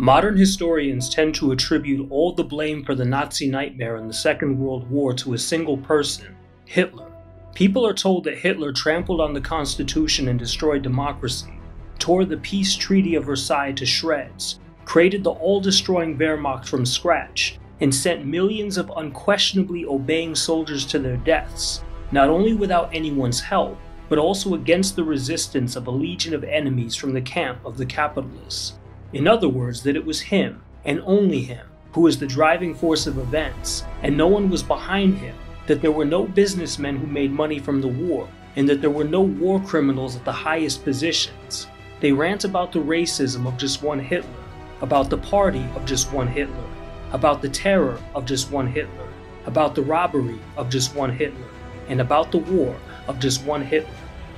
Modern historians tend to attribute all the blame for the Nazi nightmare in the Second World War to a single person, Hitler. People are told that Hitler trampled on the Constitution and destroyed democracy, tore the peace treaty of Versailles to shreds, created the all-destroying Wehrmacht from scratch, and sent millions of unquestionably obeying soldiers to their deaths, not only without anyone's help, but also against the resistance of a legion of enemies from the camp of the capitalists. In other words, that it was him, and only him, who was the driving force of events, and no one was behind him, that there were no businessmen who made money from the war, and that there were no war criminals at the highest positions. They rant about the racism of just one Hitler, about the party of just one Hitler, about the terror of just one Hitler, about the robbery of just one Hitler, and about the war of just one Hitler.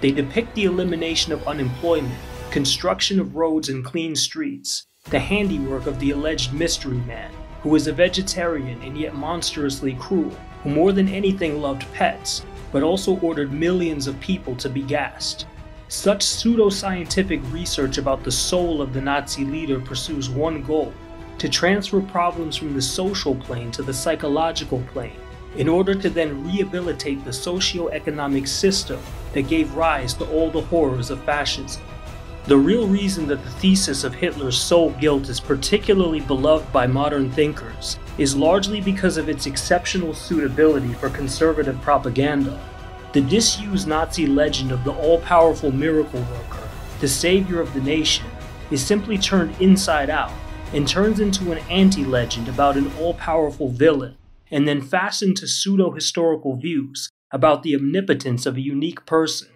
They depict the elimination of unemployment, construction of roads and clean streets, the handiwork of the alleged mystery man, who is a vegetarian and yet monstrously cruel, who more than anything loved pets, but also ordered millions of people to be gassed. Such pseudo-scientific research about the soul of the Nazi leader pursues one goal: to transfer problems from the social plane to the psychological plane, in order to then rehabilitate the socio-economic system that gave rise to all the horrors of fascism. The real reason that the thesis of Hitler's soul guilt is particularly beloved by modern thinkers is largely because of its exceptional suitability for conservative propaganda. The disused Nazi legend of the all-powerful miracle worker, the savior of the nation, is simply turned inside out and turns into an anti-legend about an all-powerful villain, and then fastened to pseudo-historical views about the omnipotence of a unique person.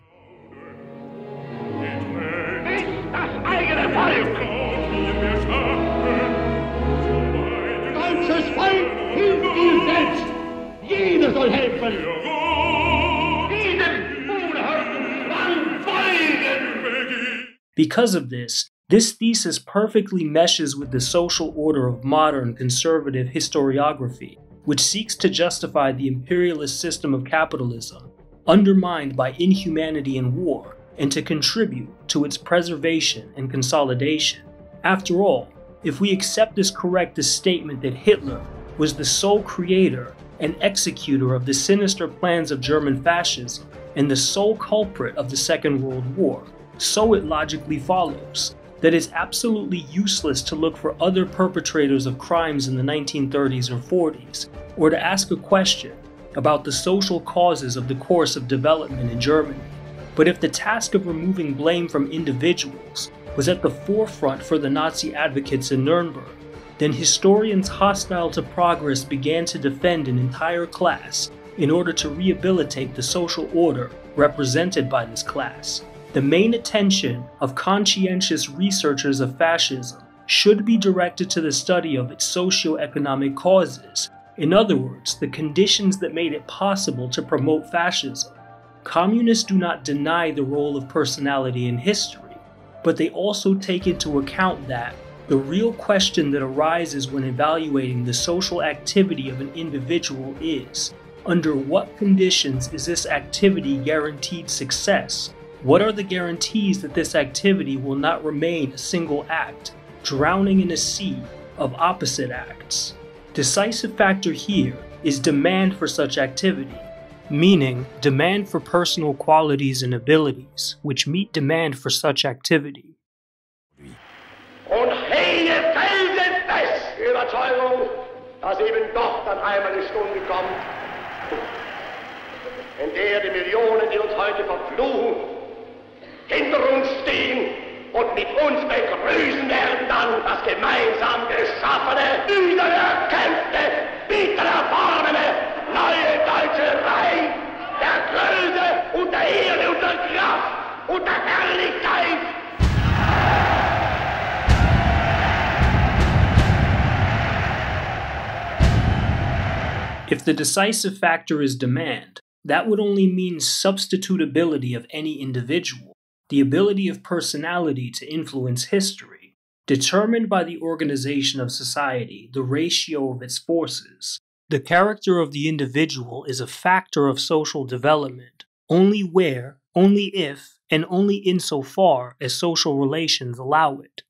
Because of this, this thesis perfectly meshes with the social order of modern conservative historiography, which seeks to justify the imperialist system of capitalism, undermined by inhumanity and war, and to contribute to its preservation and consolidation. After all, if we accept as correct the statement that Hitler was the sole creator and executor of the sinister plans of German fascism and the sole culprit of the Second World War, so it logically follows that it's absolutely useless to look for other perpetrators of crimes in the 1930s or 40s, or to ask a question about the social causes of the course of development in Germany. But if the task of removing blame from individuals was at the forefront for the Nazi advocates in Nuremberg, then historians hostile to progress began to defend an entire class in order to rehabilitate the social order represented by this class. The main attention of conscientious researchers of fascism should be directed to the study of its socio-economic causes, in other words, the conditions that made it possible to promote fascism. Communists do not deny the role of personality in history, but they also take into account that the real question that arises when evaluating the social activity of an individual is, under what conditions is this activity guaranteed success? What are the guarantees that this activity will not remain a single act, drowning in a sea of opposite acts? Decisive factor here is demand for such activity, meaning demand for personal qualities and abilities which meet demand for such activity. Und Hege felsenfest die Überzeugung, dass eben doch dann einmal eine Stunde kommt, in der die Millionen, die uns heute verfluchen, hinter uns stehen und mit uns begrüßen werden dann das gemeinsam geschaffene, üder erkämpfte, bitter erfahrene neue deutsche Reich der Größe und der Ehre und der Kraft und der Herrlichkeit. If the decisive factor is demand, that would only mean substitutability of any individual, the ability of personality to influence history, determined by the organization of society, the ratio of its forces. The character of the individual is a factor of social development, only where, only if, and only insofar as social relations allow it.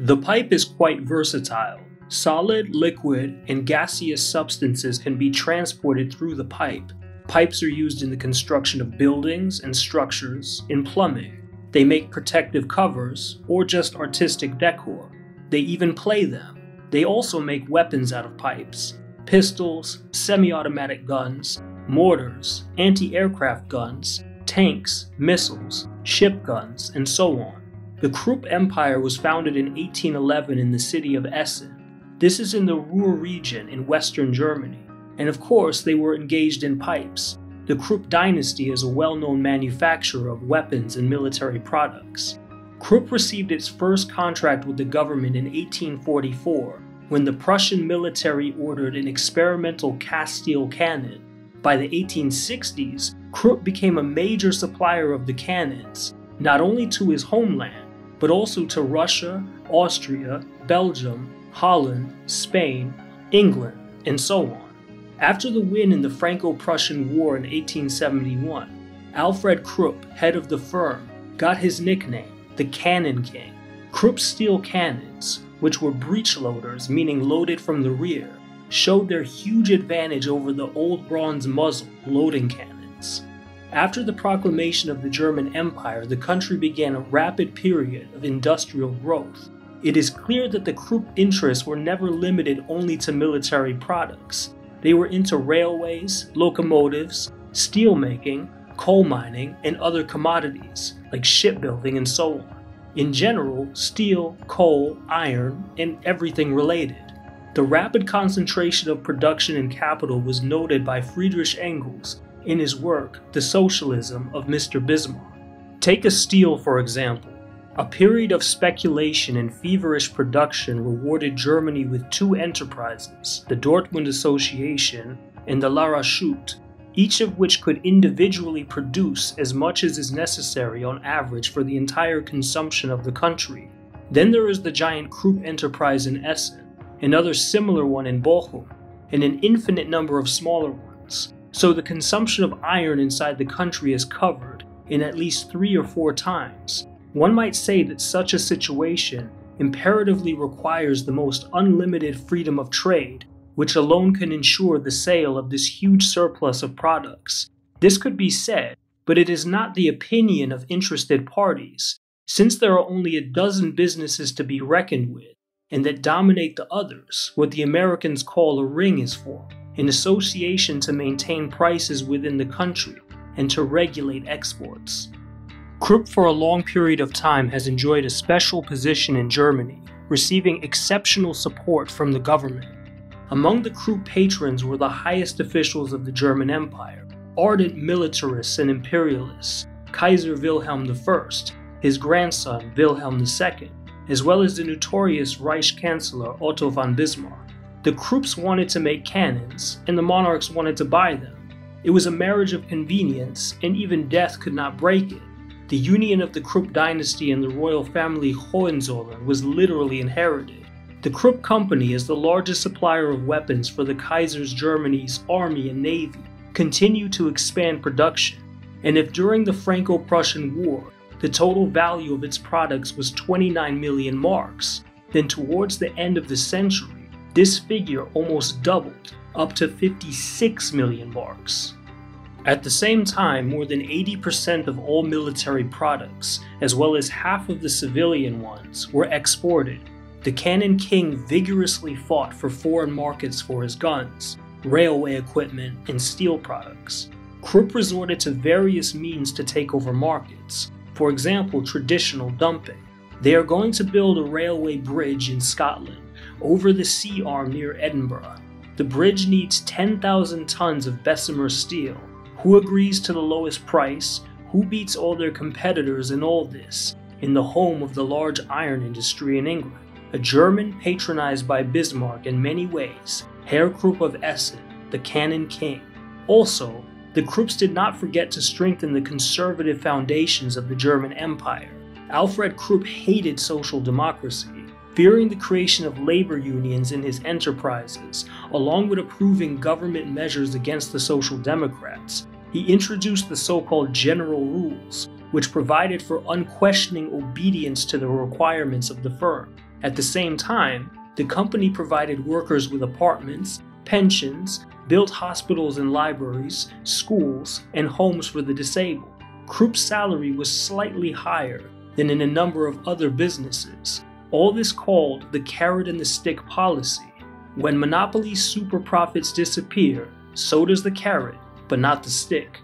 The pipe is quite versatile. Solid, liquid, and gaseous substances can be transported through the pipe. Pipes are used in the construction of buildings and structures, in plumbing. They make protective covers or just artistic decor. They even play them. They also make weapons out of pipes. Pistols, semi-automatic guns, mortars, anti-aircraft guns, tanks, missiles, ship guns, and so on. The Krupp Empire was founded in 1811 in the city of Essen. This is in the Ruhr region in western Germany. And of course, they were engaged in pipes. The Krupp dynasty is a well-known manufacturer of weapons and military products. Krupp received its first contract with the government in 1844, when the Prussian military ordered an experimental cast-steel cannon. By the 1860s, Krupp became a major supplier of the cannons, not only to his homeland, but also to Russia, Austria, Belgium, Holland, Spain, England, and so on. After the win in the Franco-Prussian War in 1871, Alfred Krupp, head of the firm, got his nickname, the Cannon King. Krupp's steel cannons, which were breech loaders, meaning loaded from the rear, showed their huge advantage over the old bronze muzzle loading cannons. After the proclamation of the German Empire, the country began a rapid period of industrial growth. It is clear that the Krupp interests were never limited only to military products. They were into railways, locomotives, steelmaking, coal mining, and other commodities, like shipbuilding and so on. In general, steel, coal, iron, and everything related. The rapid concentration of production and capital was noted by Friedrich Engels in his work, The Socialism of Mr. Bismarck. Take a steel, for example. A period of speculation and feverish production rewarded Germany with two enterprises, the Dortmund Association and the La Rachute, each of which could individually produce as much as is necessary on average for the entire consumption of the country. Then there is the giant Krupp enterprise in Essen, another similar one in Bochum, and an infinite number of smaller ones. So the consumption of iron inside the country is covered in at least 3 or 4 times. One might say that such a situation imperatively requires the most unlimited freedom of trade, which alone can ensure the sale of this huge surplus of products. This could be said, but it is not the opinion of interested parties, since there are only a dozen businesses to be reckoned with, and that dominate the others. What the Americans call a ring is formed, an association to maintain prices within the country and to regulate exports. Krupp for a long period of time has enjoyed a special position in Germany, receiving exceptional support from the government. Among the Krupp patrons were the highest officials of the German Empire, ardent militarists and imperialists, Kaiser Wilhelm I, his grandson Wilhelm II, as well as the notorious Reich Chancellor Otto von Bismarck. The Krupps wanted to make cannons, and the monarchs wanted to buy them. It was a marriage of convenience, and even death could not break it. The union of the Krupp dynasty and the royal family Hohenzollern was literally inherited. The Krupp company, as the largest supplier of weapons for the Kaiser's Germany's army and navy, continued to expand production, and if during the Franco-Prussian War the total value of its products was 29 million marks, then towards the end of the century, this figure almost doubled, up to 56 million marks. At the same time, more than 80% of all military products, as well as half of the civilian ones, were exported. The Cannon King vigorously fought for foreign markets for his guns, railway equipment, and steel products. Krupp resorted to various means to take over markets, for example, traditional dumping. They are going to build a railway bridge in Scotland, over the sea arm near Edinburgh. The bridge needs 10,000 tons of Bessemer steel. Who agrees to the lowest price? Who beats all their competitors in all this? In the home of the large iron industry in England, a German patronized by Bismarck in many ways, Herr Krupp of Essen, the Cannon King. Also, the Krupps did not forget to strengthen the conservative foundations of the German Empire. Alfred Krupp hated social democracy, fearing the creation of labor unions in his enterprises, along with approving government measures against the Social Democrats. He introduced the so-called general rules, which provided for unquestioning obedience to the requirements of the firm. At the same time, the company provided workers with apartments, pensions, built hospitals and libraries, schools, and homes for the disabled. Krupp's salary was slightly higher than in a number of other businesses. All this called the carrot and the stick policy. When monopoly's super profits disappear, so does the carrot, but not the stick.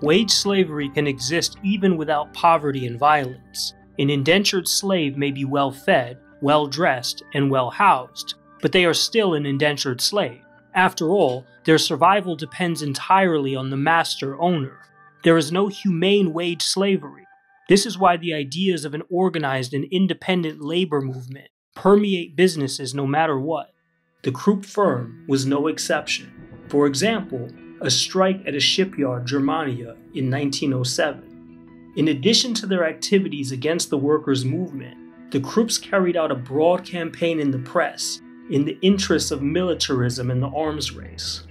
Wage slavery can exist even without poverty and violence. An indentured slave may be well-fed, well-dressed, and well-housed, but they are still an indentured slave. After all, their survival depends entirely on the master-owner. There is no humane wage slavery. This is why the ideas of an organized and independent labor movement permeate businesses no matter what. The Krupp firm was no exception. For example, a strike at a shipyard, Germania, in 1907. In addition to their activities against the workers' movement, the Krupps carried out a broad campaign in the press in the interests of militarism and the arms race.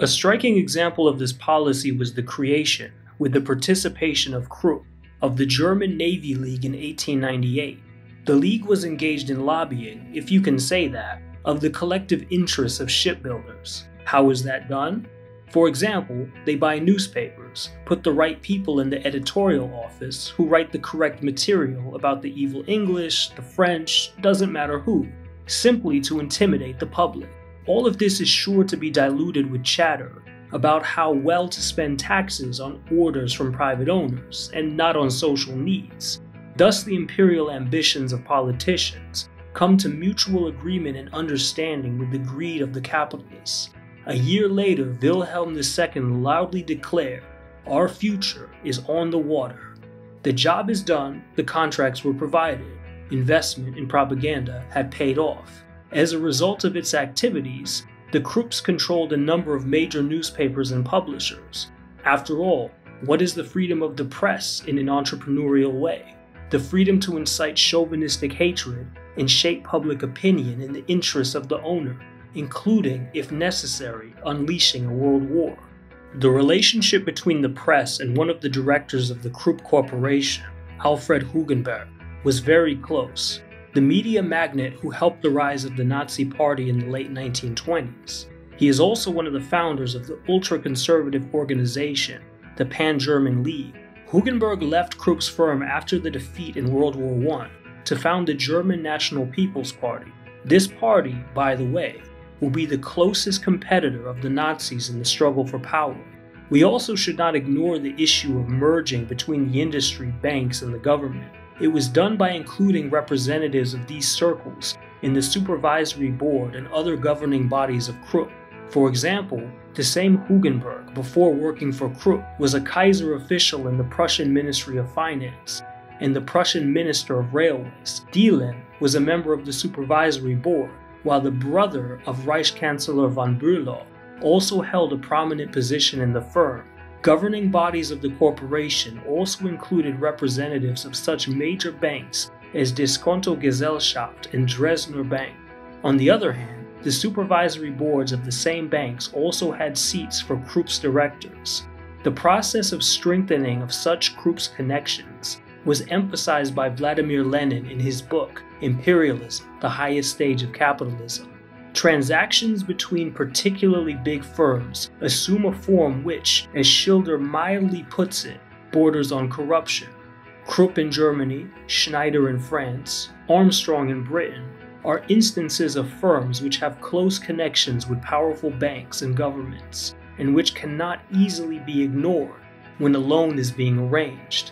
A striking example of this policy was the creation, with the participation of Krupp, of the German Navy League in 1898. The League was engaged in lobbying, if you can say that, of the collective interests of shipbuilders. How is that done? For example, they buy newspapers, put the right people in the editorial office who write the correct material about the evil English, the French, doesn't matter who, simply to intimidate the public. All of this is sure to be diluted with chatter about how well to spend taxes on orders from private owners and not on social needs. Thus, the imperial ambitions of politicians come to mutual agreement and understanding with the greed of the capitalists. A year later, Wilhelm II loudly declared, "Our future is on the water." The job is done, the contracts were provided, investment in propaganda had paid off. As a result of its activities, the Krupps controlled a number of major newspapers and publishers. After all, what is the freedom of the press in an entrepreneurial way? The freedom to incite chauvinistic hatred and shape public opinion in the interests of the owner, including, if necessary, unleashing a world war. The relationship between the press and one of the directors of the Krupp Corporation, Alfred Hugenberg, was very close. The media magnate who helped the rise of the Nazi Party in the late 1920s. He is also one of the founders of the ultra-conservative organization, the Pan-German League. Hugenberg left Krupp's firm after the defeat in World War I to found the German National People's Party. This party, by the way, will be the closest competitor of the Nazis in the struggle for power. We also should not ignore the issue of merging between the industry, banks, and the government. It was done by including representatives of these circles in the supervisory board and other governing bodies of Krupp. For example, the same Hugenberg, before working for Krupp, was a Kaiser official in the Prussian Ministry of Finance, and the Prussian Minister of Railways, Diehlin, was a member of the supervisory board, while the brother of Reichskanzler von Bülow also held a prominent position in the firm. Governing bodies of the corporation also included representatives of such major banks as Diskonto Gesellschaft and Dresdner Bank. On the other hand, the supervisory boards of the same banks also had seats for Krupp's directors. The process of strengthening of such Krupp's connections was emphasized by Vladimir Lenin in his book, Imperialism, the Highest Stage of Capitalism. Transactions between particularly big firms assume a form which, as Schilder mildly puts it, borders on corruption. Krupp in Germany, Schneider in France, Armstrong in Britain are instances of firms which have close connections with powerful banks and governments, and which cannot easily be ignored when a loan is being arranged.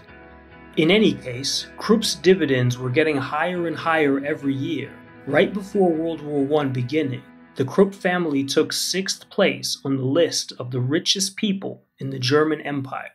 In any case, Krupp's dividends were getting higher and higher every year. Right before World War I beginning, the Krupp family took 6th place on the list of the richest people in the German Empire.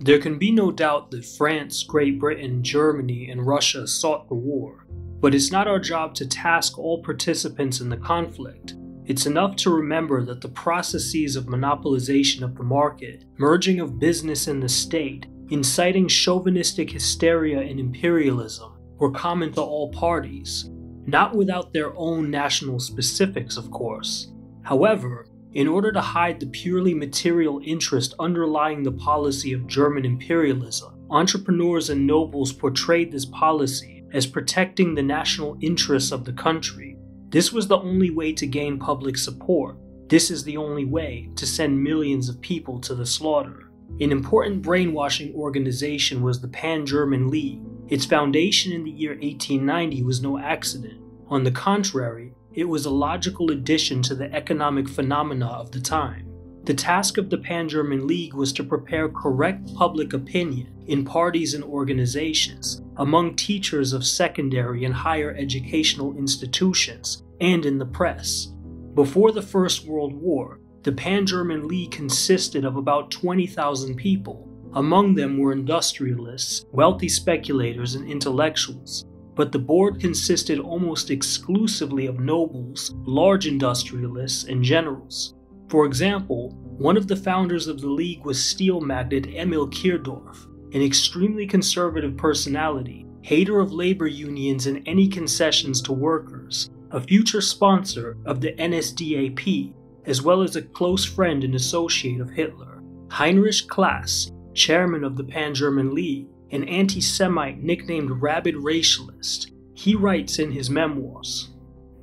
There can be no doubt that France, Great Britain, Germany, and Russia sought the war, but it's not our job to task all participants in the conflict. It's enough to remember that the processes of monopolization of the market, merging of business and the state, inciting chauvinistic hysteria and imperialism were common to all parties, not without their own national specifics, of course. However, in order to hide the purely material interest underlying the policy of German imperialism. Entrepreneurs and nobles portrayed this policy as protecting the national interests of the country. This was the only way to gain public support. This is the only way to send millions of people to the slaughter. An important brainwashing organization was the Pan-German League. Its foundation in the year 1890 was no accident. On the contrary, it was a logical addition to the economic phenomena of the time. The task of the Pan-German League was to prepare correct public opinion in parties and organizations, among teachers of secondary and higher educational institutions, and in the press. Before the First World War, the Pan-German League consisted of about 20,000 people. Among them were industrialists, wealthy speculators, and intellectuals. But the board consisted almost exclusively of nobles, large industrialists, and generals. For example, one of the founders of the League was steel magnate Emil Kirdorf, an extremely conservative personality, hater of labor unions and any concessions to workers, a future sponsor of the NSDAP, as well as a close friend and associate of Hitler. Heinrich Class, chairman of the Pan-German League, an anti-Semite nicknamed Rabid Racialist, he writes in his memoirs,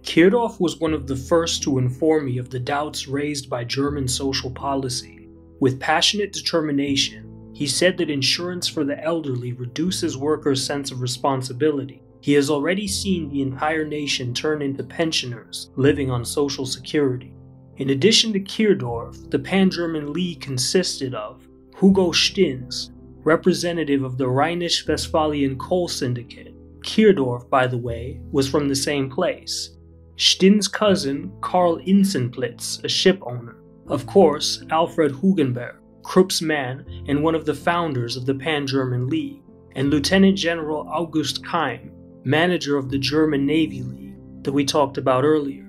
"Kirdorf was one of the first to inform me of the doubts raised by German social policy. With passionate determination, he said that insurance for the elderly reduces workers' sense of responsibility. He has already seen the entire nation turn into pensioners living on Social Security." In addition to Kirdorf, the Pan-German League consisted of Hugo Stinnes, representative of the Rhinisch-Westphalian Coal Syndicate. Kirdorf, by the way, was from the same place. Stinnes' cousin, Karl Insenplitz, a ship owner. Of course, Alfred Hugenberg, Krupp's man and one of the founders of the Pan-German League, and Lieutenant General August Keim, manager of the German Navy League that we talked about earlier.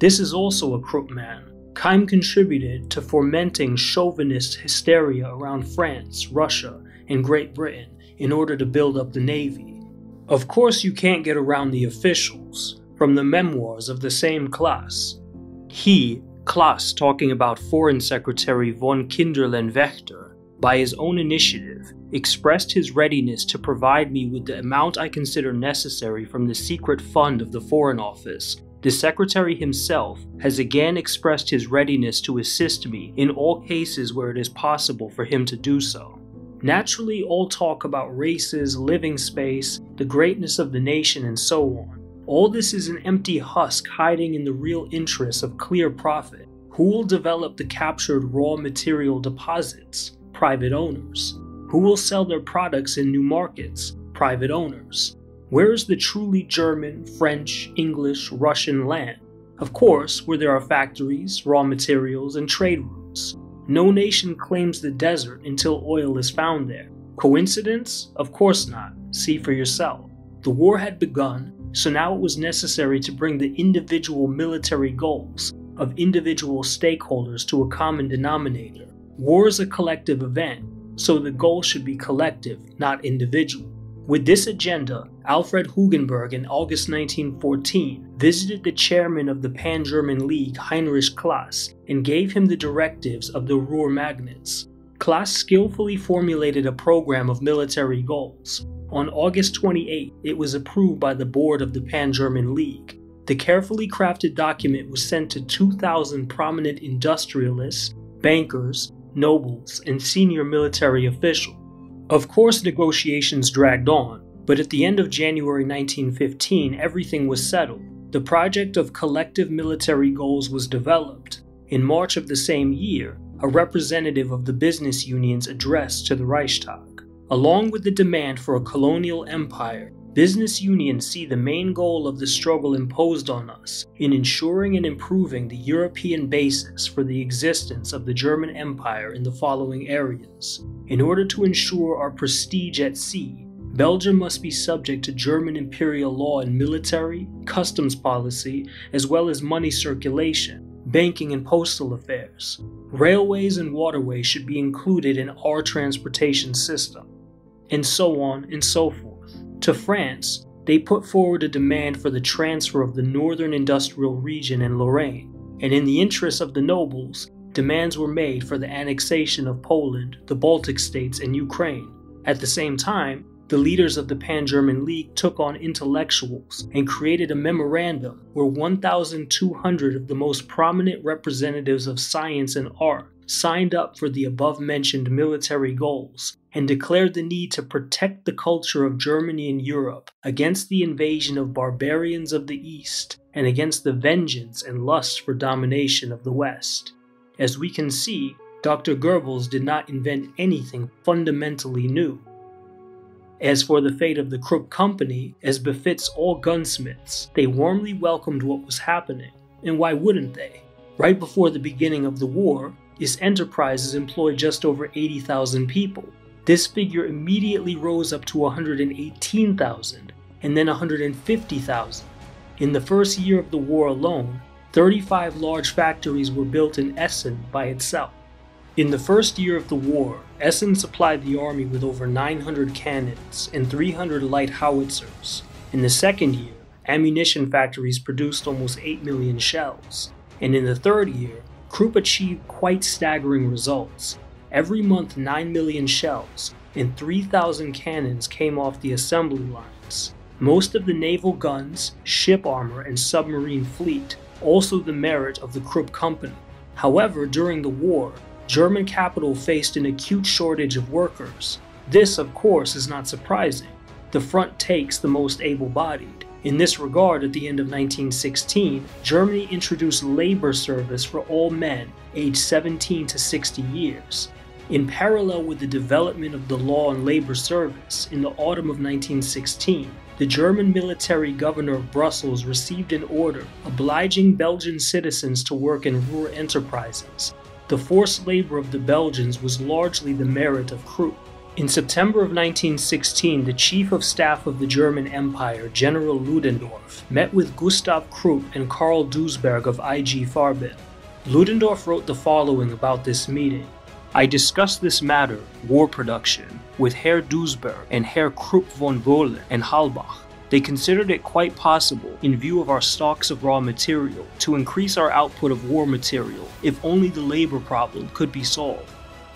This is also a Krupp man. Keim contributed to fomenting chauvinist hysteria around France, Russia, and Great Britain in order to build up the Navy. Of course, you can't get around the officials. From the memoirs of the same Class. He, Class, talking about Foreign Secretary von Kinderlen-Wächter, by his own initiative, expressed his readiness to provide me with the amount I consider necessary from the secret fund of the Foreign Office. The Secretary himself has again expressed his readiness to assist me in all cases where it is possible for him to do so. Naturally, all talk about races, living space, the greatness of the nation, and so on. All this is an empty husk hiding in the real interests of clear profit. Who will develop the captured raw material deposits? Private owners. Who will sell their products in new markets? Private owners. Where is the truly German, French, English, Russian land? Of course, where there are factories, raw materials, and trade routes. No nation claims the desert until oil is found there. Coincidence? Of course not. See for yourself. The war had begun, so now it was necessary to bring the individual military goals of individual stakeholders to a common denominator. War is a collective event, so the goal should be collective, not individual. With this agenda, Alfred Hugenberg in August 1914 visited the chairman of the Pan-German League, Heinrich Class, and gave him the directives of the Ruhr magnates. Class skillfully formulated a program of military goals. On August 28, it was approved by the board of the Pan-German League. The carefully crafted document was sent to 2,000 prominent industrialists, bankers, nobles, and senior military officials. Of course, negotiations dragged on, but at the end of January 1915, everything was settled. The project of collective military goals was developed. In March of the same year, a representative of the business unions addressed to the Reichstag. Along with the demand for a colonial empire, business unions see the main goal of the struggle imposed on us in ensuring and improving the European basis for the existence of the German Empire in the following areas. In order to ensure our prestige at sea, Belgium must be subject to German imperial law in military, customs policy, as well as money circulation, banking and postal affairs. Railways and waterways should be included in our transportation system, and so on and so forth. To France, they put forward a demand for the transfer of the northern industrial region in Lorraine. and in the interests of the nobles, demands were made for the annexation of Poland, the Baltic states, and Ukraine. At the same time, the leaders of the Pan-German League took on intellectuals and created a memorandum where 1,200 of the most prominent representatives of science and art signed up for the above-mentioned military goals and declared the need to protect the culture of Germany and Europe against the invasion of barbarians of the East and against the vengeance and lust for domination of the West. As we can see, Dr. Goebbels did not invent anything fundamentally new. As for the fate of the Krupp Company, as befits all gunsmiths, they warmly welcomed what was happening, and why wouldn't they? Right before the beginning of the war, its enterprises employed just over 80,000 people. This figure immediately rose up to 118,000, and then 150,000. In the first year of the war alone, 35 large factories were built in Essen by itself. In the first year of the war, Essen supplied the army with over 900 cannons and 300 light howitzers. In the second year, ammunition factories produced almost 8 million shells. And in the third year, Krupp achieved quite staggering results. Every month, 9 million shells and 3,000 cannons came off the assembly lines. Most of the naval guns, ship armor, and submarine fleet, also the merit of the Krupp Company. However, during the war, German capital faced an acute shortage of workers. This, of course, is not surprising. The front takes the most able-bodied. In this regard, at the end of 1916, Germany introduced labor service for all men aged 17 to 60 years. In parallel with the development of the law on labor service, in the autumn of 1916, the German military governor of Brussels received an order obliging Belgian citizens to work in rural enterprises. The forced labor of the Belgians was largely the merit of Krupp. In September of 1916, the Chief of Staff of the German Empire, General Ludendorff, met with Gustav Krupp and Karl Duisberg of IG Farben. Ludendorff wrote the following about this meeting. I discussed this matter, war production, with Herr Duisberg and Herr Krupp von Bohlen and Halbach. They considered it quite possible, in view of our stocks of raw material, to increase our output of war material if only the labor problem could be solved.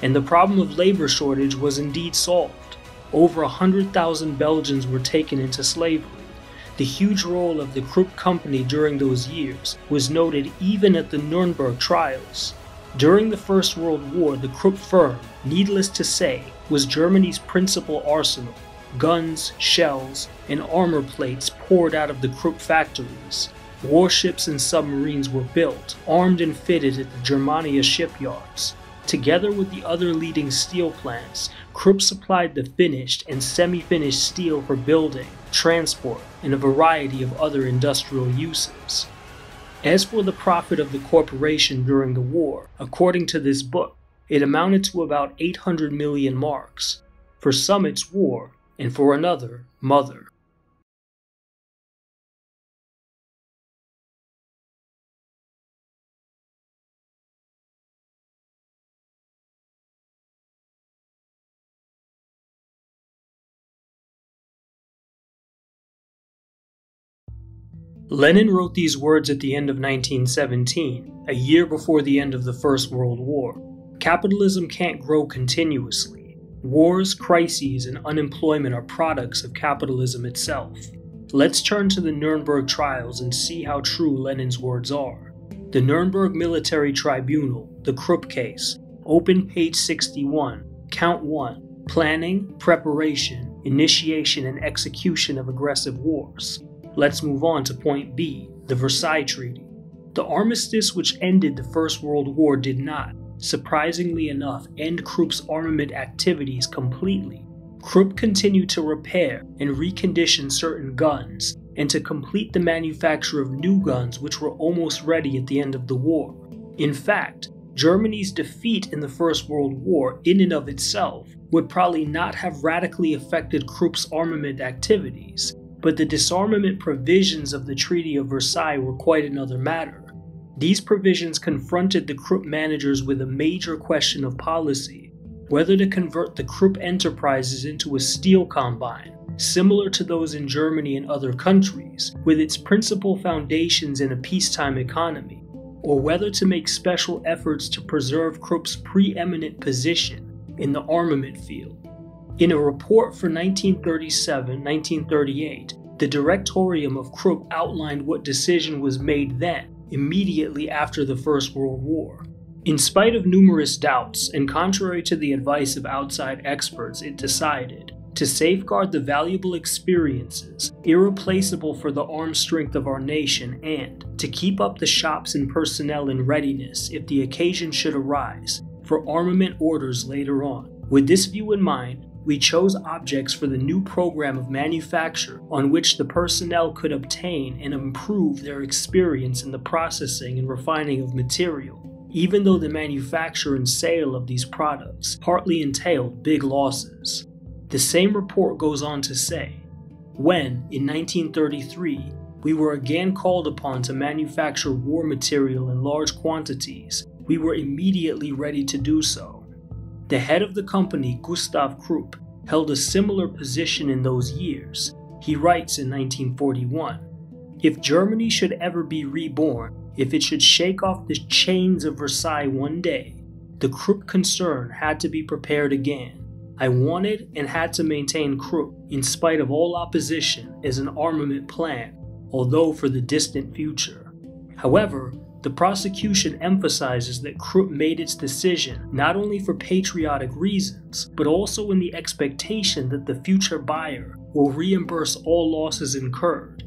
And the problem of labor shortage was indeed solved. Over 100,000 Belgians were taken into slavery. The huge role of the Krupp Company during those years was noted even at the Nuremberg trials. During the First World War, the Krupp firm, needless to say, was Germany's principal arsenal. Guns, shells, and armor plates poured out of the Krupp factories. Warships and submarines were built, armed and fitted at the Germania shipyards. Together with the other leading steel plants, Krupp supplied the finished and semi-finished steel for building, transport, and a variety of other industrial uses. As for the profit of the corporation during the war, according to this book, it amounted to about 800 million marks. For some it's war, and for another, mother. Lenin wrote these words at the end of 1917, a year before the end of the First World War. Capitalism can't grow continuously. Wars, crises, and unemployment are products of capitalism itself. Let's turn to the Nuremberg trials and see how true Lenin's words are. The Nuremberg Military Tribunal, the Krupp case, open page 61, count 1, planning, preparation, initiation, and execution of aggressive wars. Let's move on to point B, the Versailles Treaty. The armistice which ended the First World War did not, surprisingly enough, end Krupp's armament activities completely. Krupp continued to repair and recondition certain guns, and to complete the manufacture of new guns which were almost ready at the end of the war. In fact, Germany's defeat in the First World War, in and of itself, would probably not have radically affected Krupp's armament activities, but the disarmament provisions of the Treaty of Versailles were quite another matter. These provisions confronted the Krupp managers with a major question of policy, whether to convert the Krupp enterprises into a steel combine, similar to those in Germany and other countries, with its principal foundations in a peacetime economy, or whether to make special efforts to preserve Krupp's preeminent position in the armament field. In a report for 1937-1938, the Directorium of Krupp outlined what decision was made then, immediately after the First World War. In spite of numerous doubts, and contrary to the advice of outside experts, it decided to safeguard the valuable experiences irreplaceable for the armed strength of our nation and to keep up the shops and personnel in readiness if the occasion should arise for armament orders later on. With this view in mind, we chose objects for the new program of manufacture on which the personnel could obtain and improve their experience in the processing and refining of material, even though the manufacture and sale of these products partly entailed big losses. The same report goes on to say, when, in 1933, we were again called upon to manufacture war material in large quantities, we were immediately ready to do so. The head of the company, Gustav Krupp, held a similar position in those years. He writes in 1941, "If Germany should ever be reborn, if it should shake off the chains of Versailles one day, the Krupp concern had to be prepared again. I wanted and had to maintain Krupp, in spite of all opposition, as an armament plan, although for the distant future." However, the prosecution emphasizes that Krupp made its decision not only for patriotic reasons, but also in the expectation that the future buyer will reimburse all losses incurred.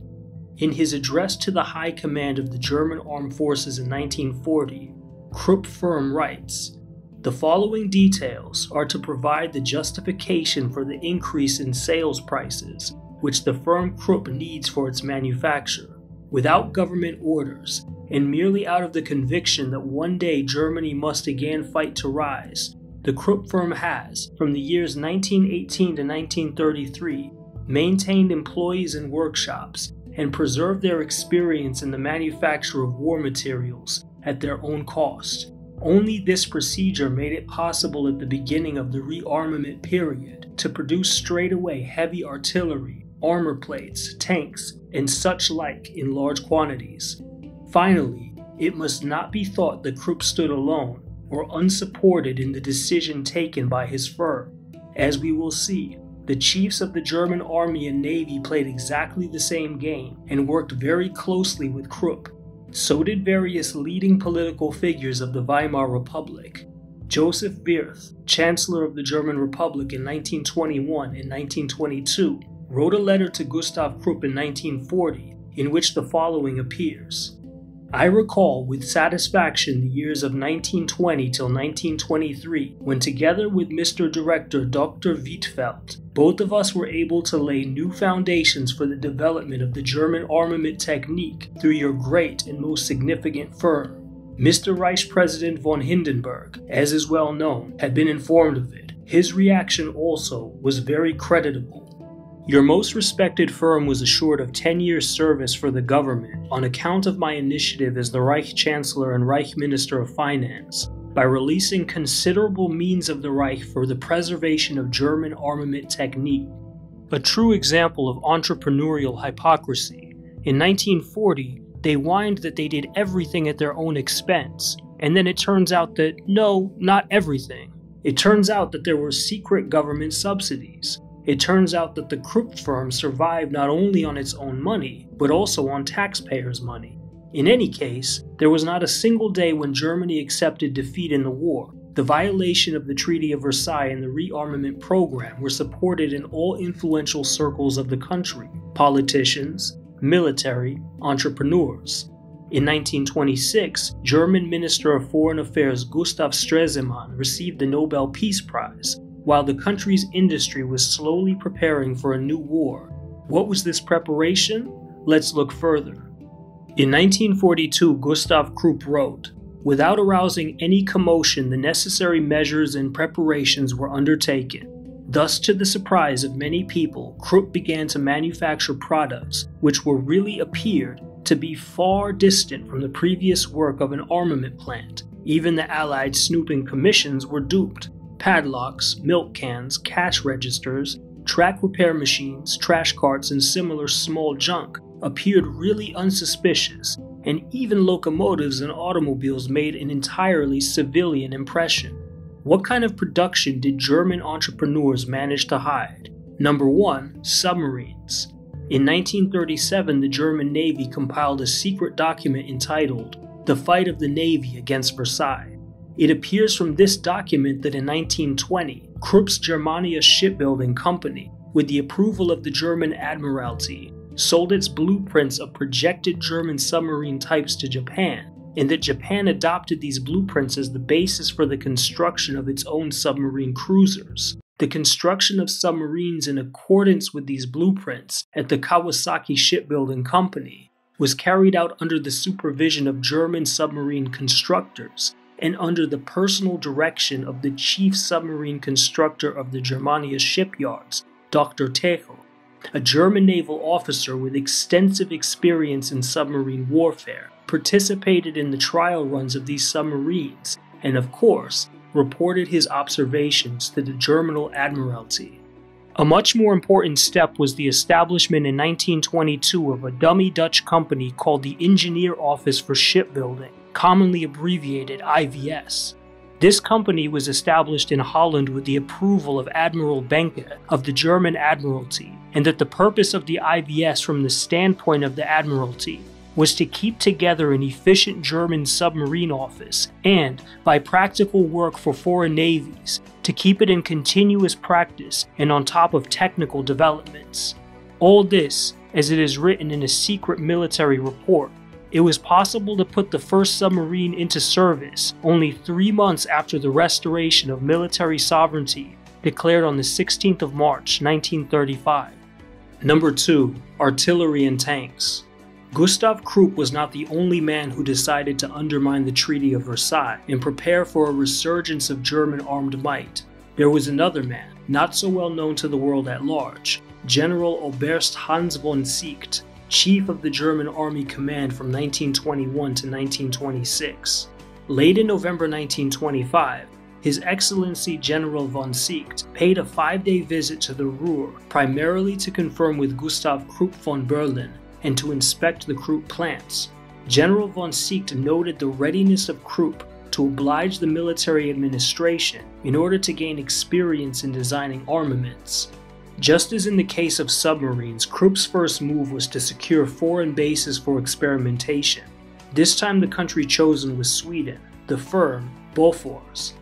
In his address to the High Command of the German Armed Forces in 1940, Krupp firm writes, "The following details are to provide the justification for the increase in sales prices, which the firm Krupp needs for its manufacture, without government orders, and merely out of the conviction that one day Germany must again fight to rise. The Krupp firm has, from the years 1918 to 1933, maintained employees in workshops and preserved their experience in the manufacture of war materials at their own cost. Only this procedure made it possible at the beginning of the rearmament period to produce straightaway heavy artillery, armor plates, tanks, and such like in large quantities. Finally, it must not be thought that Krupp stood alone or unsupported in the decision taken by his firm. As we will see, the chiefs of the German Army and Navy played exactly the same game and worked very closely with Krupp. So did various leading political figures of the Weimar Republic. Joseph Wirth, Chancellor of the German Republic in 1921 and 1922, wrote a letter to Gustav Krupp in 1940, in which the following appears. "I recall with satisfaction the years of 1920 till 1923, when together with Mr. Director Dr. Wiedfeld, both of us were able to lay new foundations for the development of the German armament technique through your great and most significant firm. Mr. Reich President von Hindenburg, as is well known, had been informed of it. His reaction also was very creditable. Your most respected firm was assured of 10 years' service for the government on account of my initiative as the Reich Chancellor and Reich Minister of Finance by releasing considerable means of the Reich for the preservation of German armament technique. A true example of entrepreneurial hypocrisy. In 1940, they whined that they did everything at their own expense, and then it turns out that, no, not everything. It turns out that there were secret government subsidies. It turns out that the Krupp firm survived not only on its own money, but also on taxpayers' money. In any case, there was not a single day when Germany accepted defeat in the war. The violation of the Treaty of Versailles and the rearmament program were supported in all influential circles of the country, politicians, military, entrepreneurs. In 1926, German Minister of Foreign Affairs Gustav Stresemann received the Nobel Peace Prize, while the country's industry was slowly preparing for a new war. What was this preparation? Let's look further. In 1942, Gustav Krupp wrote, "Without arousing any commotion, the necessary measures and preparations were undertaken. Thus, to the surprise of many people, Krupp began to manufacture products which were really appeared to be far distant from the previous work of an armament plant. Even the Allied snooping commissions were duped. Padlocks, milk cans, cash registers, track repair machines, trash carts, and similar small junk appeared really unsuspicious, and even locomotives and automobiles made an entirely civilian impression. What kind of production did German entrepreneurs manage to hide? Number 1. Submarines. In 1937, the German Navy compiled a secret document entitled The Fight of the Navy Against Versailles. It appears from this document that in 1920, Krupp's Germania Shipbuilding Company, with the approval of the German Admiralty, sold its blueprints of projected German submarine types to Japan, and that Japan adopted these blueprints as the basis for the construction of its own submarine cruisers. The construction of submarines in accordance with these blueprints at the Kawasaki Shipbuilding Company was carried out under the supervision of German submarine constructors and under the personal direction of the chief submarine constructor of the Germania shipyards, Dr. Techo, a German naval officer with extensive experience in submarine warfare, participated in the trial runs of these submarines, and of course, reported his observations to the German Admiralty. A much more important step was the establishment in 1922 of a dummy Dutch company called the Engineer Office for Shipbuilding, commonly abbreviated IVS. This company was established in Holland with the approval of Admiral Benke of the German Admiralty, and that the purpose of the IVS from the standpoint of the Admiralty was to keep together an efficient German submarine office and, by practical work for foreign navies, to keep it in continuous practice and on top of technical developments. All this, as it is written in a secret military report, it was possible to put the first submarine into service only 3 months after the restoration of military sovereignty declared on the 16th of March, 1935. Number 2. Artillery and tanks. Gustav Krupp was not the only man who decided to undermine the Treaty of Versailles and prepare for a resurgence of German armed might. There was another man, not so well known to the world at large, General Oberst Hans von Seeckt, chief of the German Army Command from 1921 to 1926. Late in November 1925, His Excellency General von Seeckt paid a 5-day visit to the Ruhr, primarily to confirm with Gustav Krupp von Bohlen and to inspect the Krupp plants. General von Seeckt noted the readiness of Krupp to oblige the military administration in order to gain experience in designing armaments. Just as in the case of submarines, Krupp's first move was to secure foreign bases for experimentation. This time the country chosen was Sweden, the firm Bofors.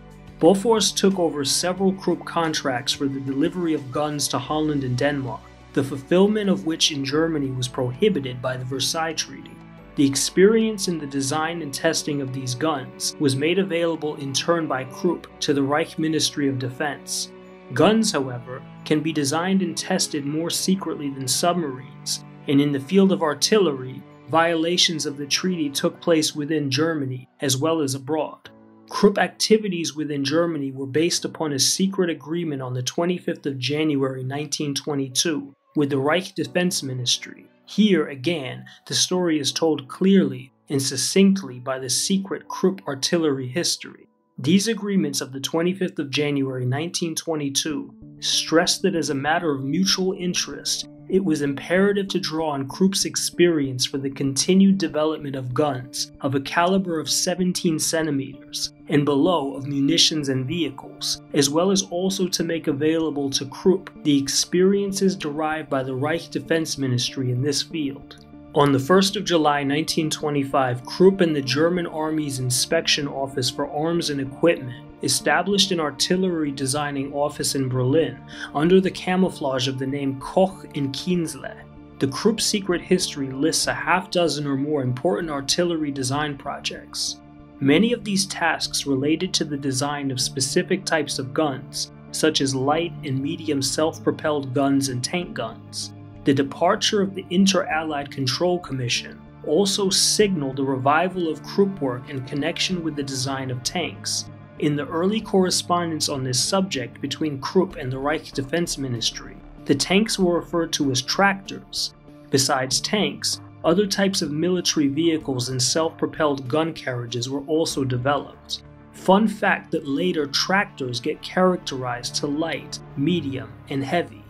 Bofors took over several Krupp contracts for the delivery of guns to Holland and Denmark, the fulfillment of which in Germany was prohibited by the Versailles Treaty. The experience in the design and testing of these guns was made available in turn by Krupp to the Reich Ministry of Defense. Guns, however, can be designed and tested more secretly than submarines, and in the field of artillery, violations of the treaty took place within Germany as well as abroad. Krupp activities within Germany were based upon a secret agreement on the 25th of January 1922 with the Reich Defense Ministry. Here again, the story is told clearly and succinctly by the secret Krupp artillery history. These agreements of the 25th of January 1922 stressed that as a matter of mutual interest, it was imperative to draw on Krupp's experience for the continued development of guns of a caliber of 17 centimeters and below of munitions and vehicles, as well as also to make available to Krupp the experiences derived by the Reich Defense Ministry in this field. On the 1st of July 1925, Krupp and the German Army's Inspection Office for Arms and Equipment established an artillery designing office in Berlin under the camouflage of the name Koch and Kienzle. The Krupp secret history lists a half-dozen or more important artillery design projects. Many of these tasks related to the design of specific types of guns, such as light and medium self-propelled guns and tank guns. The departure of the Inter-Allied Control Commission also signaled the revival of Krupp work in connection with the design of tanks. In the early correspondence on this subject between Krupp and the Reich Defense Ministry, the tanks were referred to as tractors. Besides tanks, other types of military vehicles and self-propelled gun carriages were also developed. Fun fact that later tractors get characterized to light, medium, and heavy.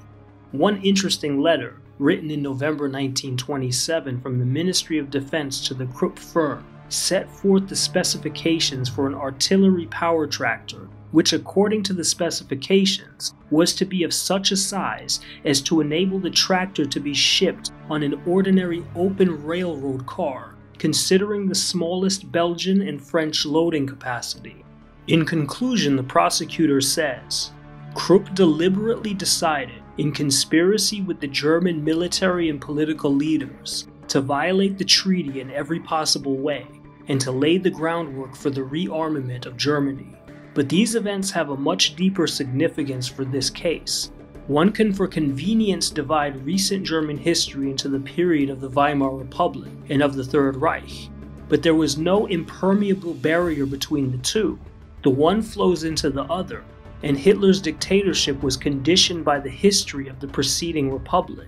One interesting letter, written in November 1927 from the Ministry of Defense to the Krupp firm, set forth the specifications for an artillery power tractor, which according to the specifications was to be of such a size as to enable the tractor to be shipped on an ordinary open railroad car, considering the smallest Belgian and French loading capacity. In conclusion, the prosecutor says, Krupp deliberately decided, in conspiracy with the German military and political leaders, to violate the treaty in every possible way, and to lay the groundwork for the rearmament of Germany. But these events have a much deeper significance for this case. One can for convenience divide recent German history into the period of the Weimar Republic and of the Third Reich, but there was no impermeable barrier between the two. The one flows into the other, and Hitler's dictatorship was conditioned by the history of the preceding republic.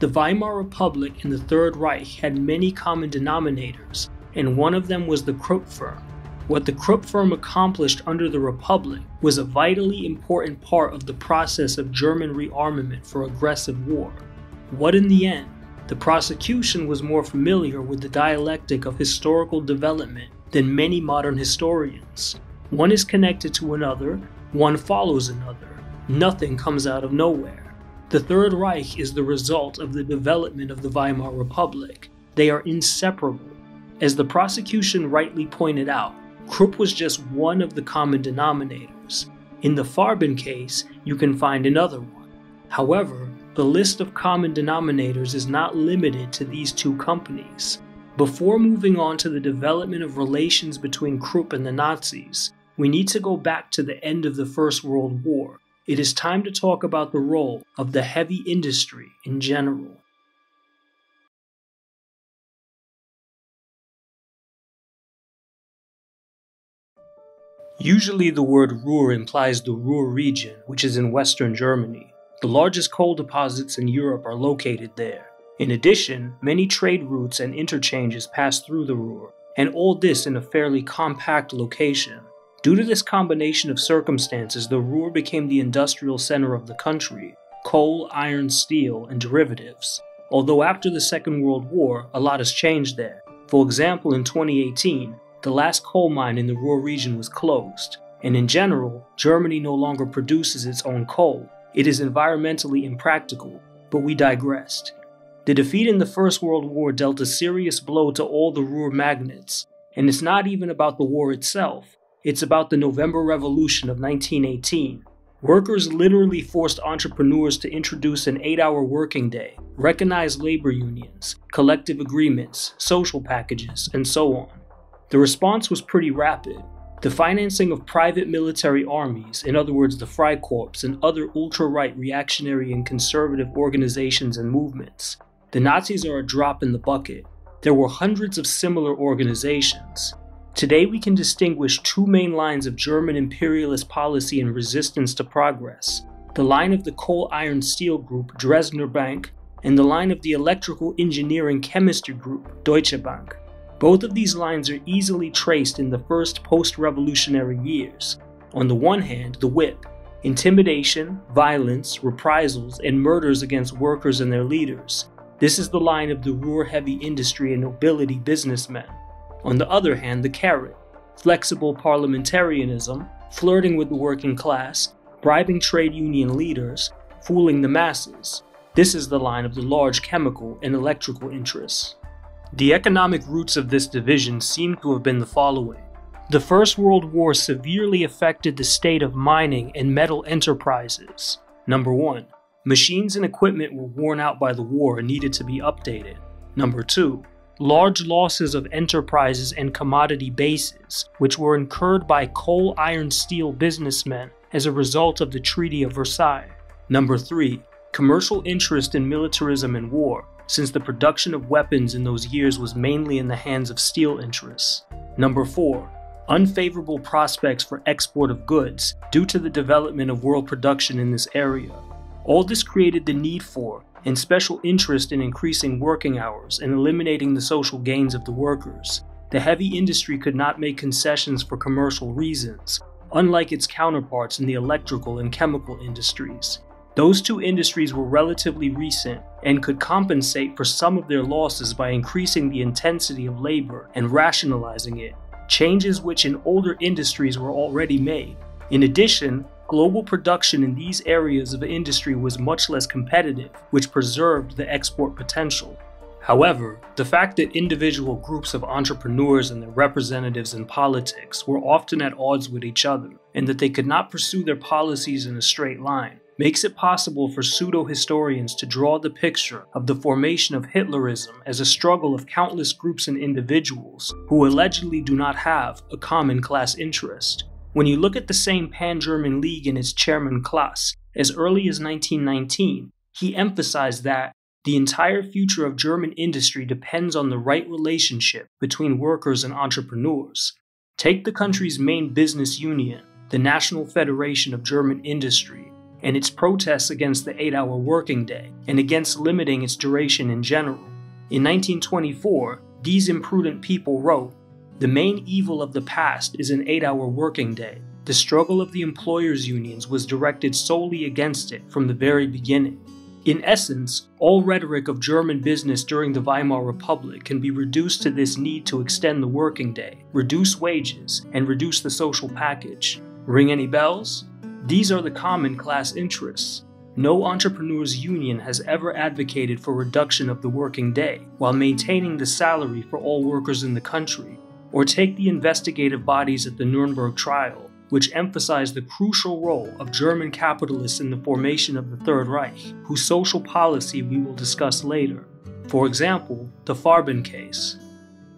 The Weimar Republic and the Third Reich had many common denominators, and one of them was the Krupp firm. What the Krupp firm accomplished under the Republic was a vitally important part of the process of German rearmament for aggressive war. What in the end? The prosecution was more familiar with the dialectic of historical development than many modern historians. One is connected to another, one follows another. Nothing comes out of nowhere. The Third Reich is the result of the development of the Weimar Republic. They are inseparable. As the prosecution rightly pointed out, Krupp was just one of the common denominators. In the Farben case, you can find another one. However, the list of common denominators is not limited to these two companies. Before moving on to the development of relations between Krupp and the Nazis, we need to go back to the end of the First World War. It is time to talk about the role of the heavy industry in general. Usually the word Ruhr implies the Ruhr region, which is in Western Germany. The largest coal deposits in Europe are located there. In addition, many trade routes and interchanges pass through the Ruhr, and all this in a fairly compact location. Due to this combination of circumstances, the Ruhr became the industrial center of the country: coal, iron, steel, and derivatives. Although after the Second World War, a lot has changed there. For example, in 2018, the last coal mine in the Ruhr region was closed, and in general, Germany no longer produces its own coal. It is environmentally impractical, but we digressed. The defeat in the First World War dealt a serious blow to all the Ruhr magnates, and it's not even about the war itself. It's about the November Revolution of 1918. Workers literally forced entrepreneurs to introduce an 8-hour working day, recognize labor unions, collective agreements, social packages, and so on. The response was pretty rapid. The financing of private military armies, in other words the Freikorps and other ultra-right reactionary and conservative organizations and movements. The Nazis are a drop in the bucket. There were hundreds of similar organizations. Today we can distinguish two main lines of German imperialist policy and resistance to progress: the line of the coal-iron-steel group Dresdner Bank, and the line of the electrical engineering chemistry group Deutsche Bank. Both of these lines are easily traced in the first post-revolutionary years. On the one hand, the whip, intimidation, violence, reprisals, and murders against workers and their leaders. This is the line of the Ruhr heavy industry and nobility businessmen. On the other hand, the carrot, flexible parliamentarianism, flirting with the working class, bribing trade union leaders, fooling the masses. This is the line of the large chemical and electrical interests. The economic roots of this division seem to have been the following. The First World War severely affected the state of mining and metal enterprises. Number 1. Machines and equipment were worn out by the war and needed to be updated. Number 2. Large losses of enterprises and commodity bases, which were incurred by coal, iron, steel businessmen as a result of the Treaty of Versailles. Number 3. Commercial interest in militarism and war, since the production of weapons in those years was mainly in the hands of steel interests. Number 4. Unfavorable prospects for export of goods due to the development of world production in this area. All this created the need for and special interest in increasing working hours and eliminating the social gains of the workers. The heavy industry could not make concessions for commercial reasons, unlike its counterparts in the electrical and chemical industries. Those two industries were relatively recent and could compensate for some of their losses by increasing the intensity of labor and rationalizing it, changes which in older industries were already made. In addition, global production in these areas of industry was much less competitive, which preserved the export potential. However, the fact that individual groups of entrepreneurs and their representatives in politics were often at odds with each other, and that they could not pursue their policies in a straight line, makes it possible for pseudo-historians to draw the picture of the formation of Hitlerism as a struggle of countless groups and individuals who allegedly do not have a common class interest. When you look at the same Pan-German League and its chairman Class, as early as 1919, he emphasized that the entire future of German industry depends on the right relationship between workers and entrepreneurs. Take the country's main business union, the National Federation of German Industry, and its protests against the 8-hour working day and against limiting its duration in general. In 1924, these imprudent people wrote, "The main evil of the past is an 8-hour working day. The struggle of the employers' unions was directed solely against it from the very beginning." In essence, all rhetoric of German business during the Weimar Republic can be reduced to this need to extend the working day, reduce wages, and reduce the social package. Ring any bells? These are the common class interests. No entrepreneurs' union has ever advocated for reduction of the working day while maintaining the salary for all workers in the country. Or take the investigative bodies at the Nuremberg trial, which emphasized the crucial role of German capitalists in the formation of the Third Reich, whose social policy we will discuss later. For example, the Farben case.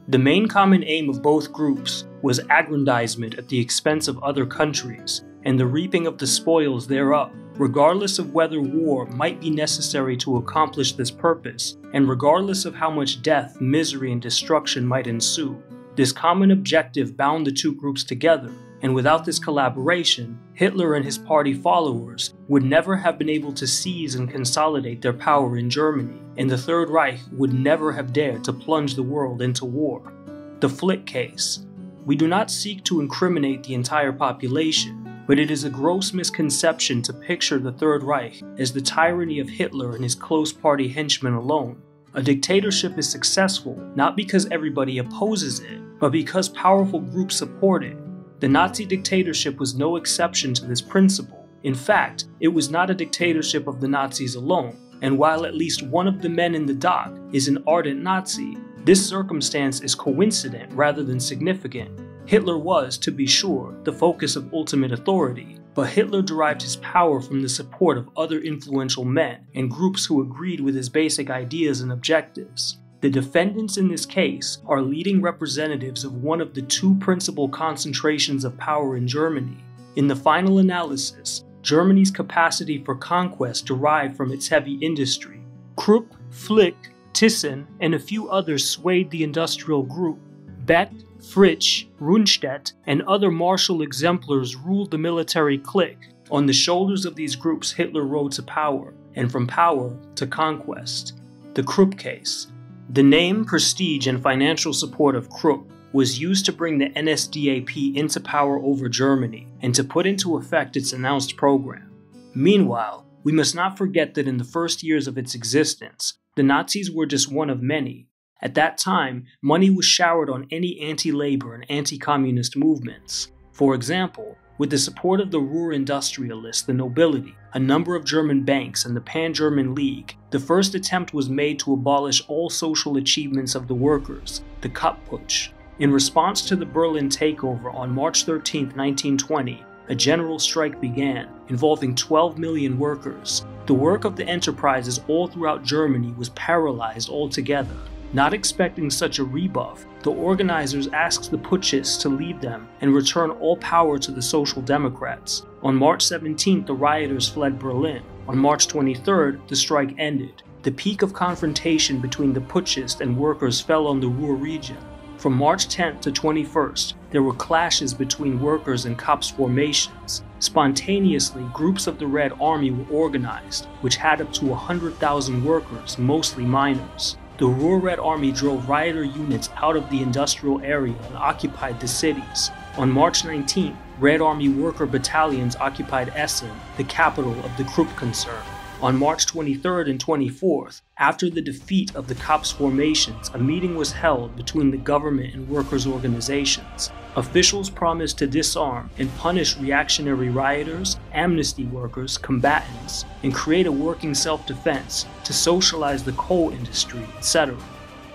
The main common aim of both groups was aggrandizement at the expense of other countries and the reaping of the spoils thereof, regardless of whether war might be necessary to accomplish this purpose, and regardless of how much death, misery, and destruction might ensue. This common objective bound the two groups together, and without this collaboration, Hitler and his party followers would never have been able to seize and consolidate their power in Germany, and the Third Reich would never have dared to plunge the world into war. The Flick case. We do not seek to incriminate the entire population, but it is a gross misconception to picture the Third Reich as the tyranny of Hitler and his close party henchmen alone. A dictatorship is successful not because everybody opposes it, but because powerful groups support it. The Nazi dictatorship was no exception to this principle. In fact, it was not a dictatorship of the Nazis alone, and while at least one of the men in the dock is an ardent Nazi, this circumstance is coincident rather than significant. Hitler was, to be sure, the focus of ultimate authority, but Hitler derived his power from the support of other influential men and groups who agreed with his basic ideas and objectives. The defendants in this case are leading representatives of one of the two principal concentrations of power in Germany. In the final analysis, Germany's capacity for conquest derived from its heavy industry. Krupp, Flick, Thyssen, and a few others swayed the industrial group. Beck, Fritsch, Rundstedt, and other martial exemplars ruled the military clique. On the shoulders of these groups, Hitler rode to power, and from power to conquest. The Krupp case. The name, prestige, and financial support of Krupp was used to bring the NSDAP into power over Germany and to put into effect its announced program. Meanwhile, we must not forget that in the first years of its existence, the Nazis were just one of many. At that time, money was showered on any anti-labor and anti-communist movements. For example, with the support of the Ruhr industrialists, the nobility, a number of German banks, and the Pan-German League, the first attempt was made to abolish all social achievements of the workers, the Kupp Putsch. In response to the Berlin takeover on March 13, 1920, a general strike began, involving 12 million workers. The work of the enterprises all throughout Germany was paralyzed altogether. Not expecting such a rebuff, the organizers asked the Putschists to leave them and return all power to the Social Democrats. On March 17th, the rioters fled Berlin. On March 23rd, the strike ended. The peak of confrontation between the Putschists and workers fell on the Ruhr region. From March 10th to 21st, there were clashes between workers and cops formations. Spontaneously, groups of the Red Army were organized, which had up to 100,000 workers, mostly miners. The Ruhr Red Army drove rioter units out of the industrial area and occupied the cities. On March 19, Red Army worker battalions occupied Essen, the capital of the Krupp concern. On March 23 and 24th, after the defeat of the Kops formations, a meeting was held between the government and workers' organizations. Officials promised to disarm and punish reactionary rioters, amnesty workers, combatants, and create a working self-defense to socialize the coal industry, etc.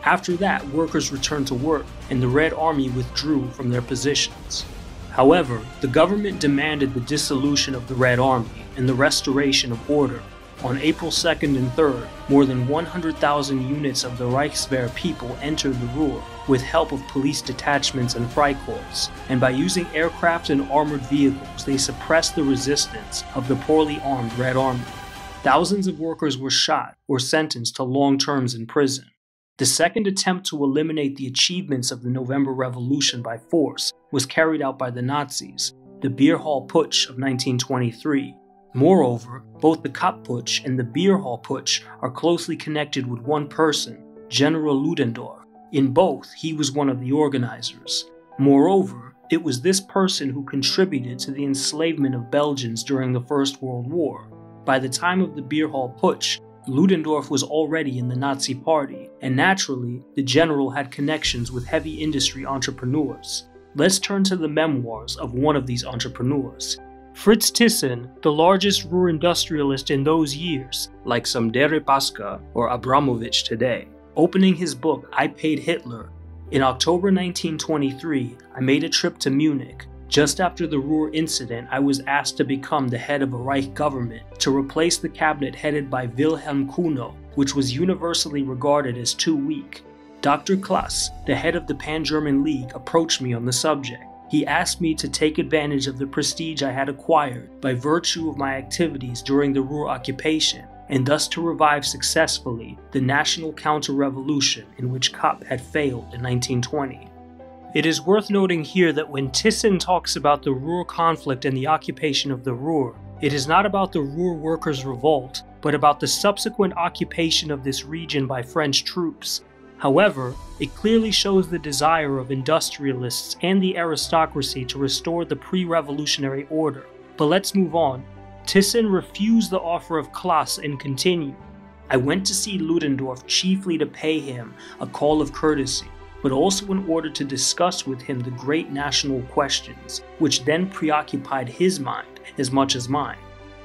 After that, workers returned to work, and the Red Army withdrew from their positions. However, the government demanded the dissolution of the Red Army and the restoration of order. On April 2nd and 3rd, more than 100,000 units of the Reichswehr people entered the Ruhr with help of police detachments and Freikorps, and by using aircraft and armored vehicles, they suppressed the resistance of the poorly armed Red Army. Thousands of workers were shot or sentenced to long terms in prison. The second attempt to eliminate the achievements of the November Revolution by force was carried out by the Nazis, the Beer Hall Putsch of 1923. Moreover, both the Kopp Putsch and the Beer Hall Putsch are closely connected with one person, General Ludendorff. In both, he was one of the organizers. Moreover, it was this person who contributed to the enslavement of Belgians during the First World War. By the time of the Beer Hall Putsch, Ludendorff was already in the Nazi Party, and naturally, the general had connections with heavy industry entrepreneurs. Let's turn to the memoirs of one of these entrepreneurs. Fritz Thyssen, the largest Ruhr industrialist in those years, like Samdere Paska or Abramovich today, opening his book I Paid Hitler. In October 1923, I made a trip to Munich. Just after the Ruhr incident, I was asked to become the head of a Reich government to replace the cabinet headed by Wilhelm Kuno, which was universally regarded as too weak. Dr. Class, the head of the Pan-German League, approached me on the subject. He asked me to take advantage of the prestige I had acquired by virtue of my activities during the Ruhr occupation, and thus to revive successfully the national counter-revolution in which Kopp had failed in 1920. It is worth noting here that when Thyssen talks about the Ruhr conflict and the occupation of the Ruhr, it is not about the Ruhr workers' revolt, but about the subsequent occupation of this region by French troops. However, it clearly shows the desire of industrialists and the aristocracy to restore the pre-revolutionary order. But let's move on. Thyssen refused the offer of Class and continued. I went to see Ludendorff chiefly to pay him a call of courtesy, but also in order to discuss with him the great national questions, which then preoccupied his mind as much as mine.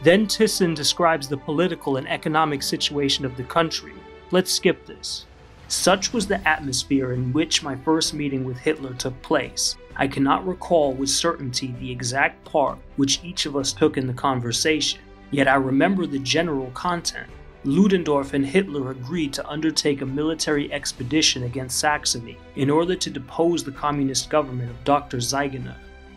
Then Thyssen describes the political and economic situation of the country. Let's skip this. Such was the atmosphere in which my first meeting with Hitler took place. I cannot recall with certainty the exact part which each of us took in the conversation, yet I remember the general content. Ludendorff and Hitler agreed to undertake a military expedition against Saxony in order to depose the communist government of Dr. Ziegenhain.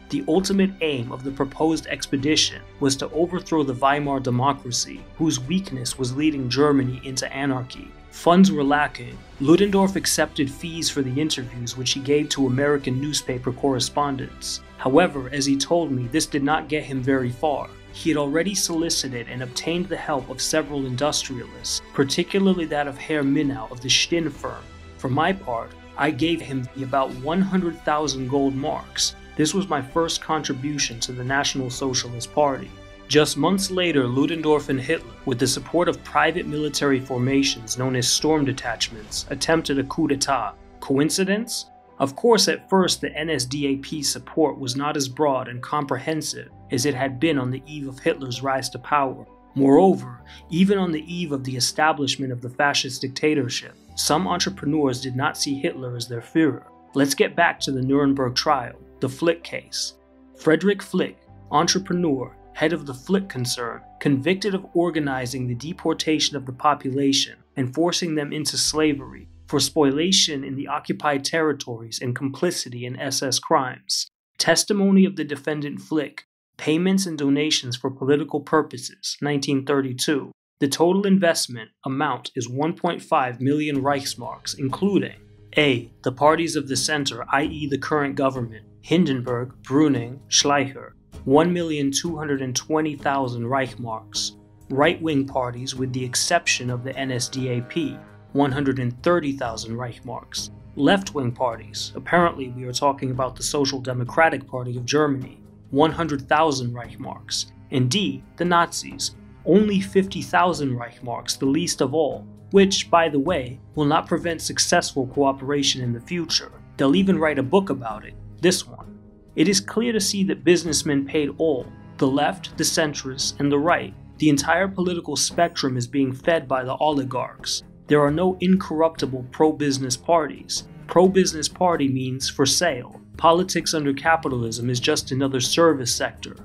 The ultimate aim of the proposed expedition was to overthrow the Weimar democracy, whose weakness was leading Germany into anarchy. Funds were lacking. Ludendorff accepted fees for the interviews which he gave to American newspaper correspondents. However, as he told me, this did not get him very far. He had already solicited and obtained the help of several industrialists, particularly that of Herr Minau of the Stinn firm. For my part, I gave him about 100,000 gold marks. This was my first contribution to the National Socialist Party. Just months later, Ludendorff and Hitler, with the support of private military formations known as storm detachments, attempted a coup d'etat. Coincidence? Of course, at first the NSDAP support was not as broad and comprehensive as it had been on the eve of Hitler's rise to power. Moreover, even on the eve of the establishment of the fascist dictatorship, some entrepreneurs did not see Hitler as their Führer. Let's get back to the Nuremberg trial, the Flick case. Friedrich Flick, entrepreneur, head of the Flick Concern, convicted of organizing the deportation of the population and forcing them into slavery for spoliation in the occupied territories and complicity in SS crimes. Testimony of the defendant Flick, payments and donations for political purposes, 1932. The total investment amount is 1.5 million Reichsmarks, including A. The parties of the center, i.e. the current government, Hindenburg, Brüning, Schleicher, 1,220,000 Reichmarks. Right-wing parties, with the exception of the NSDAP, 130,000 Reichmarks. left-wing parties, apparently we are talking about the Social Democratic Party of Germany, 100,000 Reichmarks, and D, the Nazis, only 50,000 Reichmarks, the least of all, which, by the way, will not prevent successful cooperation in the future. They'll even write a book about it, this one. It is clear to see that businessmen paid all, the left, the centrists, and the right. The entire political spectrum is being fed by the oligarchs. There are no incorruptible pro-business parties. Pro-business party means for sale. Politics under capitalism is just another service sector.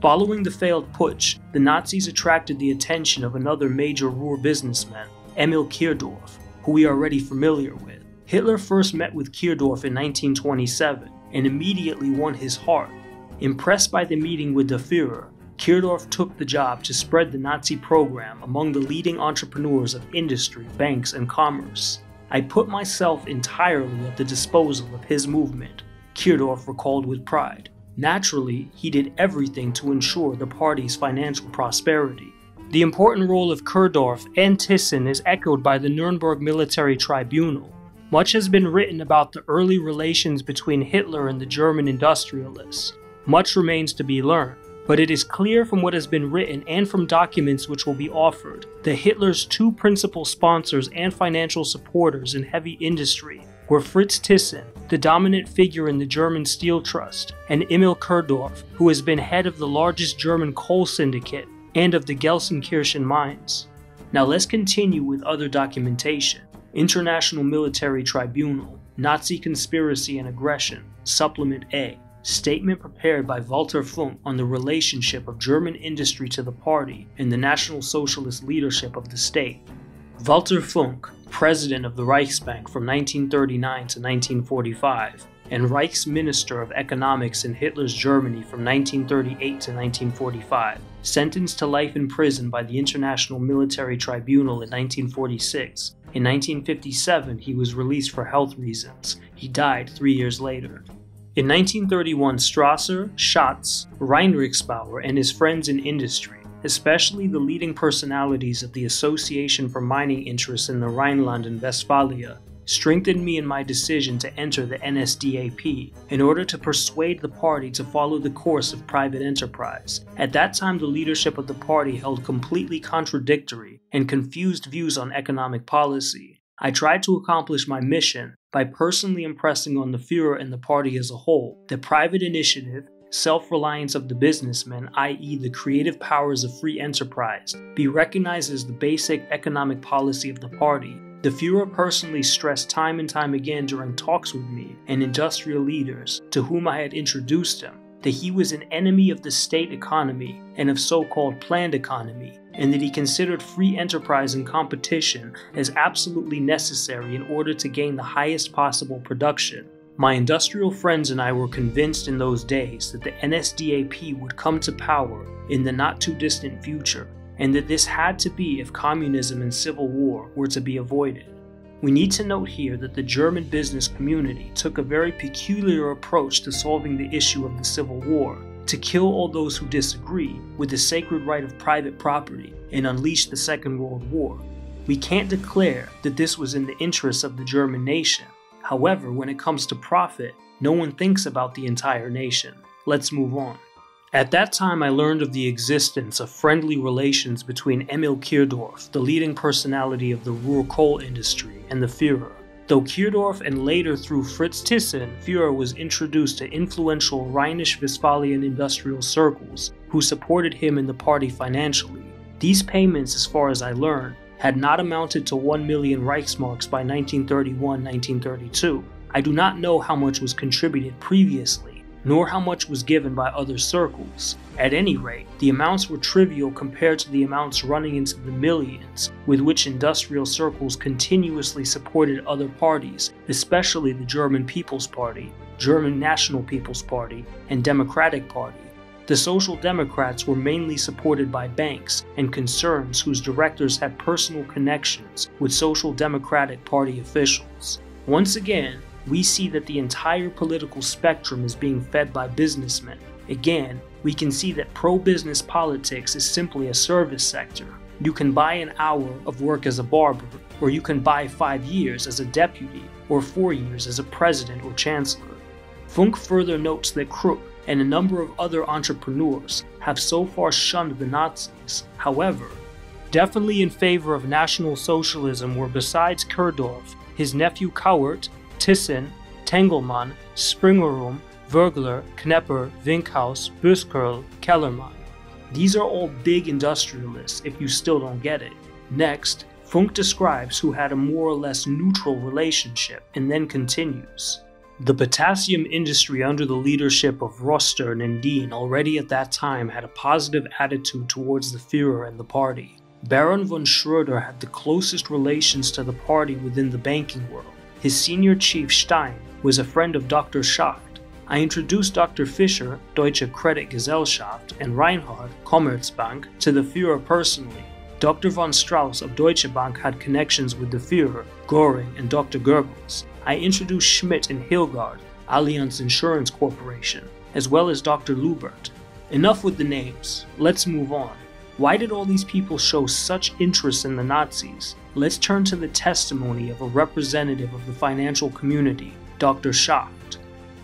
Following the failed putsch, the Nazis attracted the attention of another major Ruhr businessman, Emil Kirdorf, who we are already familiar with. Hitler first met with Kirdorf in 1927 and immediately won his heart. Impressed by the meeting with the Führer, Kirdorf took the job to spread the Nazi program among the leading entrepreneurs of industry, banks, and commerce. I put myself entirely at the disposal of his movement, Kirdorf recalled with pride. Naturally, he did everything to ensure the party's financial prosperity. The important role of Kirdorf and Thyssen is echoed by the Nuremberg Military Tribunal. Much has been written about the early relations between Hitler and the German industrialists. Much remains to be learned. But it is clear from what has been written and from documents which will be offered that Hitler's two principal sponsors and financial supporters in heavy industry were Fritz Thyssen, the dominant figure in the German Steel Trust, and Emil Kirdorf, who has been head of the largest German coal syndicate and of the Gelsenkirchen mines. Now let's continue with other documentation. International Military Tribunal, Nazi Conspiracy and Aggression, Supplement A. Statement prepared by Walter Funk on the relationship of German industry to the party and the National Socialist leadership of the state. Walter Funk, president of the Reichsbank from 1939 to 1945, and Reichsminister of Economics in Hitler's Germany from 1938 to 1945, sentenced to life in prison by the International Military Tribunal in 1946. In 1957, he was released for health reasons. He died 3 years later. In 1931, Strasser, Schatz, Reinrichsbauer, and his friends in industry, especially the leading personalities of the Association for Mining Interests in the Rhineland and Westphalia, strengthened me in my decision to enter the NSDAP in order to persuade the party to follow the course of private enterprise. At that time, the leadership of the party held completely contradictory and confused views on economic policy. I tried to accomplish my mission by personally impressing on the Führer and the party as a whole that private initiative, self-reliance of the businessman, i.e. the creative powers of free enterprise, be recognized as the basic economic policy of the party. The Führer personally stressed time and time again during talks with me and industrial leaders to whom I had introduced him that he was an enemy of the state economy and of so-called planned economy, and that he considered free enterprise and competition as absolutely necessary in order to gain the highest possible production. My industrial friends and I were convinced in those days that the NSDAP would come to power in the not-too-distant future, and that this had to be if communism and civil war were to be avoided. We need to note here that the German business community took a very peculiar approach to solving the issue of the Civil War, to kill all those who disagree with the sacred right of private property and unleash the Second World War. We can't declare that this was in the interests of the German nation. However, when it comes to profit, no one thinks about the entire nation. Let's move on. At that time, I learned of the existence of friendly relations between Emil Kirdorf, the leading personality of the Ruhr coal industry, and the Führer. Though Kirdorf and later through Fritz Thyssen, Führer was introduced to influential Rhinish-Westphalian industrial circles who supported him and the party financially. These payments, as far as I learned, had not amounted to 1 million Reichsmarks by 1931-1932. I do not know how much was contributed previously, nor how much was given by other circles. At any rate, the amounts were trivial compared to the amounts running into the millions with which industrial circles continuously supported other parties, especially the German People's Party, German National People's Party, and Democratic Party. The Social Democrats were mainly supported by banks and concerns whose directors had personal connections with Social Democratic Party officials. Once again, we see that the entire political spectrum is being fed by businessmen. Again, we can see that pro-business politics is simply a service sector. You can buy an hour of work as a barber, or you can buy 5 years as a deputy, or 4 years as a president or chancellor. Funk further notes that Krupp and a number of other entrepreneurs have so far shunned the Nazis, however, definitely in favor of National Socialism were besides Kirdorf, his nephew Kauert, Thyssen, Tengelmann, Springerum, Wörgler, Knepper, Winkhaus, Bueskerl, Kellermann. These are all big industrialists if you still don't get it. Next, Funk describes who had a more or less neutral relationship and then continues. The potassium industry under the leadership of Roster and Endin already at that time had a positive attitude towards the Führer and the party. Baron von Schröder had the closest relations to the party within the banking world. His senior chief Stein was a friend of Dr. Schacht. I introduced Dr. Fischer, Deutsche Credit Gesellschaft, and Reinhard, Commerzbank, to the Führer personally. Dr. von Strauss of Deutsche Bank had connections with the Führer, Göring, and Dr. Goebbels. I introduced Schmidt and Hilgard, Allianz Insurance Corporation, as well as Dr. Lubert. Enough with the names, let's move on. Why did all these people show such interest in the Nazis? Let's turn to the testimony of a representative of the financial community, Dr. Schacht.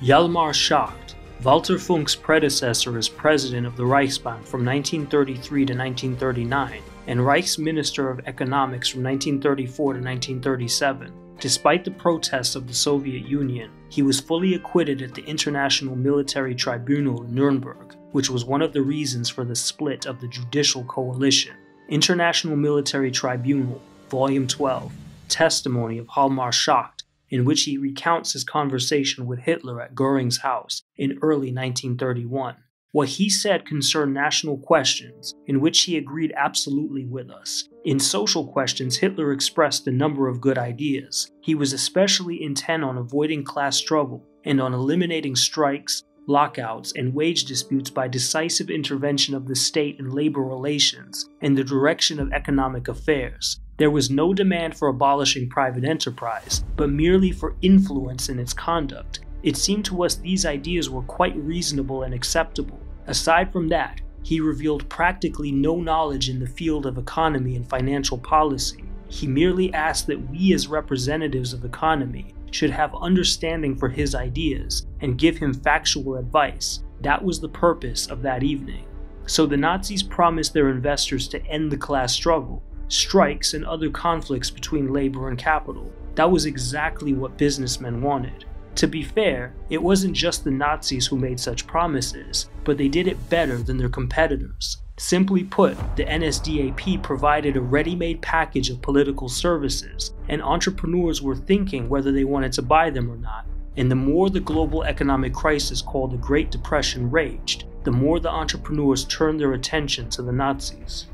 Hjalmar Schacht, Walter Funk's predecessor as president of the Reichsbank from 1933 to 1939, and Reichsminister of Economics from 1934 to 1937. Despite the protests of the Soviet Union, he was fully acquitted at the International Military Tribunal in Nuremberg, which was one of the reasons for the split of the Judicial Coalition. International Military Tribunal, Volume 12, Testimony of Hjalmar Schacht, in which he recounts his conversation with Hitler at Göring's house in early 1931. What he said concerned national questions, in which he agreed absolutely with us. In social questions, Hitler expressed a number of good ideas. He was especially intent on avoiding class struggle and on eliminating strikes, lockouts, and wage disputes by decisive intervention of the state in labor relations and the direction of economic affairs. There was no demand for abolishing private enterprise, but merely for influence in its conduct. It seemed to us these ideas were quite reasonable and acceptable. Aside from that, he revealed practically no knowledge in the field of economy and financial policy. He merely asked that we as representatives of economy should have understanding for his ideas and give him factual advice. That was the purpose of that evening. So the Nazis promised their investors to end the class struggle, strikes, and other conflicts between labor and capital. That was exactly what businessmen wanted. To be fair, it wasn't just the Nazis who made such promises, but they did it better than their competitors. Simply put, the NSDAP provided a ready-made package of political services, and entrepreneurs were thinking whether they wanted to buy them or not. And the more the global economic crisis called the Great Depression raged, the more the entrepreneurs turned their attention to the Nazis.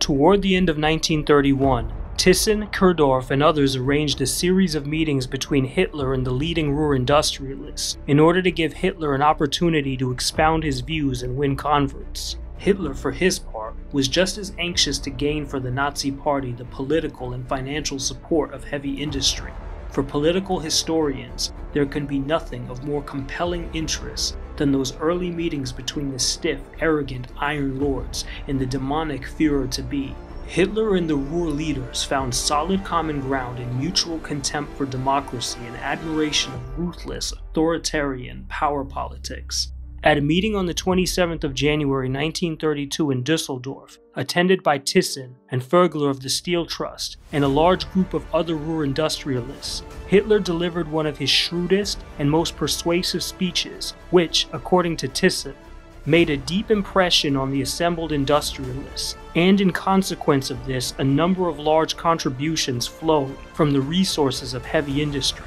Toward the end of 1931, Thyssen, Kirdorf, and others arranged a series of meetings between Hitler and the leading Ruhr industrialists in order to give Hitler an opportunity to expound his views and win converts. Hitler, for his part, was just as anxious to gain for the Nazi Party the political and financial support of heavy industry. For political historians, there can be nothing of more compelling interest than those early meetings between the stiff, arrogant Iron Lords and the demonic Führer-to-be. Hitler and the Ruhr leaders found solid common ground in mutual contempt for democracy and admiration of ruthless, authoritarian power politics. At a meeting on the 27th of January 1932 in Düsseldorf, attended by Thyssen and Vögler of the Steel Trust and a large group of other Ruhr industrialists, Hitler delivered one of his shrewdest and most persuasive speeches, which, according to Thyssen, made a deep impression on the assembled industrialists, and in consequence of this, a number of large contributions flowed from the resources of heavy industry.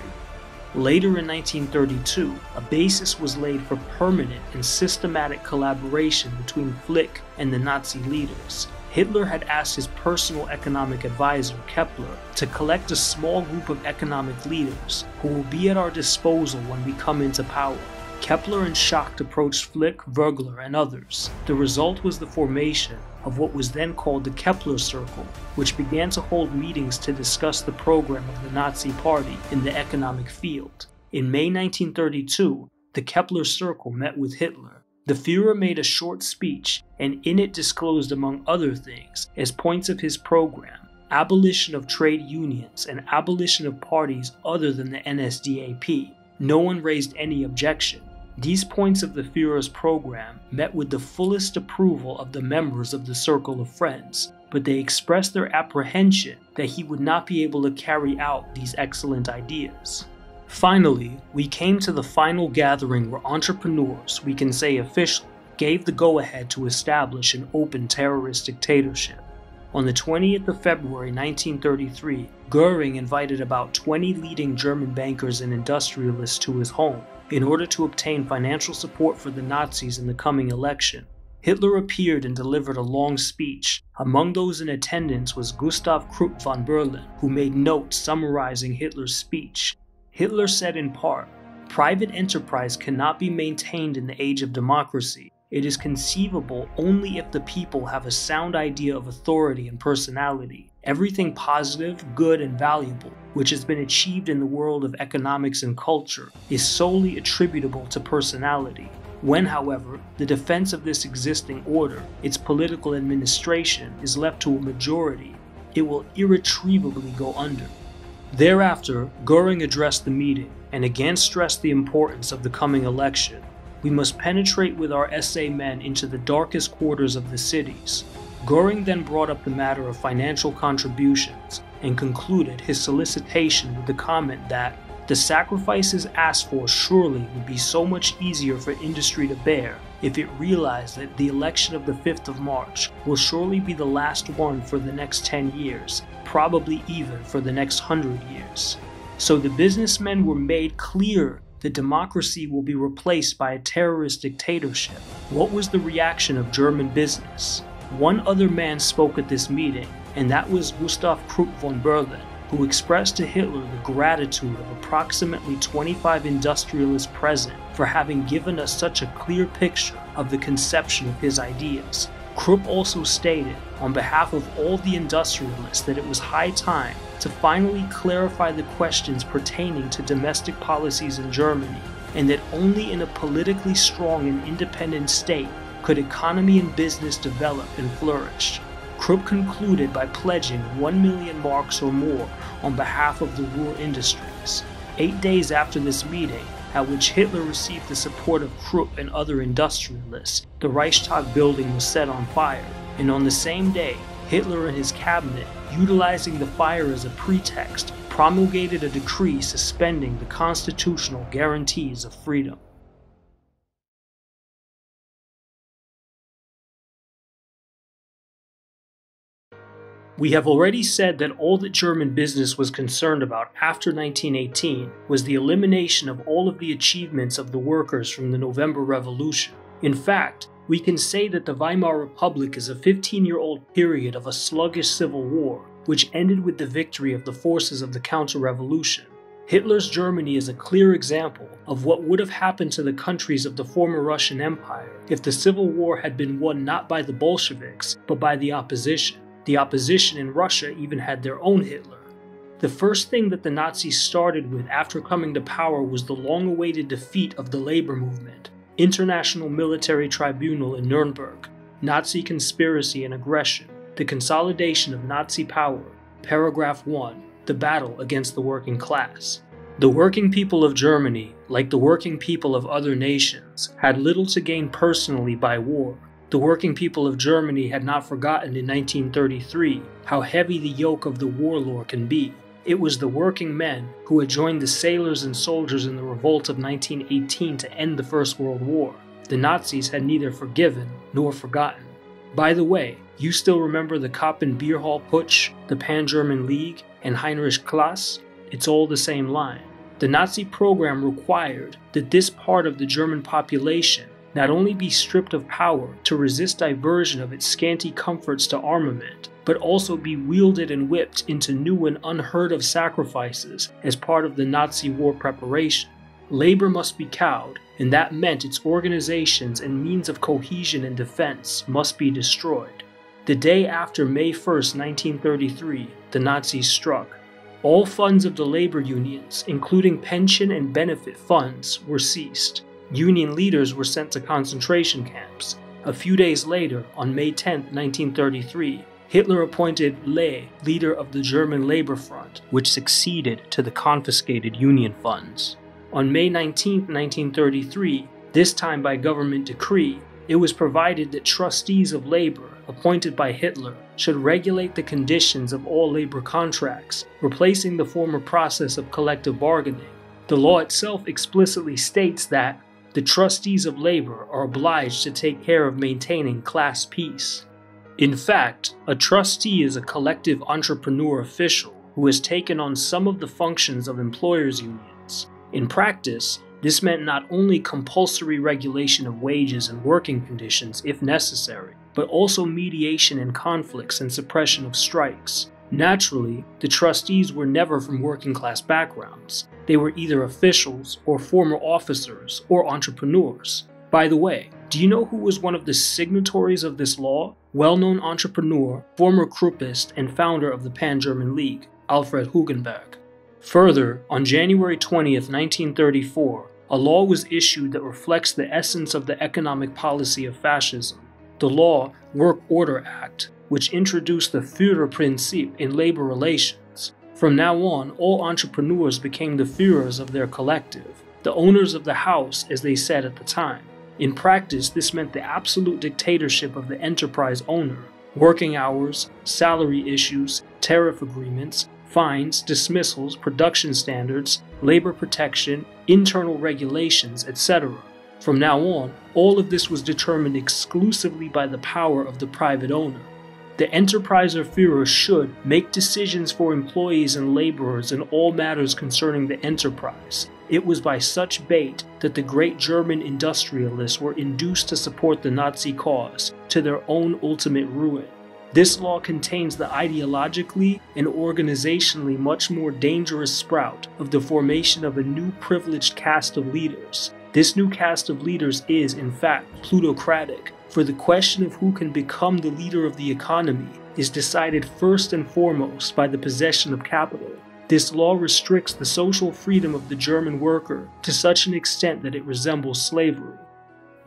Later in 1932, a basis was laid for permanent and systematic collaboration between Flick and the Nazi leaders. Hitler had asked his personal economic advisor, Kepler, to collect a small group of economic leaders who will be at our disposal when we come into power. Kepler and Schacht approached Flick, Wörgler, and others. The result was the formation of what was then called the Kepler Circle, which began to hold meetings to discuss the program of the Nazi Party in the economic field. In May 1932, the Kepler Circle met with Hitler. The Führer made a short speech, and in it disclosed, among other things, as points of his program, abolition of trade unions, and abolition of parties other than the NSDAP. No one raised any objection. These points of the Führer's program met with the fullest approval of the members of the Circle of Friends, but they expressed their apprehension that he would not be able to carry out these excellent ideas. Finally, we came to the final gathering where entrepreneurs, we can say officially, gave the go-ahead to establish an open terrorist dictatorship. On the 20th of February 1933, Göring invited about 20 leading German bankers and industrialists to his home in order to obtain financial support for the Nazis in the coming election. Hitler appeared and delivered a long speech. Among those in attendance was Gustav Krupp von Bohlen, who made notes summarizing Hitler's speech. Hitler said in part, "Private enterprise cannot be maintained in the age of democracy. It is conceivable only if the people have a sound idea of authority and personality. Everything positive, good, and valuable, which has been achieved in the world of economics and culture, is solely attributable to personality. When, however, the defense of this existing order, its political administration, is left to a majority, it will irretrievably go under." Thereafter, Göring addressed the meeting and again stressed the importance of the coming election. "We must penetrate with our SA men into the darkest quarters of the cities." Göring then brought up the matter of financial contributions and concluded his solicitation with the comment that the sacrifices asked for surely would be so much easier for industry to bear if it realized that the election of the 5th of March will surely be the last one for the next 10 years, probably even for the next 100 years. So the businessmen were made clear that democracy will be replaced by a terrorist dictatorship. What was the reaction of German business? One other man spoke at this meeting, and that was Gustav Krupp von Bohlen, who expressed to Hitler the gratitude of approximately 25 industrialists present for having given us such a clear picture of the conception of his ideas. Krupp also stated, on behalf of all the industrialists, that it was high time to finally clarify the questions pertaining to domestic policies in Germany, and that only in a politically strong and independent state could economy and business develop and flourish. Krupp concluded by pledging 1 million marks or more on behalf of the rural industries. 8 days after this meeting, at which Hitler received the support of Krupp and other industrialists, the Reichstag building was set on fire, and on the same day, Hitler and his cabinet, utilizing the fire as a pretext, promulgated a decree suspending the constitutional guarantees of freedom. We have already said that all that German business was concerned about after 1918 was the elimination of all of the achievements of the workers from the November Revolution. In fact, we can say that the Weimar Republic is a 15-year-old period of a sluggish civil war, which ended with the victory of the forces of the counter-revolution. Hitler's Germany is a clear example of what would have happened to the countries of the former Russian Empire if the civil war had been won not by the Bolsheviks, but by the opposition. The opposition in Russia even had their own Hitler. The first thing that the Nazis started with after coming to power was the long-awaited defeat of the labor movement. International Military Tribunal in Nuremberg, Nazi Conspiracy and Aggression, The Consolidation of Nazi Power, Paragraph 1, The Battle Against the Working Class. The working people of Germany, like the working people of other nations, had little to gain personally by war. The working people of Germany had not forgotten in 1933 how heavy the yoke of the warlord can be. It was the working men who had joined the sailors and soldiers in the revolt of 1918 to end the First World War. The Nazis had neither forgiven nor forgotten. By the way, you still remember the Koppen and Beer Hall Putsch, the Pan-German League, and Heinrich Class? It's all the same line. The Nazi program required that this part of the German population not only be stripped of power to resist diversion of its scanty comforts to armament, but also be wielded and whipped into new and unheard-of sacrifices as part of the Nazi war preparation. Labor must be cowed, and that meant its organizations and means of cohesion and defense must be destroyed. The day after May 1st, 1933, the Nazis struck. All funds of the labor unions, including pension and benefit funds, were seized. Union leaders were sent to concentration camps. A few days later, on May 10, 1933, Hitler appointed Ley, leader of the German Labor Front, which succeeded to the confiscated Union funds. On May 19, 1933, this time by government decree, it was provided that trustees of labor, appointed by Hitler, should regulate the conditions of all labor contracts, replacing the former process of collective bargaining. The law itself explicitly states that the trustees of labor are obliged to take care of maintaining class peace. In fact, a trustee is a collective entrepreneur official who has taken on some of the functions of employers' unions. In practice, this meant not only compulsory regulation of wages and working conditions if necessary, but also mediation in conflicts and suppression of strikes. Naturally, the trustees were never from working-class backgrounds. They were either officials or former officers or entrepreneurs. By the way, do you know who was one of the signatories of this law? Well-known entrepreneur, former Kruppist, and founder of the Pan-German League, Alfred Hugenberg. Further, on January 20, 1934, a law was issued that reflects the essence of the economic policy of fascism. The law, Work Order Act, which introduced the Führerprinzip in labor relations. From now on, all entrepreneurs became the Führers of their collective, the owners of the house, as they said at the time. In practice, this meant the absolute dictatorship of the enterprise owner. Working hours, salary issues, tariff agreements, fines, dismissals, production standards, labor protection, internal regulations, etc. From now on, all of this was determined exclusively by the power of the private owner. The Enterpriser Führer should make decisions for employees and laborers in all matters concerning the enterprise. It was by such bait that the great German industrialists were induced to support the Nazi cause, to their own ultimate ruin. This law contains the ideologically and organizationally much more dangerous sprout of the formation of a new privileged caste of leaders. This new caste of leaders is, in fact, plutocratic. For the question of who can become the leader of the economy is decided first and foremost by the possession of capital. This law restricts the social freedom of the German worker to such an extent that it resembles slavery.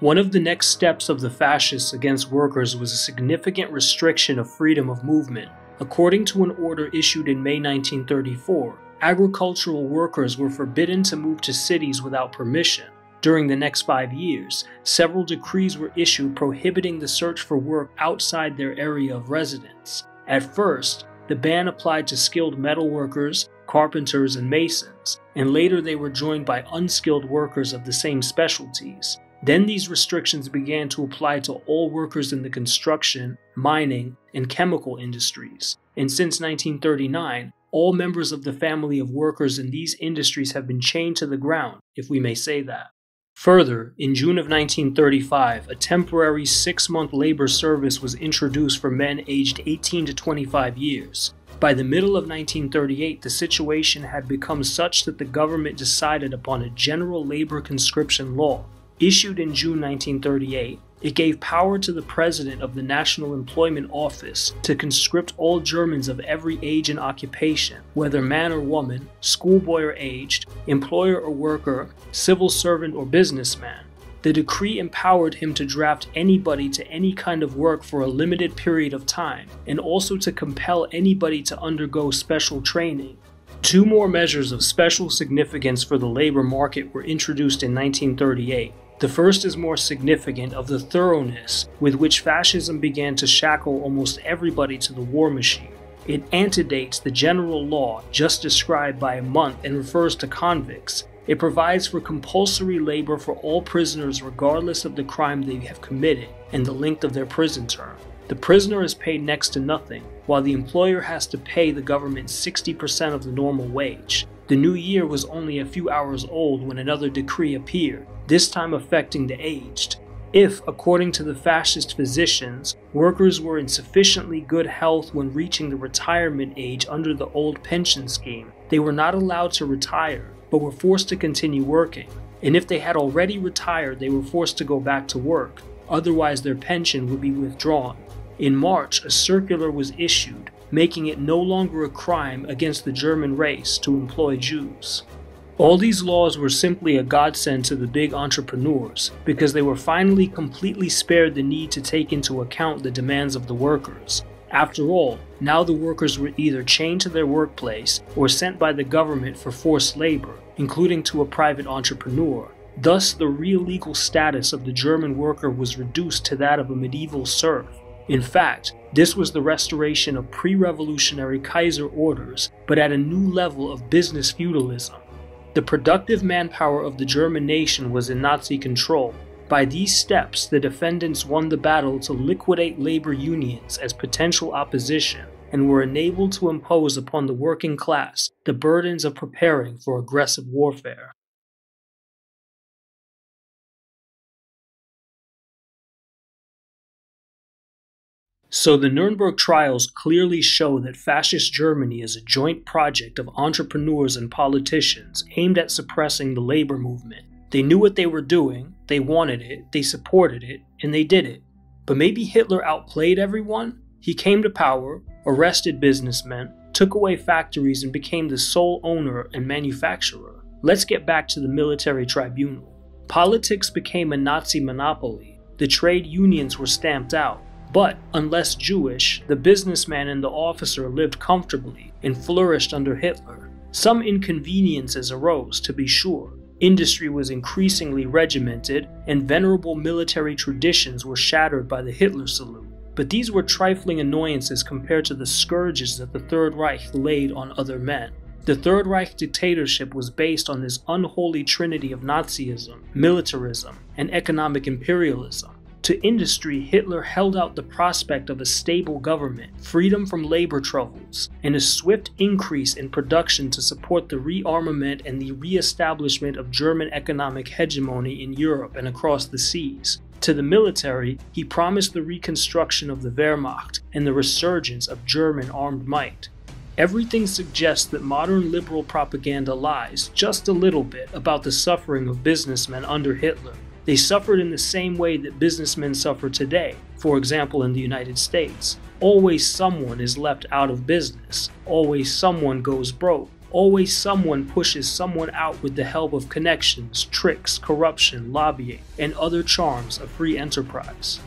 One of the next steps of the fascists against workers was a significant restriction of freedom of movement. According to an order issued in May 1934, agricultural workers were forbidden to move to cities without permission. During the next 5 years, several decrees were issued prohibiting the search for work outside their area of residence. At first, the ban applied to skilled metal workers, carpenters, and masons, and later they were joined by unskilled workers of the same specialties. Then these restrictions began to apply to all workers in the construction, mining, and chemical industries, and since 1939, all members of the family of workers in these industries have been chained to the ground, if we may say that. Further, in June of 1935, a temporary 6-month labor service was introduced for men aged 18 to 25 years. By the middle of 1938, the situation had become such that the government decided upon a general labor conscription law. Issued in June 1938, it gave power to the president of the National Employment Office to conscript all Germans of every age and occupation, whether man or woman, schoolboy or aged, employer or worker, civil servant or businessman. The decree empowered him to draft anybody to any kind of work for a limited period of time, and also to compel anybody to undergo special training. Two more measures of special significance for the labor market were introduced in 1938. The first is more significant of the thoroughness with which fascism began to shackle almost everybody to the war machine. It antedates the general law just described by a month and refers to convicts. It provides for compulsory labor for all prisoners regardless of the crime they have committed and the length of their prison term. The prisoner is paid next to nothing, while the employer has to pay the government 60% of the normal wage. The new year was only a few hours old when another decree appeared, this time affecting the aged. If, according to the fascist physicians, workers were in sufficiently good health when reaching the retirement age under the old pension scheme, they were not allowed to retire, but were forced to continue working. And if they had already retired, they were forced to go back to work, otherwise their pension would be withdrawn. In March, a circular was issued, making it no longer a crime against the German race to employ Jews. All these laws were simply a godsend to the big entrepreneurs, because they were finally completely spared the need to take into account the demands of the workers. After all, now the workers were either chained to their workplace or sent by the government for forced labor, including to a private entrepreneur. Thus, the real legal status of the German worker was reduced to that of a medieval serf. In fact, this was the restoration of pre-revolutionary Kaiser orders, but at a new level of business feudalism. The productive manpower of the German nation was in Nazi control. By these steps, the defendants won the battle to liquidate labor unions as potential opposition and were enabled to impose upon the working class the burdens of preparing for aggressive warfare. So the Nuremberg trials clearly show that Fascist Germany is a joint project of entrepreneurs and politicians aimed at suppressing the labor movement. They knew what they were doing, they wanted it, they supported it, and they did it. But maybe Hitler outplayed everyone? He came to power, arrested businessmen, took away factories, and became the sole owner and manufacturer. Let's get back to the military tribunal. Politics became a Nazi monopoly. The trade unions were stamped out. But, unless Jewish, the businessman and the officer lived comfortably and flourished under Hitler. Some inconveniences arose, to be sure. Industry was increasingly regimented, and venerable military traditions were shattered by the Hitler salute. But these were trifling annoyances compared to the scourges that the Third Reich laid on other men. The Third Reich dictatorship was based on this unholy trinity of Nazism, militarism, and economic imperialism. To industry, Hitler held out the prospect of a stable government, freedom from labor troubles, and a swift increase in production to support the rearmament and the re-establishment of German economic hegemony in Europe and across the seas. To the military, he promised the reconstruction of the Wehrmacht and the resurgence of German armed might. Everything suggests that modern liberal propaganda lies just a little bit about the suffering of businessmen under Hitler. They suffered in the same way that businessmen suffer today, for example in the United States. Always someone is left out of business, always someone goes broke, always someone pushes someone out with the help of connections, tricks, corruption, lobbying, and other charms of free enterprise.